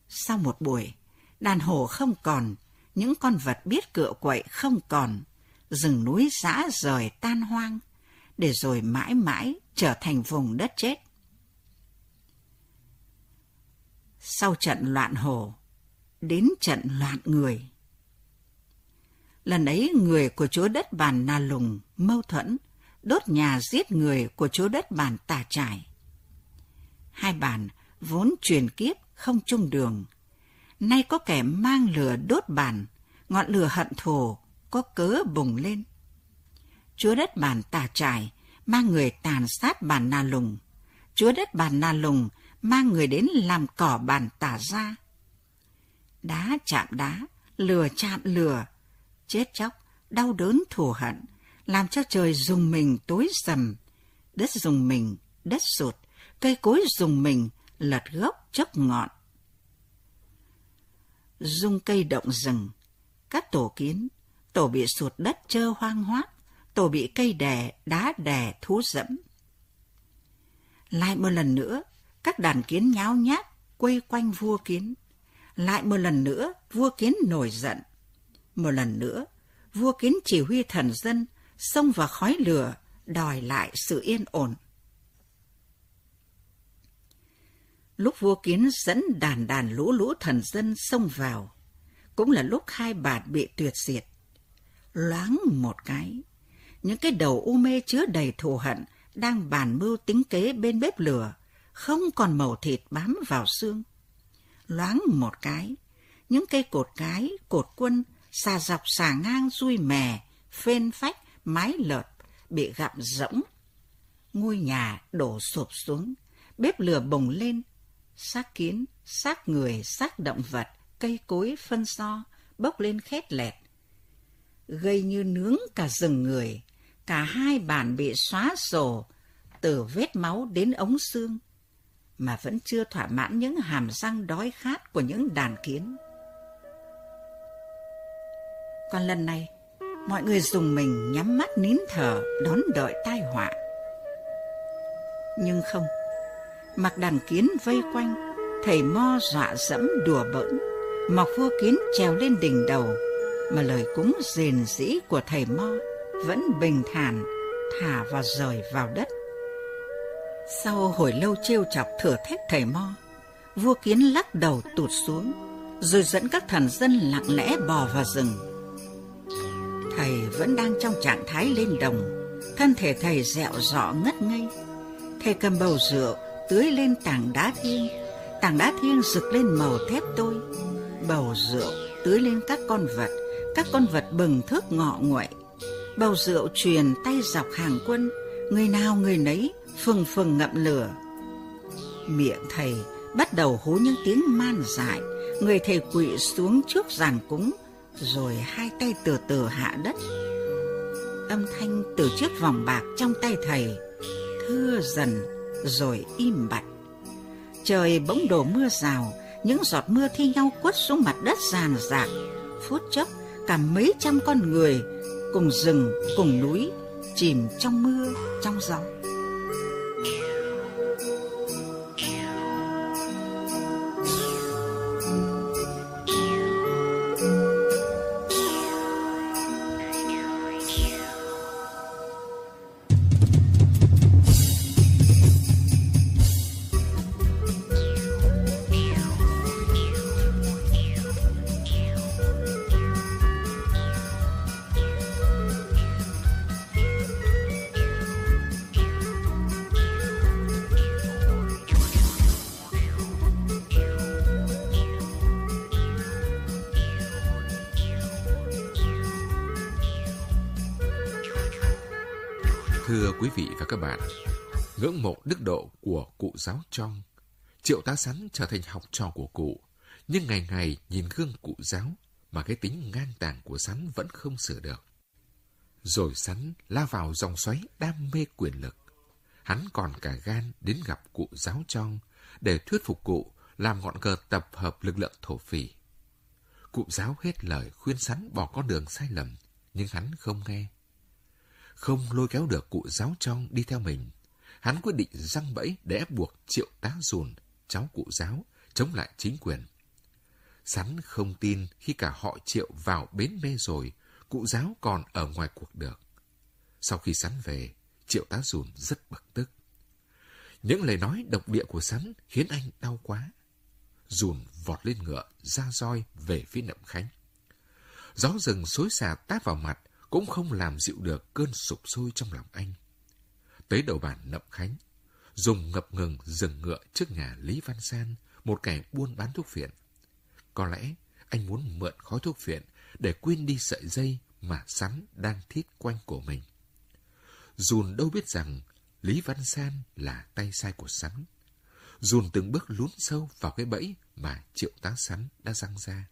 Sau một buổi, đàn hổ không còn, những con vật biết cựa quậy không còn, rừng núi rã rời tan hoang, để rồi mãi mãi trở thành vùng đất chết. Sau trận loạn hổ, đến trận loạn người. Lần ấy người của chúa đất Bàn Na Lùng mâu thuẫn, đốt nhà giết người của chúa đất Bàn Tà Trải. Hai bàn vốn truyền kiếp không chung đường, nay có kẻ mang lửa đốt bàn, ngọn lửa hận thù có cớ bùng lên. Chúa đất Bàn Tà Trải mang người tàn sát Bàn Na Lùng, chúa đất Bàn Na Lùng mang người đến làm cỏ Bàn Tà Gia. Đá chạm đá, lửa chạm lửa, chết chóc, đau đớn thù hận, làm cho trời rùng mình tối sầm, đất rùng mình, đất sụt, cây cối rùng mình, lật gốc chốc ngọn. Rung cây động rừng, các tổ kiến, tổ bị sụt đất trơ hoang hoác, tổ bị cây đè, đá đè, thú dẫm. Lại một lần nữa, các đàn kiến nháo nhác quây quanh vua kiến. Lại một lần nữa, vua kiến nổi giận. Một lần nữa, vua kiến chỉ huy thần dân xông vào khói lửa, đòi lại sự yên ổn. Lúc vua kiến dẫn đàn đàn lũ lũ thần dân xông vào, cũng là lúc hai bản bị tuyệt diệt. Loáng một cái, những cái đầu u mê chứa đầy thù hận đang bàn mưu tính kế bên bếp lửa, không còn màu thịt bám vào xương. Loáng một cái, những cây cột cái, cột quân, xà dọc xà ngang dui mè, phên phách, mái lợp bị gặm rỗng. Ngôi nhà đổ sụp xuống, bếp lửa bùng lên, xác kiến, xác người, xác động vật, cây cối phân so, bốc lên khét lẹt. Gây như nướng cả rừng người, cả hai bản bị xóa sổ, từ vết máu đến ống xương, mà vẫn chưa thỏa mãn những hàm răng đói khát của những đàn kiến. Còn lần này, mọi người rùng mình nhắm mắt nín thở đón đợi tai họa. Nhưng không, mặc đàn kiến vây quanh, thầy Mo dọa dẫm đùa bỡn, mọc vua kiến trèo lên đỉnh đầu, mà lời cúng rền rĩ của thầy Mo vẫn bình thản, thả và rời vào đất. Sau hồi lâu trêu chọc thử thách thầy Mo, vua kiến lắc đầu tụt xuống, rồi dẫn các thần dân lặng lẽ bò vào rừng. Thầy vẫn đang trong trạng thái lên đồng, thân thể thầy dẹo dọ ngất ngây. Thầy cầm bầu rượu tưới lên tảng đá thiêng, tảng đá thiêng rực lên màu thép tôi. Bầu rượu tưới lên các con vật, các con vật bừng thức ngọ nguậy. Bầu rượu truyền tay dọc hàng quân, người nào người nấy phừng phừng ngậm lửa. Miệng thầy bắt đầu hú những tiếng man dại, người thầy quỵ xuống trước giàn cúng, rồi hai tay từ từ hạ đất. Âm thanh từ chiếc vòng bạc trong tay thầy thưa dần rồi im bặt. Trời bỗng đổ mưa rào, những giọt mưa thi nhau quất xuống mặt đất ràn rạc. Phút chốc, cả mấy trăm con người cùng rừng, cùng núi chìm trong mưa, trong gió. Thưa quý vị và các bạn, ngưỡng mộ đức độ của cụ giáo trong, Triệu Tá Sắn trở thành học trò của cụ, nhưng ngày ngày nhìn gương cụ giáo mà cái tính ngang tàng của Sắn vẫn không sửa được. Rồi Sắn lao vào dòng xoáy đam mê quyền lực. Hắn còn cả gan đến gặp cụ giáo trong để thuyết phục cụ làm ngọn cờ tập hợp lực lượng thổ phỉ. Cụ giáo hết lời khuyên Sắn bỏ con đường sai lầm, nhưng hắn không nghe. Không lôi kéo được cụ giáo trong đi theo mình, hắn quyết định giăng bẫy để ép buộc Triệu Tá Dùn, cháu cụ giáo, chống lại chính quyền. Sắn không tin khi cả họ Triệu vào bến mê rồi, cụ giáo còn ở ngoài cuộc được. Sau khi Sắn về, Triệu Tá Dùn rất bực tức. Những lời nói độc địa của Sắn khiến anh đau quá. Dùn vọt lên ngựa, ra roi về phía Nậm Khánh. Gió rừng xối xả tát vào mặt, cũng không làm dịu được cơn sục sôi trong lòng anh. Tới đầu bản Nậm Khánh, Dùng ngập ngừng dừng ngựa trước nhà Lý Văn San, một kẻ buôn bán thuốc phiện. Có lẽ anh muốn mượn khói thuốc phiện để quên đi sợi dây mà Sắn đang thít quanh cổ mình. Dùn đâu biết rằng Lý Văn San là tay sai của Sắn. Dùn từng bước lún sâu vào cái bẫy mà Triệu Tá Sắn đã giăng ra.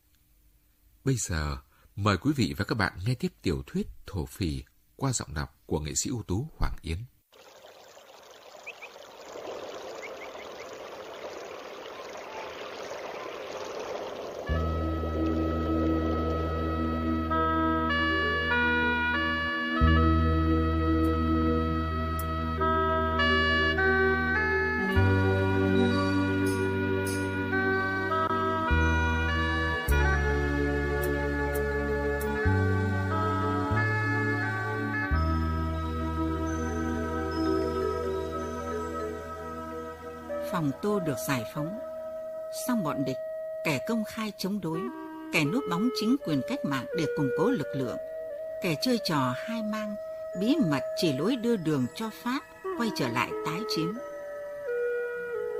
Bây giờ, mời quý vị và các bạn nghe tiếp tiểu thuyết Thổ Phỉ qua giọng đọc của nghệ sĩ ưu tú Hoàng Yến. Phòng Tô được giải phóng. Sau bọn địch, kẻ công khai chống đối, kẻ núp bóng chính quyền cách mạng để củng cố lực lượng, kẻ chơi trò hai mang, bí mật chỉ lối đưa đường cho Pháp quay trở lại tái chiếm.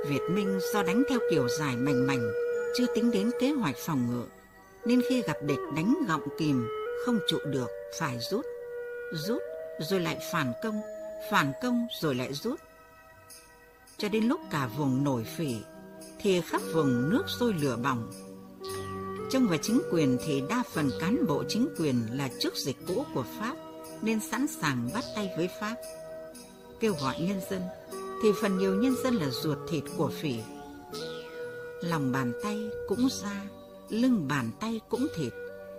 Việt Minh do đánh theo kiểu giải mảnh mảnh, chưa tính đến kế hoạch phòng ngự, nên khi gặp địch đánh gọng kìm, không trụ được, phải rút. Rút rồi lại phản công, phản công rồi lại rút. Cho đến lúc cả vùng nổi phỉ thì khắp vùng nước sôi lửa bỏng. Trong và chính quyền thì đa phần cán bộ chính quyền là chức dịch cũ của Pháp nên sẵn sàng bắt tay với Pháp. Kêu gọi nhân dân thì phần nhiều nhân dân là ruột thịt của phỉ. Lòng bàn tay cũng da, lưng bàn tay cũng thịt,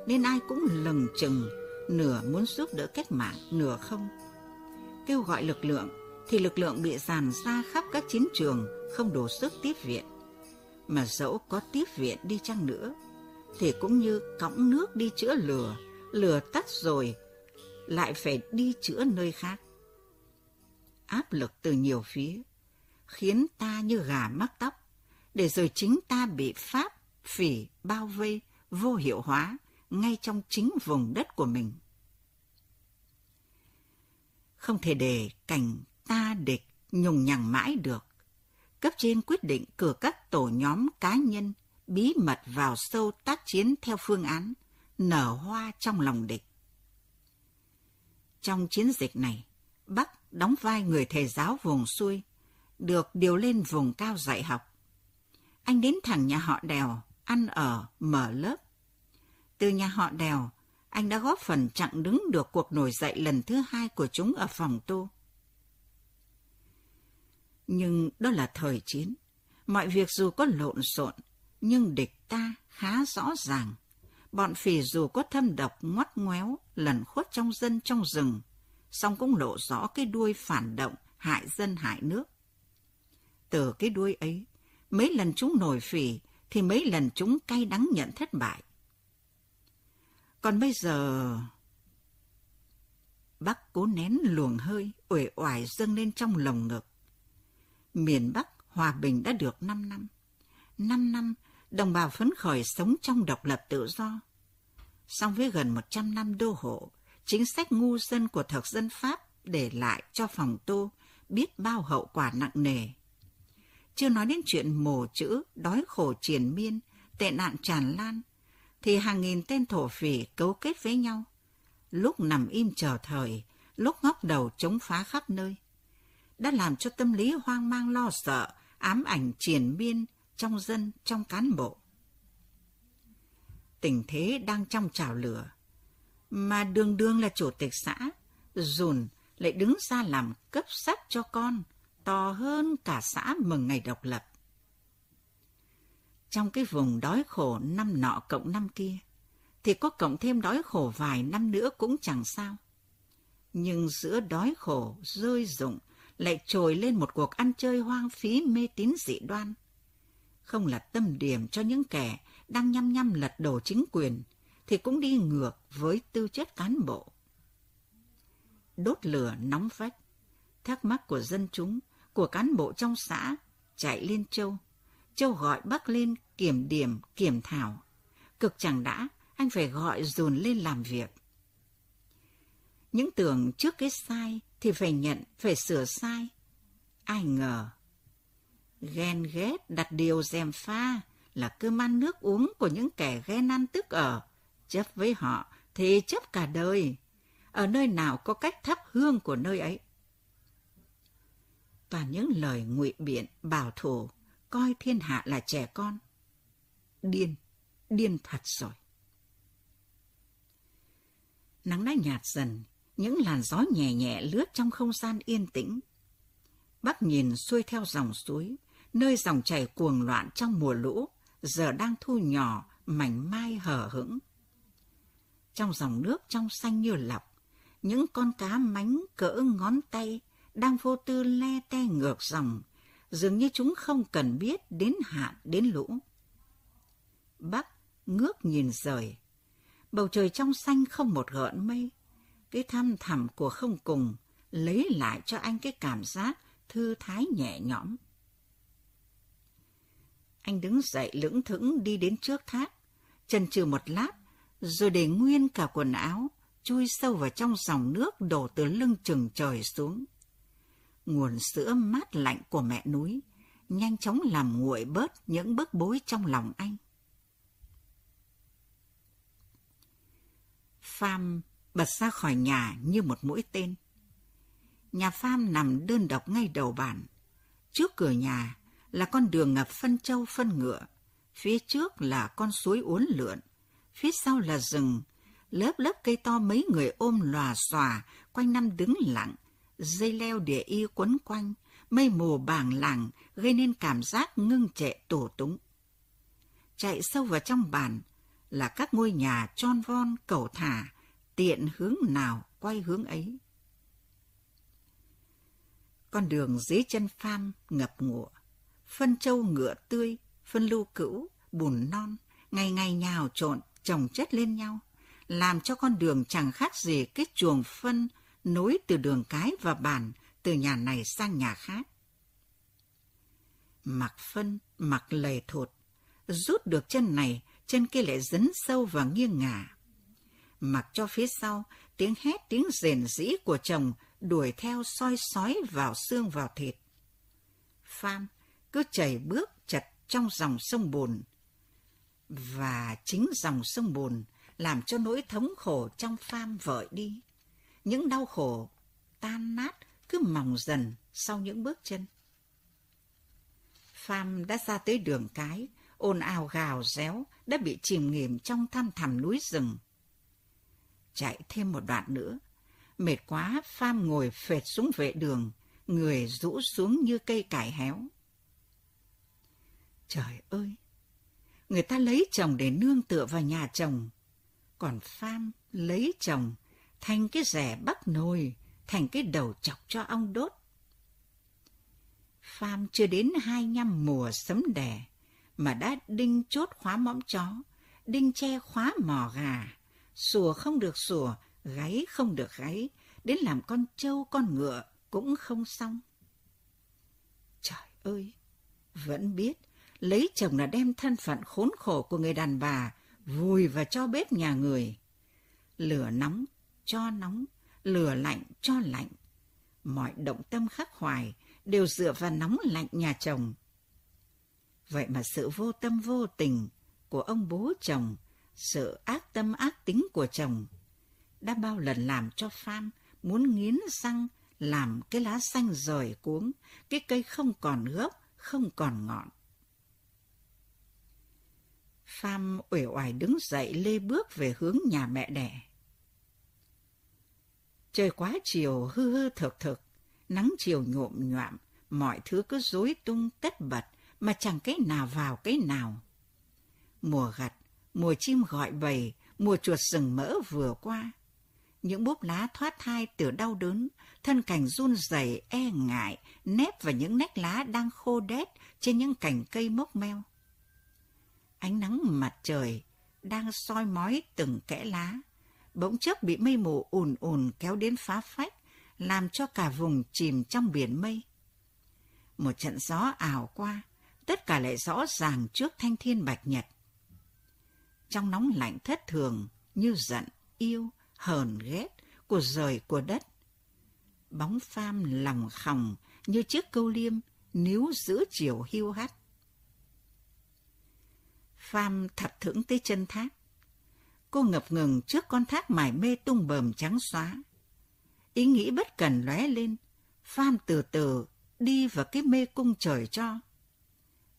nên ai cũng lừng chừng, nửa muốn giúp đỡ cách mạng, nửa không. Kêu gọi lực lượng thì lực lượng bị dàn ra khắp các chiến trường, không đủ sức tiếp viện. Mà dẫu có tiếp viện đi chăng nữa, thì cũng như cõng nước đi chữa lửa, lửa tắt rồi, lại phải đi chữa nơi khác. Áp lực từ nhiều phía, khiến ta như gà mắc tóc, để rồi chính ta bị Pháp, phỉ, bao vây, vô hiệu hóa, ngay trong chính vùng đất của mình. Không thể để cảnh ta địch nhùng nhằng mãi được. Cấp trên quyết định cử các tổ nhóm cá nhân bí mật vào sâu tác chiến theo phương án nở hoa trong lòng địch. Trong chiến dịch này, Bắc đóng vai người thầy giáo vùng xuôi, được điều lên vùng cao dạy học. Anh đến thẳng nhà họ Đèo, ăn ở, mở lớp. Từ nhà họ Đèo, anh đã góp phần chặn đứng được cuộc nổi dậy lần thứ hai của chúng ở Phòng Tô. Nhưng đó là thời chiến, mọi việc dù có lộn xộn, nhưng địch ta khá rõ ràng. Bọn phỉ dù có thâm độc ngoắt ngoéo, lẩn khuất trong dân trong rừng, song cũng lộ rõ cái đuôi phản động, hại dân hại nước. Từ cái đuôi ấy, mấy lần chúng nổi phỉ thì mấy lần chúng cay đắng nhận thất bại. Còn bây giờ... Bắc cố nén luồng hơi uể oải dâng lên trong lồng ngực. Miền Bắc hòa bình đã được năm năm. Năm năm, đồng bào phấn khởi sống trong độc lập tự do. Song với gần một trăm năm đô hộ, chính sách ngu dân của thực dân Pháp để lại cho Phòng Tô biết bao hậu quả nặng nề. Chưa nói đến chuyện mồ chữ, đói khổ triền miên, tệ nạn tràn lan, thì hàng nghìn tên thổ phỉ cấu kết với nhau, lúc nằm im chờ thời, lúc ngóc đầu chống phá khắp nơi, đã làm cho tâm lý hoang mang lo sợ, ám ảnh triền miên trong dân, trong cán bộ. Tình thế đang trong chảo lửa, mà đường đường là chủ tịch xã, Dùn lại đứng ra làm cấp sắc cho con, to hơn cả xã mừng ngày độc lập. Trong cái vùng đói khổ năm nọ cộng năm kia, thì có cộng thêm đói khổ vài năm nữa cũng chẳng sao. Nhưng giữa đói khổ, rơi rụng, lại trồi lên một cuộc ăn chơi hoang phí mê tín dị đoan. Không là tâm điểm cho những kẻ đang nhăm nhăm lật đổ chính quyền, thì cũng đi ngược với tư chất cán bộ. Đốt lửa nóng vách, thắc mắc của dân chúng, của cán bộ trong xã, chạy lên Châu. Châu gọi Bắc lên kiểm điểm, kiểm thảo. Cực chẳng đã, anh phải gọi Dùn lên làm việc. Những tưởng trước cái sai thì phải nhận, phải sửa sai. Ai ngờ. Ghen ghét đặt điều gièm pha là cơm ăn nước uống của những kẻ ghen ăn tức ở. Chấp với họ thì chấp cả đời. Ở nơi nào có cách thắp hương của nơi ấy. Toàn những lời ngụy biện, bảo thủ. Coi thiên hạ là trẻ con. Điên, điên thật rồi. Nắng đã nhạt dần, những làn gió nhẹ nhẹ lướt trong không gian yên tĩnh. Bác nhìn xuôi theo dòng suối, nơi dòng chảy cuồng loạn trong mùa lũ, giờ đang thu nhỏ mảnh mai hở hững. Trong dòng nước trong xanh như lọc, những con cá mánh cỡ ngón tay đang vô tư le te ngược dòng, dường như chúng không cần biết đến hạn đến lũ. Bác ngước nhìn rời, bầu trời trong xanh không một gợn mây. Cái thăm thẳm của không cùng lấy lại cho anh cái cảm giác thư thái nhẹ nhõm. Anh đứng dậy lững thững đi đến trước thác, chần chừ một lát, rồi để nguyên cả quần áo, chui sâu vào trong dòng nước đổ từ lưng chừng trời xuống. Nguồn sữa mát lạnh của mẹ núi nhanh chóng làm nguội bớt những bức bối trong lòng anh. Pham bật ra khỏi nhà như một mũi tên. Nhà Pham nằm đơn độc ngay đầu bản. Trước cửa nhà là con đường ngập phân trâu phân ngựa, phía trước là con suối uốn lượn, phía sau là rừng, lớp lớp cây to mấy người ôm lòa xòa, quanh năm đứng lặng, dây leo địa y quấn quanh, mây mù bàng làng gây nên cảm giác ngưng trệ tù túng. Chạy sâu vào trong bản là các ngôi nhà tròn von cầu thả, tiện hướng nào quay hướng ấy. Con đường dưới chân Pham ngập ngụa, phân trâu ngựa tươi, phân lưu cữu, bùn non, ngày ngày nhào trộn, chồng chất lên nhau, làm cho con đường chẳng khác gì cái chuồng phân nối từ đường cái và bản, từ nhà này sang nhà khác. Mặc phân, mặc lầy thột, rút được chân này, chân kia lại dấn sâu và nghiêng ngả. Mặc cho phía sau, tiếng hét tiếng rền rĩ của chồng đuổi theo soi sói vào xương vào thịt. Pham cứ chảy bước chật trong dòng sông bùn. Và chính dòng sông bùn làm cho nỗi thống khổ trong Pham vợi đi. Những đau khổ tan nát cứ mỏng dần sau những bước chân. Pham đã ra tới đường cái, ồn ào gào réo, đã bị chìm nghỉm trong thăm thẳm núi rừng. Chạy thêm một đoạn nữa, mệt quá Pham ngồi phệt xuống vệ đường, người rũ xuống như cây cải héo. Trời ơi! Người ta lấy chồng để nương tựa vào nhà chồng, còn Pham lấy chồng thành cái rẻ bắt nồi, thành cái đầu chọc cho ông đốt. Pham chưa đến hai năm mùa sấm đẻ mà đã đinh chốt khóa mõm chó, đinh tre khóa mỏ gà, sủa không được sủa, gáy không được gáy, đến làm con trâu con ngựa cũng không xong. Trời ơi! Vẫn biết lấy chồng là đem thân phận khốn khổ của người đàn bà vùi và cho bếp nhà người. Lửa nóng cho nóng, lửa lạnh cho lạnh. Mọi động tâm khắc khoải đều dựa vào nóng lạnh nhà chồng. Vậy mà sự vô tâm vô tình của ông bố chồng, sự ác tâm ác tính của chồng đã bao lần làm cho Pham muốn nghiến răng làm cái lá xanh rời cuống, cái cây không còn gốc, không còn ngọn. Pham uể oải đứng dậy lê bước về hướng nhà mẹ đẻ. Trời quá chiều hư hư thực thực, nắng chiều nhộm nhoạm, mọi thứ cứ rối tung tất bật mà chẳng cái nào vào cái nào. Mùa gặt, mùa chim gọi bầy, mùa chuột rừng mỡ vừa qua. Những búp lá thoát thai từ đau đớn, thân cành run rẩy e ngại, nép vào những nách lá đang khô đét trên những cành cây mốc meo. Ánh nắng mặt trời đang soi mói từng kẽ lá, bỗng chốc bị mây mù ùn ùn kéo đến phá phách, làm cho cả vùng chìm trong biển mây. Một trận gió ảo qua, tất cả lại rõ ràng trước thanh thiên bạch nhật. Trong nóng lạnh thất thường như giận, yêu, hờn ghét của trời của đất, bóng Pham lòng khòng như chiếc câu liêm níu giữa chiều hiu hắt. Pham thập thững tới chân thác. Cô ngập ngừng trước con thác mải mê tung bờm trắng xóa. Ý nghĩ bất cần lóe lên, Pham từ từ đi vào cái mê cung trời cho.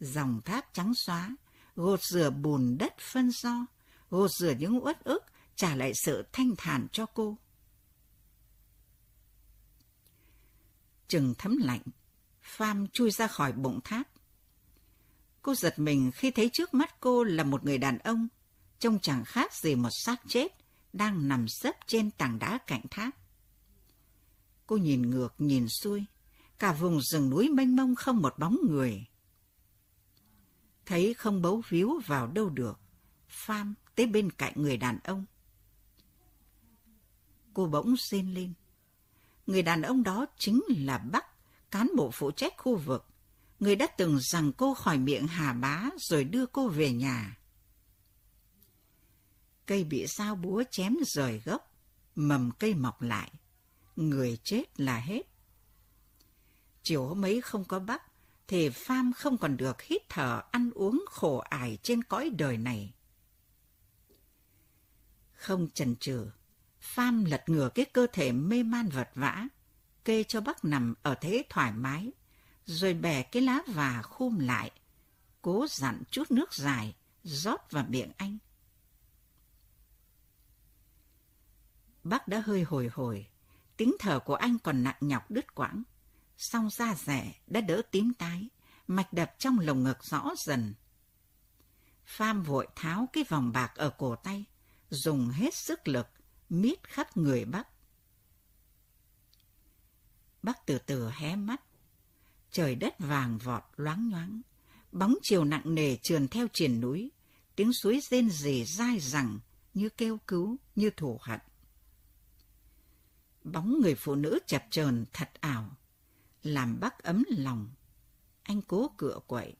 Dòng thác trắng xóa, gột rửa bùn đất phân do, gột rửa những uất ức, trả lại sự thanh thản cho cô. Chừng thấm lạnh, Pham chui ra khỏi bụng tháp. Cô giật mình khi thấy trước mắt cô là một người đàn ông, trông chẳng khác gì một xác chết, đang nằm sấp trên tảng đá cạnh tháp. Cô nhìn ngược, nhìn xuôi, cả vùng rừng núi mênh mông không một bóng người. Thấy không bấu víu vào đâu được, Pham tới bên cạnh người đàn ông. Cô bỗng rên lên. Người đàn ông đó chính là Bắc, cán bộ phụ trách khu vực, người đã từng giằng cô khỏi miệng Hà Bá rồi đưa cô về nhà. Cây bị dao búa chém rời gốc, mầm cây mọc lại, người chết là hết. Chiều hôm ấy không có Bắc, thì Pham không còn được hít thở ăn uống khổ ải trên cõi đời này. Không chần chừ, Pham lật ngửa cái cơ thể mê man vật vã, kê cho Bắc nằm ở thế thoải mái, rồi bẻ cái lá và khum lại, cố dặn chút nước dài, rót vào miệng anh. Bắc đã hơi hồi hồi, tiếng thở của anh còn nặng nhọc đứt quãng, song da rẻ đã đỡ tím tái, mạch đập trong lồng ngực rõ dần. Pham vội tháo cái vòng bạc ở cổ tay, dùng hết sức lực, miết khắp người Bắc. Bắc từ từ hé mắt, trời đất vàng vọt loáng nhoáng, bóng chiều nặng nề trườn theo triền núi, tiếng suối rên rỉ dai dẳng như kêu cứu, như thù hận. Bóng người phụ nữ chập chờn thật ảo, làm Bắc ấm lòng. Anh cố cựa quậy,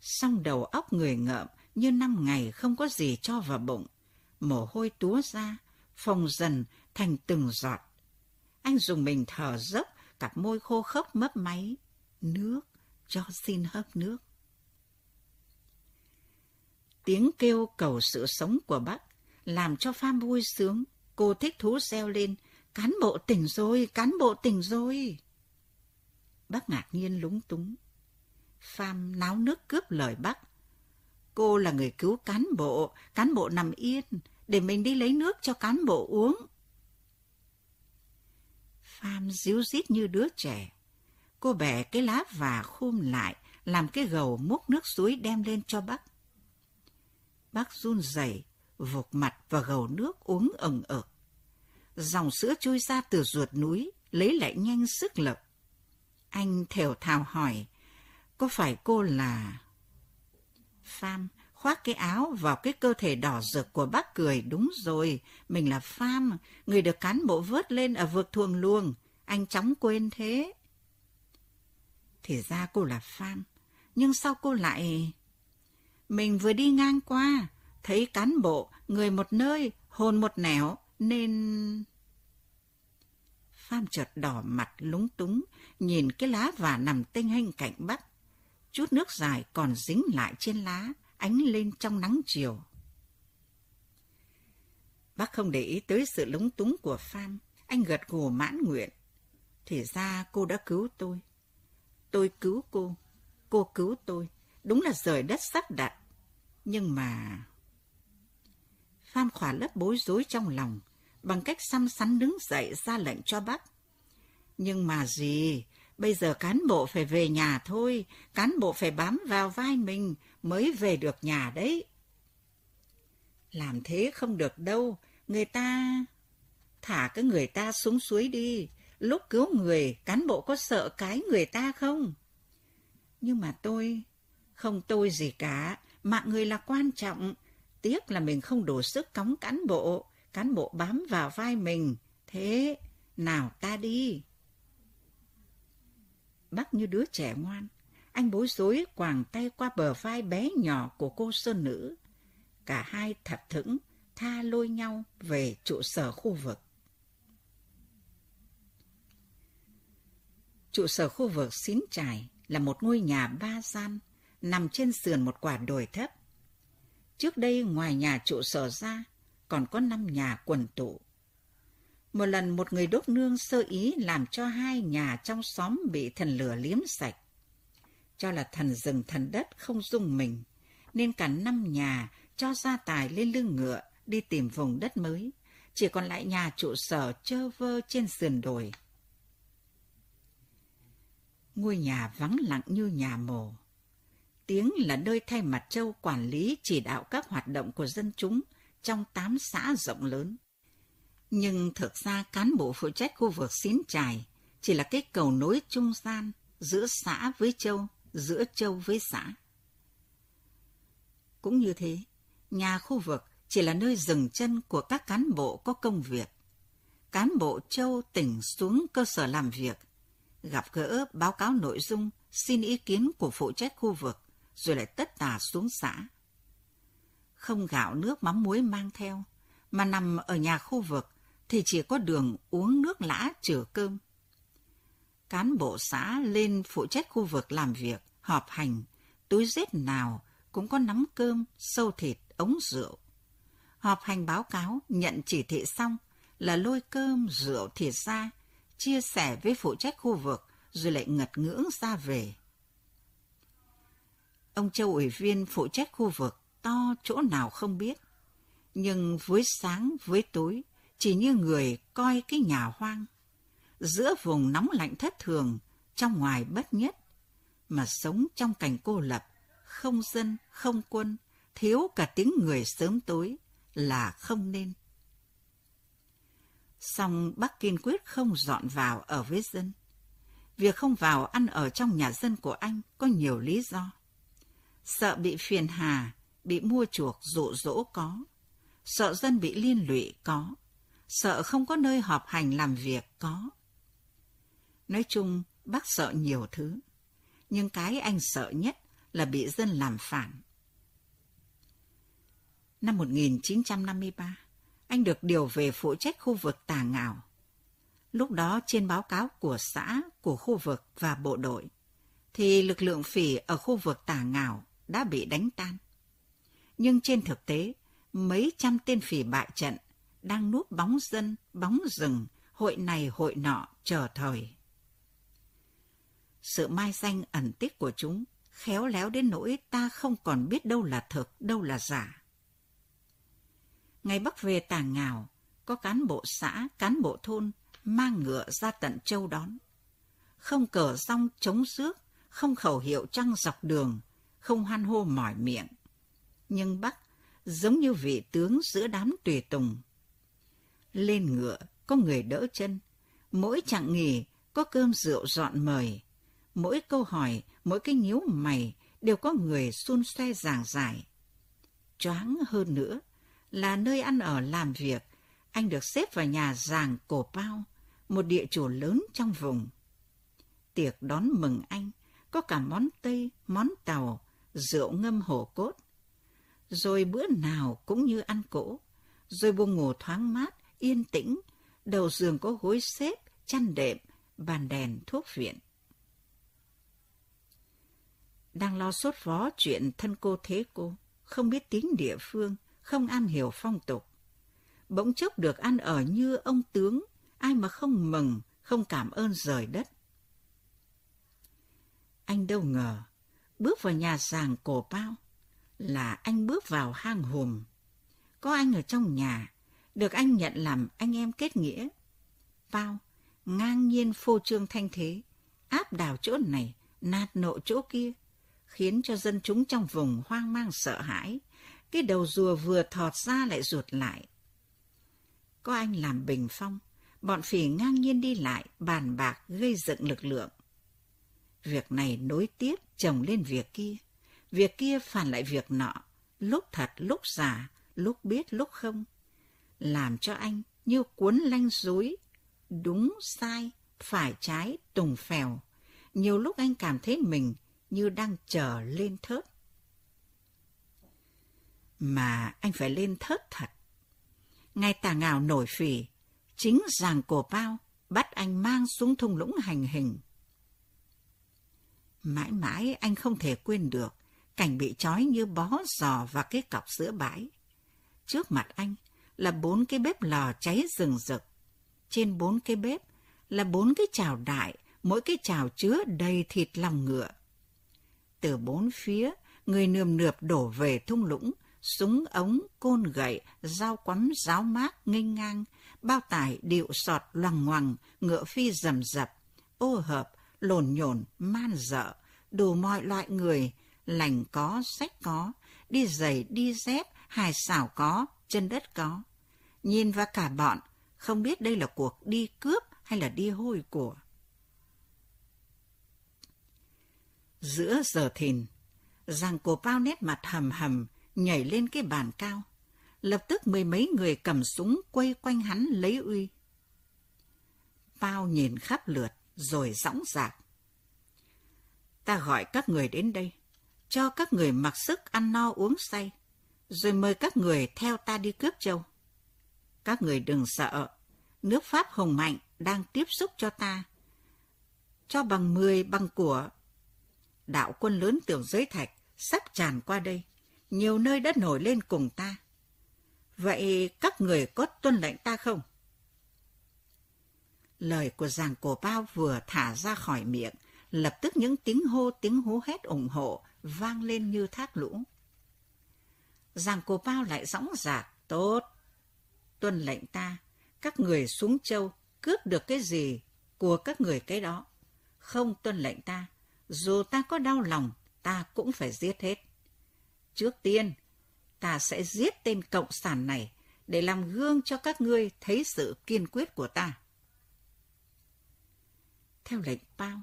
song đầu óc người ngợm như năm ngày không có gì cho vào bụng, mồ hôi túa ra, phồng dần thành từng giọt. Anh dùng mình thở dốc, cặp môi khô khốc mấp máy. Nước, cho xin hớp nước. Tiếng kêu cầu sự sống của Bắc làm cho Pham vui sướng. Cô thích thú reo lên, cán bộ tỉnh rồi, cán bộ tỉnh rồi. Bắc ngạc nhiên lúng túng. Pham náo nước cướp lời Bắc. Cô là người cứu cán bộ, cán bộ nằm yên, để mình đi lấy nước cho cán bộ uống. Pham díu dít như đứa trẻ. Cô bẻ cái lá và khum lại, làm cái gầu múc nước suối đem lên cho Bắc. Bắc run rẩy, vụt mặt vào gầu nước uống ừng ực. Dòng sữa trôi ra từ ruột núi, lấy lại nhanh sức lực. Anh thều thào hỏi, có phải cô là... Pham khoác cái áo vào cái cơ thể đỏ rực của Bắc cười, đúng rồi, mình là Pham, người được cán bộ vớt lên ở vực Thuồng Luồng, anh chóng quên thế. Thì ra cô là Pham, nhưng sao cô lại... Mình vừa đi ngang qua, thấy cán bộ, người một nơi, hồn một nẻo, nên... Pham chợt đỏ mặt lúng túng, nhìn cái lá và nằm tinh hình cạnh Bắc. Chút nước dài còn dính lại trên lá, ánh lên trong nắng chiều. Bắc không để ý tới sự lúng túng của Pham, anh gật gù mãn nguyện. Thì ra cô đã cứu tôi. Tôi cứu cô, cô cứu tôi, đúng là trời đất sắp đặt. Nhưng mà... Pham khỏa lấp bối rối trong lòng, bằng cách săm sắn đứng dậy ra lệnh cho Bắc. Nhưng mà gì, bây giờ cán bộ phải về nhà thôi, cán bộ phải bám vào vai mình mới về được nhà đấy. Làm thế không được đâu, người ta... Thả cái người ta xuống suối đi. Lúc cứu người, cán bộ có sợ cái người ta không? Nhưng mà tôi... Không tôi gì cả, mạng người là quan trọng. Tiếc là mình không đủ sức cõng cán bộ. Cán bộ bám vào vai mình. Thế, nào ta đi. Bắc như đứa trẻ ngoan. Anh bối rối quàng tay qua bờ vai bé nhỏ của cô sơn nữ. Cả hai thập thững, tha lôi nhau về trụ sở khu vực. Trụ sở khu vực Xín Trải là một ngôi nhà ba gian, nằm trên sườn một quả đồi thấp. Trước đây ngoài nhà trụ sở ra, còn có năm nhà quần tụ. Một lần một người đốc nương sơ ý làm cho hai nhà trong xóm bị thần lửa liếm sạch. Cho là thần rừng thần đất không dung mình, nên cả năm nhà cho gia tài lên lưng ngựa đi tìm vùng đất mới, chỉ còn lại nhà trụ sở trơ vơ trên sườn đồi. Ngôi nhà vắng lặng như nhà mồ. Tiếng là nơi thay mặt Châu quản lý chỉ đạo các hoạt động của dân chúng trong tám xã rộng lớn. Nhưng thực ra cán bộ phụ trách khu vực Xín Trải chỉ là cái cầu nối trung gian giữa xã với Châu, giữa Châu với xã. Cũng như thế, nhà khu vực chỉ là nơi dừng chân của các cán bộ có công việc. Cán bộ Châu tỉnh xuống cơ sở làm việc, gặp gỡ, báo cáo nội dung, xin ý kiến của phụ trách khu vực, rồi lại tất tả xuống xã. Không gạo nước mắm muối mang theo, mà nằm ở nhà khu vực thì chỉ có đường uống nước lã chừa cơm. Cán bộ xã lên phụ trách khu vực làm việc, họp hành, túi rết nào cũng có nắm cơm, sâu thịt, ống rượu. Họp hành báo cáo, nhận chỉ thị xong là lôi cơm, rượu, thịt ra, chia sẻ với phụ trách khu vực, rồi lại ngật ngưỡng ra về. Ông Châu ủy viên phụ trách khu vực to chỗ nào không biết, nhưng với sáng với tối chỉ như người coi cái nhà hoang, giữa vùng nóng lạnh thất thường, trong ngoài bất nhất, mà sống trong cảnh cô lập, không dân, không quân, thiếu cả tiếng người sớm tối là không nên. Song Bắc kiên quyết không dọn vào ở với dân. Việc không vào ăn ở trong nhà dân của anh có nhiều lý do. Sợ bị phiền hà, bị mua chuộc dụ dỗ có. Sợ dân bị liên lụy có. Sợ không có nơi họp hành làm việc có. Nói chung, bác sợ nhiều thứ. Nhưng cái anh sợ nhất là bị dân làm phản. Năm một nghìn chín trăm năm mươi ba, anh được điều về phụ trách khu vực Tà Ngào. Lúc đó trên báo cáo của xã, của khu vực và bộ đội, thì lực lượng Phỉ ở khu vực Tà Ngào đã bị đánh tan. Nhưng trên thực tế, mấy trăm tên Phỉ bại trận đang núp bóng dân, bóng rừng, hội này hội nọ chờ thời. Sự mai danh ẩn tích của chúng khéo léo đến nỗi ta không còn biết đâu là thực, đâu là giả. Ngày Bắc về Tà Ngào, có cán bộ xã, cán bộ thôn mang ngựa ra tận Châu đón. Không cờ rong chống rước, không khẩu hiệu trăng dọc đường, không hoan hô mỏi miệng. Nhưng Bắc giống như vị tướng giữa đám tùy tùng. Lên ngựa có người đỡ chân, mỗi chặng nghỉ có cơm rượu dọn mời. Mỗi câu hỏi, mỗi cái nhíu mày đều có người xun xoe giảng giải. Choáng hơn nữa là nơi ăn ở làm việc, anh được xếp vào nhà Giàng Cổ Bao, một địa chủ lớn trong vùng. Tiệc đón mừng anh có cả món Tây, món Tàu, rượu ngâm hổ cốt. Rồi bữa nào cũng như ăn cỗ, rồi buồng ngủ thoáng mát, yên tĩnh, đầu giường có gối xếp, chăn đệm, bàn đèn, thuốc viện. Đang lo sốt vó chuyện thân cô thế cô, không biết tiếng địa phương, không am hiểu phong tục. Bỗng chốc được ăn ở như ông tướng, ai mà không mừng, không cảm ơn rời đất. Anh đâu ngờ, bước vào nhà Giàng Cổ Bao là anh bước vào hang hùm. Có anh ở trong nhà, được anh nhận làm anh em kết nghĩa. Bao ngang nhiên phô trương thanh thế, áp đảo chỗ này, nạt nộ chỗ kia, khiến cho dân chúng trong vùng hoang mang sợ hãi, cái đầu rùa vừa thọt ra lại rụt lại. Có anh làm bình phong, bọn Phỉ ngang nhiên đi lại, bàn bạc gây dựng lực lượng. Việc này nối tiếp chồng lên việc kia, việc kia phản lại việc nọ, lúc thật lúc giả, lúc biết lúc không, làm cho anh như cuốn lanh rối, đúng sai, phải trái, tùng phèo. Nhiều lúc anh cảm thấy mình như đang chờ lên thớt. Mà anh phải lên thớt thật. Ngày Tà Ngào nổi Phỉ, chính Giàng Cổ Bao bắt anh mang xuống thung lũng hành hình. Mãi mãi anh không thể quên được cảnh bị trói như bó giò và cái cọc giữa bãi. Trước mặt anh là bốn cái bếp lò cháy rừng rực. Trên bốn cái bếp là bốn cái chảo đại, mỗi cái chảo chứa đầy thịt lòng ngựa. Từ bốn phía, người nườm nượp đổ về thung lũng, súng ống, côn gậy, dao quắm ráo mát nghênh ngang, bao tải điệu sọt loằng ngoằng, ngựa phi rầm rập, ô hợp, lồn nhổn, man dợ, đủ mọi loại người, lành có, sách có, đi giày, đi dép, hài xảo có, chân đất có. Nhìn vào cả bọn, không biết đây là cuộc đi cướp hay là đi hôi của. Giữa giờ thìn, Giàng Cổ Bao nét mặt hầm hầm nhảy lên cái bàn cao, lập tức mười mấy người cầm súng quay quanh hắn lấy uy. Bao nhìn khắp lượt rồi dõng dạc: "Ta gọi các người đến đây, cho các người mặc sức ăn no uống say, rồi mời các người theo ta đi cướp châu. Các người đừng sợ, nước Pháp hùng mạnh đang tiếp xúc cho ta, cho bằng mười bằng của. Đạo quân lớn tiểu giới thạch sắp tràn qua đây, nhiều nơi đã nổi lên cùng ta. Vậy các người có tuân lệnh ta không?" Lời của Giàng Cổ Bao vừa thả ra khỏi miệng, lập tức những tiếng hô tiếng hú hét ủng hộ vang lên như thác lũ. Giàng Cổ Bao lại dõng dạc: "Tốt, tuân lệnh ta, các người xuống châu cướp được cái gì của các người cái đó. Không tuân lệnh ta, dù ta có đau lòng, ta cũng phải giết hết. Trước tiên, ta sẽ giết tên cộng sản này để làm gương cho các ngươi thấy sự kiên quyết của ta." Theo lệnh Bao,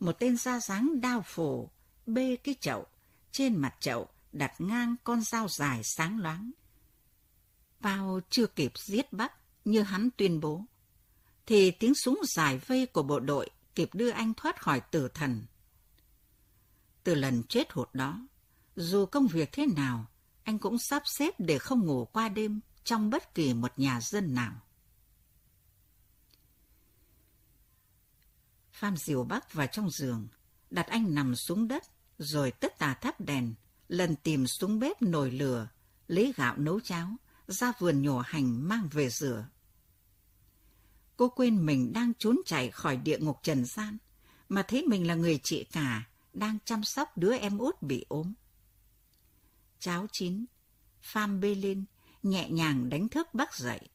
một tên da dáng đao phổ bê cái chậu, trên mặt chậu đặt ngang con dao dài sáng loáng. Bao chưa kịp giết bắt như hắn tuyên bố, thì tiếng súng giải vây của bộ đội kịp đưa anh thoát khỏi tử thần. Từ lần chết hụt đó, dù công việc thế nào, anh cũng sắp xếp để không ngủ qua đêm trong bất kỳ một nhà dân nào. Pham dìu Bắc vào trong giường, đặt anh nằm xuống đất, rồi tất tà thắp đèn, lần tìm xuống bếp nồi lửa, lấy gạo nấu cháo, ra vườn nhổ hành mang về rửa. Cô quên mình đang trốn chạy khỏi địa ngục trần gian, mà thấy mình là người chị cả, đang chăm sóc đứa em út bị ốm. Cháo chín, Pham bê lên, nhẹ nhàng đánh thức Bắc dậy.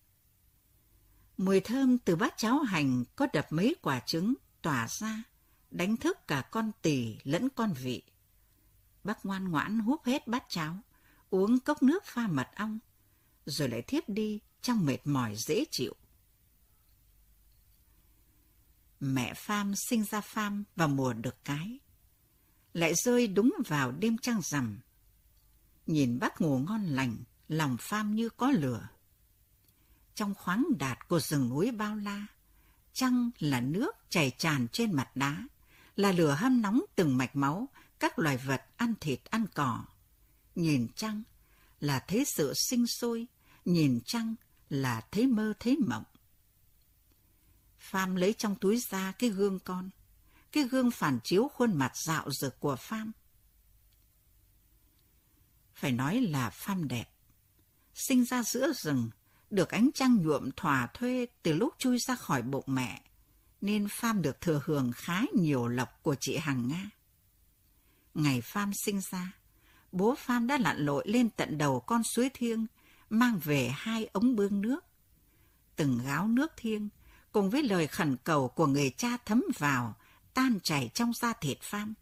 Mùi thơm từ bát cháo hành có đập mấy quả trứng tỏa ra, đánh thức cả con tỳ lẫn con vị. Bắc ngoan ngoãn húp hết bát cháo, uống cốc nước pha mật ong, rồi lại thiếp đi trong mệt mỏi dễ chịu. Mẹ Pham sinh ra Pham vào mùa đực cái, lại rơi đúng vào đêm trăng rằm. Nhìn Bác ngủ ngon lành, lòng Pham như có lửa. Trong khoáng đạt của rừng núi bao la, trăng là nước chảy tràn trên mặt đá, là lửa hâm nóng từng mạch máu các loài vật ăn thịt ăn cỏ. Nhìn trăng là thấy sự sinh sôi, nhìn trăng là thấy mơ thấy mộng. Pham lấy trong túi ra cái gương con, cái gương phản chiếu khuôn mặt dạo dực của Pham. Phải nói là Pham đẹp. Sinh ra giữa rừng, được ánh trăng nhuộm thỏa thuê từ lúc chui ra khỏi bụng mẹ, nên Pham được thừa hưởng khá nhiều lộc của chị Hằng Nga. Ngày Pham sinh ra, bố Pham đã lặn lội lên tận đầu con suối Thiêng, mang về hai ống bương nước. Từng gáo nước Thiêng, cùng với lời khẩn cầu của người cha thấm vào, tan chảy trong da thịt Pham.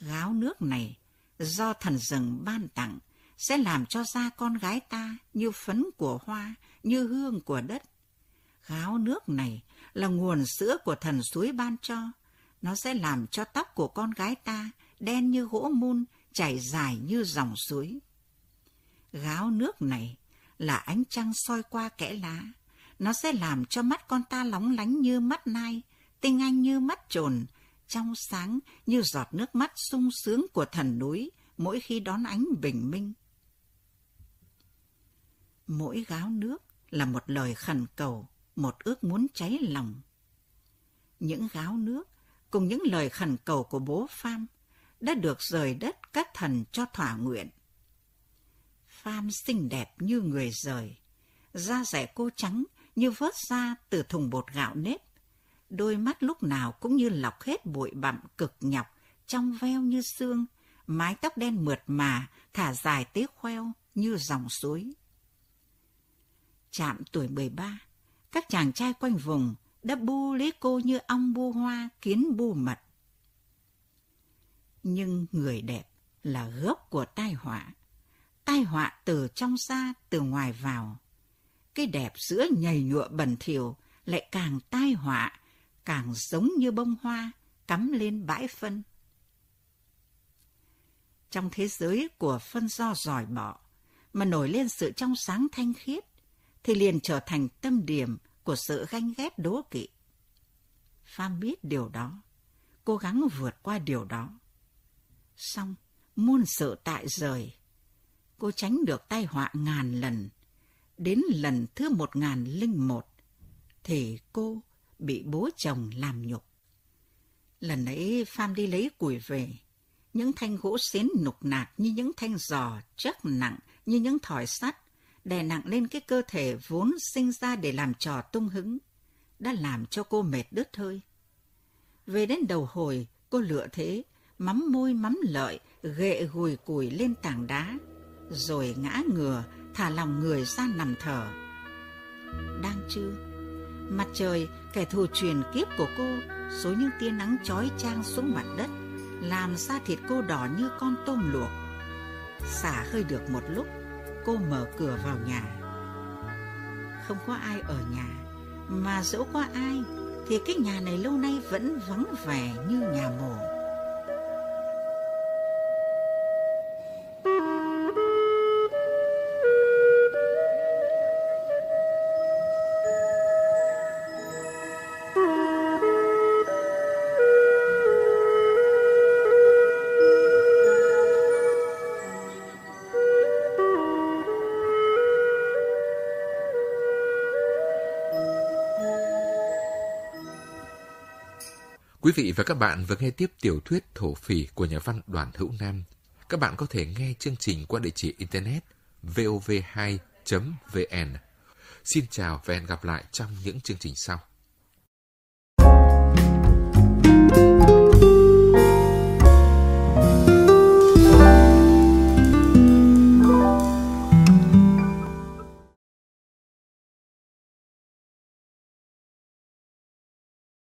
Gáo nước này do thần rừng ban tặng sẽ làm cho da con gái ta như phấn của hoa, như hương của đất. Gáo nước này là nguồn sữa của thần suối ban cho, nó sẽ làm cho tóc của con gái ta đen như gỗ mun, chảy dài như dòng suối. Gáo nước này là ánh trăng soi qua kẽ lá, nó sẽ làm cho mắt con ta lóng lánh như mắt nai, tinh anh như mắt trồn, trong sáng như giọt nước mắt sung sướng của thần núi mỗi khi đón ánh bình minh. Mỗi gáo nước là một lời khẩn cầu, một ước muốn cháy lòng. Những gáo nước cùng những lời khẩn cầu của bố Pham đã được rời đất các thần cho thỏa nguyện. Pham xinh đẹp như người rời, da dẻ cô trắng như vớt ra từ thùng bột gạo nếp, đôi mắt lúc nào cũng như lọc hết bụi bặm cực nhọc, trong veo như xương, mái tóc đen mượt mà, thả dài tới khoeo như dòng suối. Chạm tuổi mười ba, các chàng trai quanh vùng đã bu lấy cô như ong bu hoa, kiến bu mật. Nhưng người đẹp là gốc của tai họa, tai họa từ trong ra, từ ngoài vào. Cái đẹp giữa nhầy nhụa bẩn thỉu lại càng tai họa, càng giống như bông hoa cắm lên bãi phân. Trong thế giới của phân do giỏi bỏ mà nổi lên sự trong sáng thanh khiết, thì liền trở thành tâm điểm của sự ganh ghét đố kỵ. Pham biết điều đó, cố gắng vượt qua điều đó. Song muôn sự tại rời, cô tránh được tai họa ngàn lần, đến lần thứ một ngàn linh một, thì cô bị bố chồng làm nhục. Lần ấy Pham đi lấy củi về, những thanh gỗ xến nục nạc như những thanh giò, chắc nặng như những thỏi sắt, đè nặng lên cái cơ thể vốn sinh ra để làm trò tung hứng, đã làm cho cô mệt đứt hơi. Về đến đầu hồi, cô lựa thế, mắm môi mắm lợi, ghệ gùi củi lên tảng đá, rồi ngã ngửa, thả lòng người ra nằm thở. Đang trưa, mặt trời, kẻ thù truyền kiếp của cô, xối những tia nắng chói chang xuống mặt đất, làm da thịt cô đỏ như con tôm luộc. Xả hơi được một lúc, cô mở cửa vào nhà. Không có ai ở nhà, mà dẫu có ai thì cái nhà này lâu nay vẫn vắng vẻ như nhà mồ. Quý vị và các bạn vừa nghe tiếp tiểu thuyết Thổ Phỉ của nhà văn Đoàn Hữu Nam. Các bạn có thể nghe chương trình qua địa chỉ internet vov hai chấm vn. Xin chào và hẹn gặp lại trong những chương trình sau.